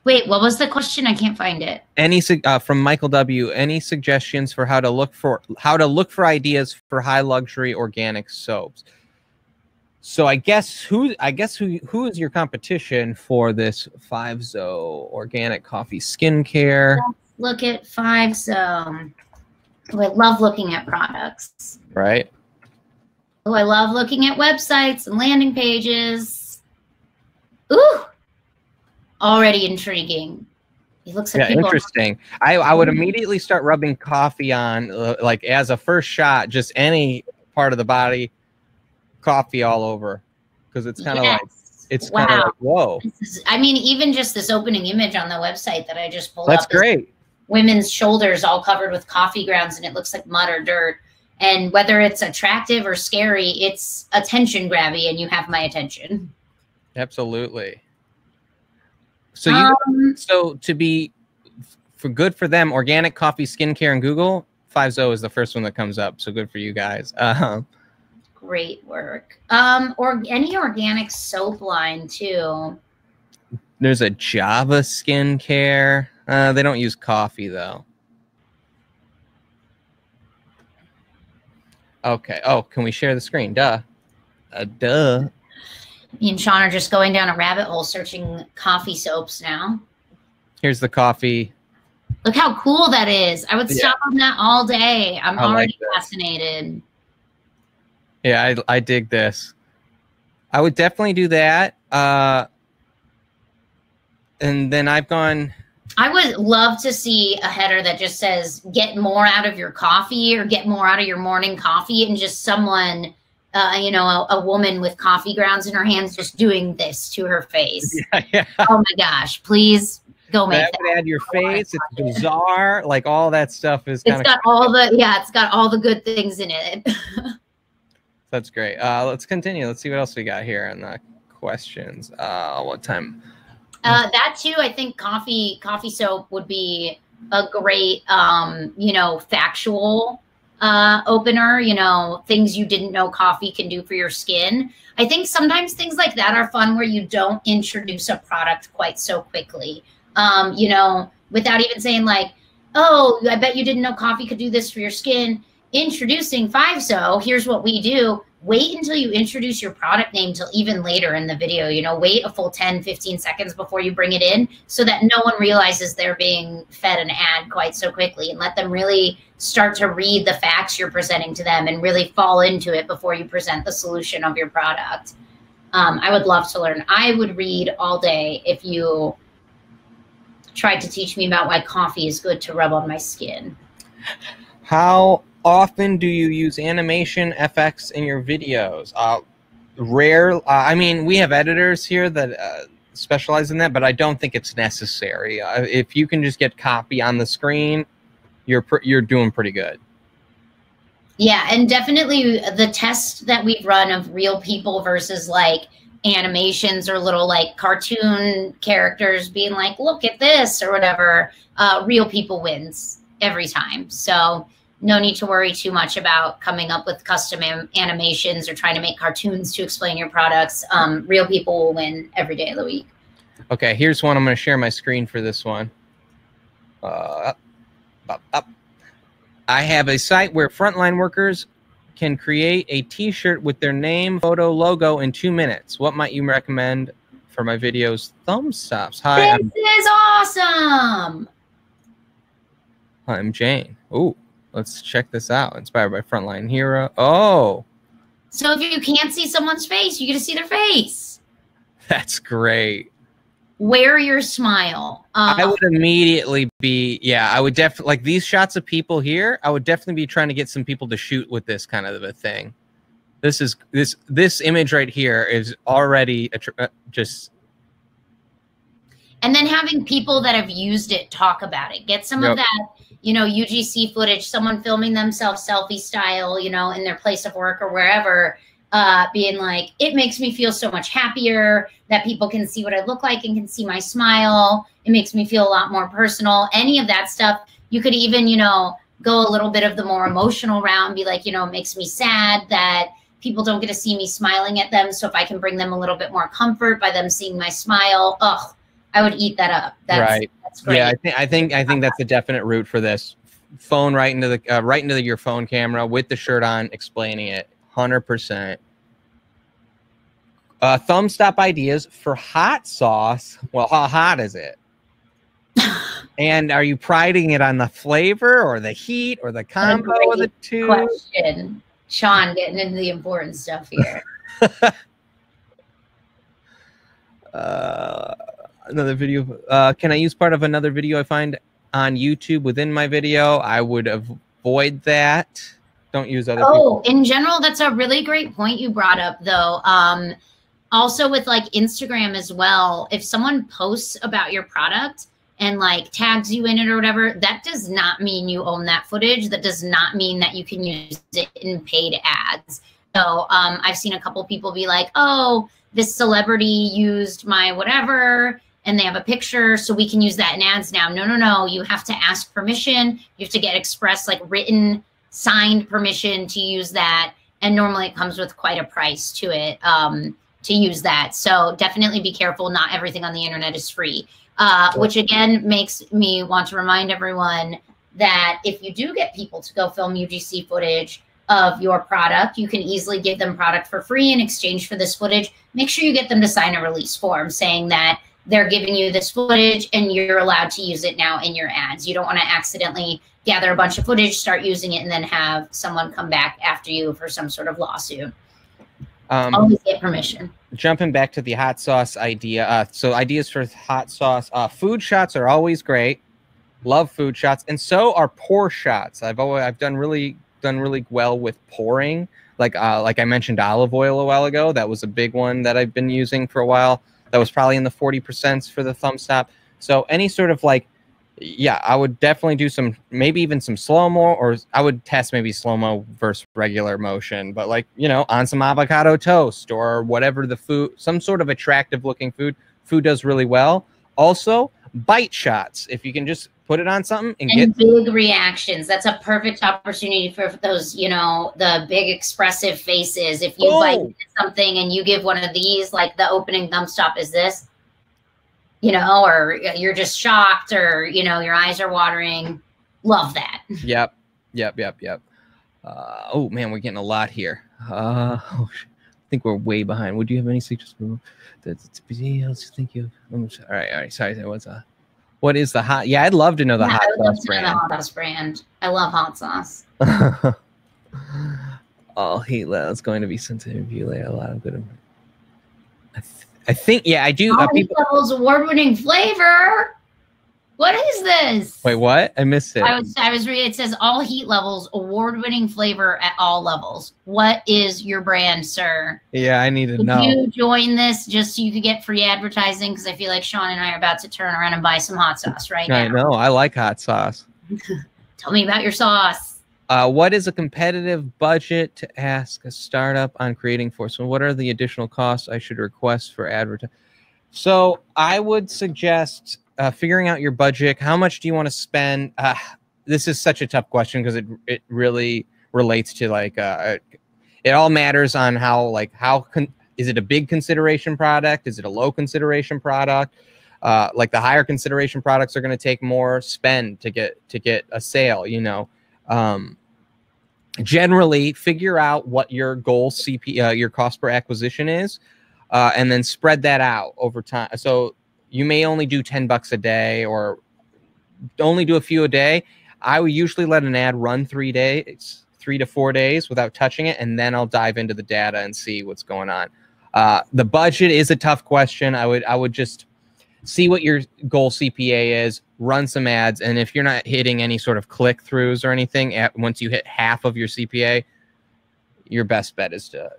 Wait, what was the question? I can't find it. Any uh, from Michael W. Any suggestions for how to look for how to look for ideas for high luxury organic soaps? So I guess who I guess who who is your competition for this five zo organic coffee skincare? Let's look at five zo. Oh, I love looking at products. Right. Oh, I love looking at websites and landing pages. Ooh, already intriguing. It looks like yeah, interesting. I, I would immediately start rubbing coffee on, uh, like as a first shot, just any part of the body, coffee all over, because it's kind of yes. like, it's wow. kind of like, whoa. Is, I mean, even just this opening image on the website that I just pulled That's up. That's great. Women's shoulders all covered with coffee grounds, and it looks like mud or dirt. And whether it's attractive or scary, it's attention grabby, and you have my attention. Absolutely. So you, um, so to be for good for them, organic coffee, skincare, and Google, five zo is the first one that comes up. So good for you guys. Uh, great work. Um, or any organic soap line too. There's a Java skincare. Uh, they don't use coffee though. Okay. Oh, can we share the screen? Duh. Uh, duh. Me and Shaun are just going down a rabbit hole searching coffee soaps now. Here's the coffee. Look how cool that is. I would yeah. stop on that all day. I'm I already like fascinated. Yeah, I, I dig this. I would definitely do that. Uh, and then I've gone... I would love to see a header that just says, get more out of your coffee or get more out of your morning coffee, and just someone, uh, you know, a, a woman with coffee grounds in her hands just doing this to her face. Yeah, yeah. Oh my gosh, please go make that. That would add your face, it's bizarre, like all that stuff is kind of... It's got all the, yeah, it's got all the good things in it. That's great. Uh, let's continue. Let's see what else we got here in the questions. Uh, what time... Uh, that too, I think coffee coffee soap would be a great, um, you know, factual uh, opener, you know, things you didn't know coffee can do for your skin. I think sometimes things like that are fun where you don't introduce a product quite so quickly, um, you know, without even saying like, oh, I bet you didn't know coffee could do this for your skin. Introducing five zo, here's what we do. Wait until you introduce your product name till even later in the video, you know, wait a full ten, fifteen seconds before you bring it in so that no one realizes they're being fed an ad quite so quickly, and let them really start to read the facts you're presenting to them and really fall into it before you present the solution of your product. Um, I would love to learn. I would read all day if you tried to teach me about why coffee is good to rub on my skin. How often do you use animation F X in your videos? Uh, rare. Uh, I mean, we have editors here that uh, specialize in that, but I don't think it's necessary. Uh, if you can just get copy on the screen, you're pr you're doing pretty good. Yeah, and definitely the test that we've run of real people versus like animations or little like cartoon characters being like, look at this or whatever, uh, real people wins every time. So no need to worry too much about coming up with custom animations or trying to make cartoons to explain your products. Um, real people will win every day of the week. Okay, here's one. I'm going to share my screen for this one. Uh, up, up, up. I have a site where frontline workers can create a T-shirt with their name, photo, logo in two minutes. What might you recommend for my videos? Thumbs ups. Hi. This I'm is awesome. Hi, I'm Jane. Ooh. Let's check this out. Inspired by Frontline Hero. Oh. So if you can't see someone's face, you get to see their face. That's great. Wear your smile. Um, I would immediately be, yeah, I would definitely, like these shots of people here, I would definitely be trying to get some people to shoot with this kind of a thing. This is, this, this image right here is already a tr uh, just. And then having people that have used it talk about it. Get some yep. of that. You know, U G C footage, someone filming themselves selfie style, you know, in their place of work or wherever, uh, being like, it makes me feel so much happier that people can see what I look like and can see my smile. It makes me feel a lot more personal. Any of that stuff. You could even, you know, go a little bit of the more emotional route and be like, you know, it makes me sad that people don't get to see me smiling at them. So if I can bring them a little bit more comfort by them seeing my smile, ugh, I would eat that up. That's, right. That's great. Yeah, I think I think I think that's a definite route for this. Phone right into the uh, right into the, your phone camera with the shirt on, explaining it. one hundred percent. Uh, thumbs up ideas for hot sauce. Well, how hot is it? And are you priding it on the flavor or the heat or the combo of the two? Question. Shaun getting into the important stuff here. uh, another video. Uh, can I use part of another video I find on YouTube within my video? I would avoid that. Don't use other Oh, people. In general, that's a really great point you brought up, though. Um, also with like Instagram as well, if someone posts about your product and like tags you in it or whatever, that does not mean you own that footage. That does not mean that you can use it in paid ads. So um, I've seen a couple people be like, oh, this celebrity used my whatever, and they have a picture, so we can use that in ads now. No, no, no, you have to ask permission. You have to get express, like written, signed permission to use that. And normally it comes with quite a price to it um, to use that. So definitely be careful. Not everything on the internet is free. Uh, which again makes me want to remind everyone that if you do get people to go film U G C footage of your product, you can easily give them product for free in exchange for this footage. Make sure you get them to sign a release form saying that they're giving you this footage and you're allowed to use it now in your ads. You don't want to accidentally gather a bunch of footage, start using it, and then have someone come back after you for some sort of lawsuit. Um, Always get permission. Jumping back to the hot sauce idea. Uh, so ideas for hot sauce. Uh, food shots are always great. Love food shots. And so are pour shots. I've always, I've done really done really well with pouring. Like uh, like I mentioned olive oil a while ago. That was a big one that I've been using for a while. That was probably in the forty percent for the thumb stop. So any sort of like, yeah, I would definitely do some, maybe even some slow-mo, or I would test maybe slow-mo versus regular motion, but like, you know, on some avocado toast or whatever the food, some sort of attractive looking food, food does really well. Also, bite shots. If you can just put it on something and, and get big reactions. That's a perfect opportunity for those, you know, the big expressive faces. If you oh. bite something and you give one of these, like the opening thumb stop is this. You know, or you're just shocked, or, you know, your eyes are watering. Love that. Yep. Yep. Yep. Yep. Uh, oh, man, we're getting a lot here. Uh, oh, I think we're way behind. Would you have any suggestions? Thank you. All right. All right. Sorry. That was a, what is the hot? Yeah, I'd love to know the, yeah, hot, I would sauce love to know the hot sauce brand. I love hot sauce. All heat level. It's going to be sent to review later. A lot of good. I think. I think, yeah, I do. Uh, Level's award-winning flavor. What is this? Wait, what? I missed it. I was, I was reading. It says all heat levels, award-winning flavor at all levels. What is your brand, sir? Yeah, I need to know. Did you join this just so you could get free advertising? Because I feel like Shaun and I are about to turn around and buy some hot sauce right now. I know. I like hot sauce. Tell me about your sauce. Uh, what is a competitive budget to ask a startup on creating for? So what are the additional costs I should request for advertising? So I would suggest uh, figuring out your budget. How much do you want to spend? Uh, this is such a tough question because it, it really relates to like, uh, it all matters on how, like, how con is it a big consideration product? Is it a low consideration product? Uh, like the higher consideration products are going to take more spend to get, to get a sale, you know? Um, generally figure out what your goal C P, uh, your cost per acquisition is, uh, and then spread that out over time. So you may only do ten bucks a day or only do a few a day. I would usually let an ad run three days, three to four days without touching it. And then I'll dive into the data and see what's going on. Uh, the budget is a tough question. I would, I would just see what your goal C P A is, run some ads, and if you're not hitting any sort of click-throughs or anything, at, once you hit half of your C P A, your best bet is to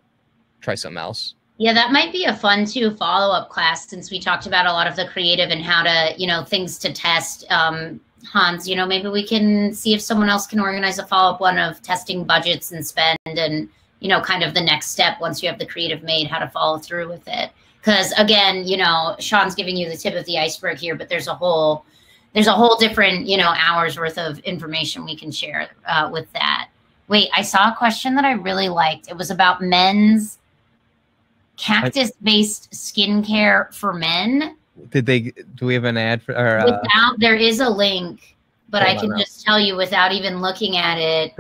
try something else. Yeah, that might be a fun, too, follow-up class since we talked about a lot of the creative and how to, you know, things to test. Um, Hans, you know, maybe we can see if someone else can organize a follow-up one of testing budgets and spend and, you know, kind of the next step once you have the creative made, how to follow through with it. Because, again, you know, Shaun's giving you the tip of the iceberg here, but there's a whole there's a whole different, you know, hours worth of information we can share uh, with that. Wait, I saw a question that I really liked. It was about men's cactus-based skincare for men. Did they? Do we have an ad for? Or, uh, without, there is a link, but I can just tell you without even looking at it.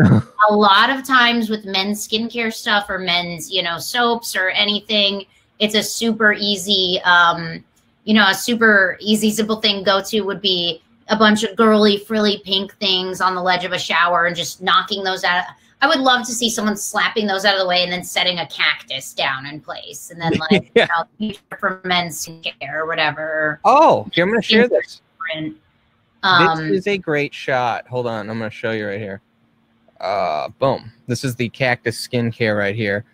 A lot of times with men's skincare stuff or men's, you know, soaps or anything. it's a super easy, um, you know, a super easy, simple thing go to would be a bunch of girly, frilly pink things on the ledge of a shower and just knocking those out. I would love to see someone slapping those out of the way and then setting a cactus down in place. And then like, yeah. you know, for men's skincare or whatever. Oh, I'm going to share this. Um, this is a great shot. Hold on. I'm going to show you right here. Uh, boom. This is the cactus skincare right here.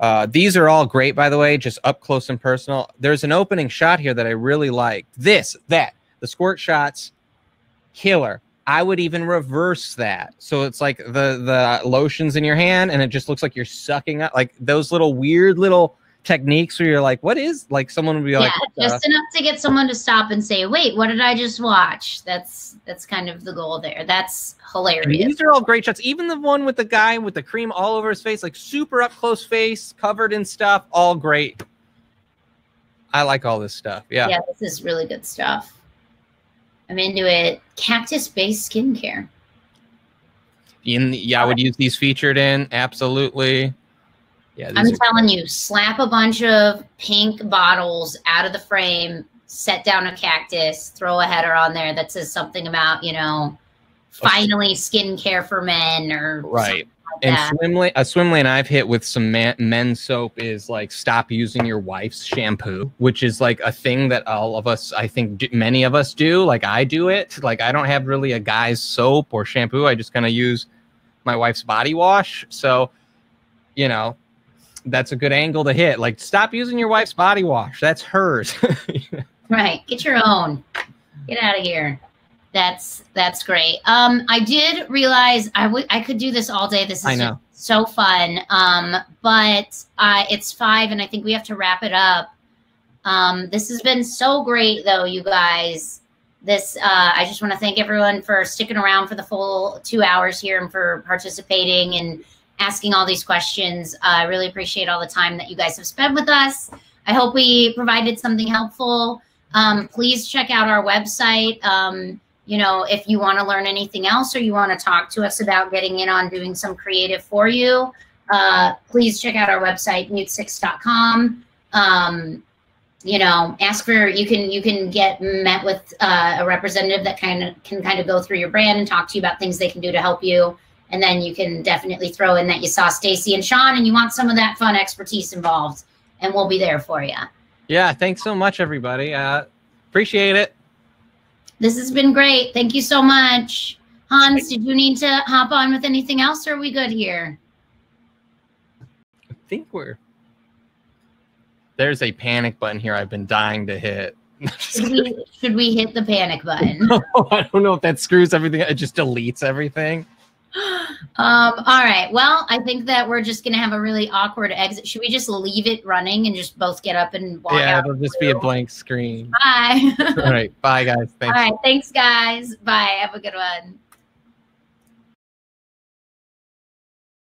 Uh, these are all great, by the way, just up close and personal. There's an opening shot here that I really like. This, that, the squirt shots, killer. I would even reverse that. So it's like the, the lotion's in your hand and it just looks like you're sucking up. Like those little weird little techniques where you're like, what is, like someone would be yeah, like. Yeah, just enough to get someone to stop and say, wait, what did I just watch? That's that's kind of the goal there. That's hilarious. I mean, these are all great shots. Even the one with the guy with the cream all over his face, like super up close face, covered in stuff, all great. I like all this stuff. Yeah. Yeah, this is really good stuff. I'm into it. Cactus-based skincare. In the, yeah, I would use these featured in. Absolutely. Yeah. I'm telling you, slap a bunch of pink bottles out of the frame, set down a cactus, throw a header on there that says something about, you know, finally skincare for men or right. something like and swim lane, a swim lane I've hit with some man, men's soap is like stop using your wife's shampoo, which is like a thing that all of us, I think do, many of us do. Like I do it. Like I don't have really a guy's soap or shampoo. I just kind of use my wife's body wash. So, you know, that's a good angle to hit. Like stop using your wife's body wash. That's hers. Right. Get your own. Get out of here. That's that's great. Um, I did realize I would I could do this all day. This is I know. Just so fun. Um, but uh, it's five, and I think we have to wrap it up. Um, this has been so great, though, you guys. This uh, I just want to thank everyone for sticking around for the full two hours here and for participating and asking all these questions. Uh, I really appreciate all the time that you guys have spent with us. I hope we provided something helpful. Um, please check out our website. Um, You know, if you want to learn anything else or you want to talk to us about getting in on doing some creative for you, uh, please check out our website, mute six dot com. Um, you know, ask for, you can you can get met with uh, a representative that kind of can kind of go through your brand and talk to you about things they can do to help you. And then you can definitely throw in that you saw Stacey and Shaun and you want some of that fun expertise involved, and we'll be there for you. Yeah, thanks so much, everybody. Uh, appreciate it. This has been great. Thank you so much. Hans, did you need to hop on with anything else, or are we good here? I think we're... There's a panic button here I've been dying to hit. Should we, should we hit the panic button? No, I don't know if that screws everything. It just deletes everything. Um, all right. Well, I think that we're just going to have a really awkward exit. Should we just leave it running and just both get up and walk yeah, out? Yeah, it'll just be a blank screen. Bye. All right. Bye, guys. Thanks. All right. Thanks, guys. Bye. Have a good one.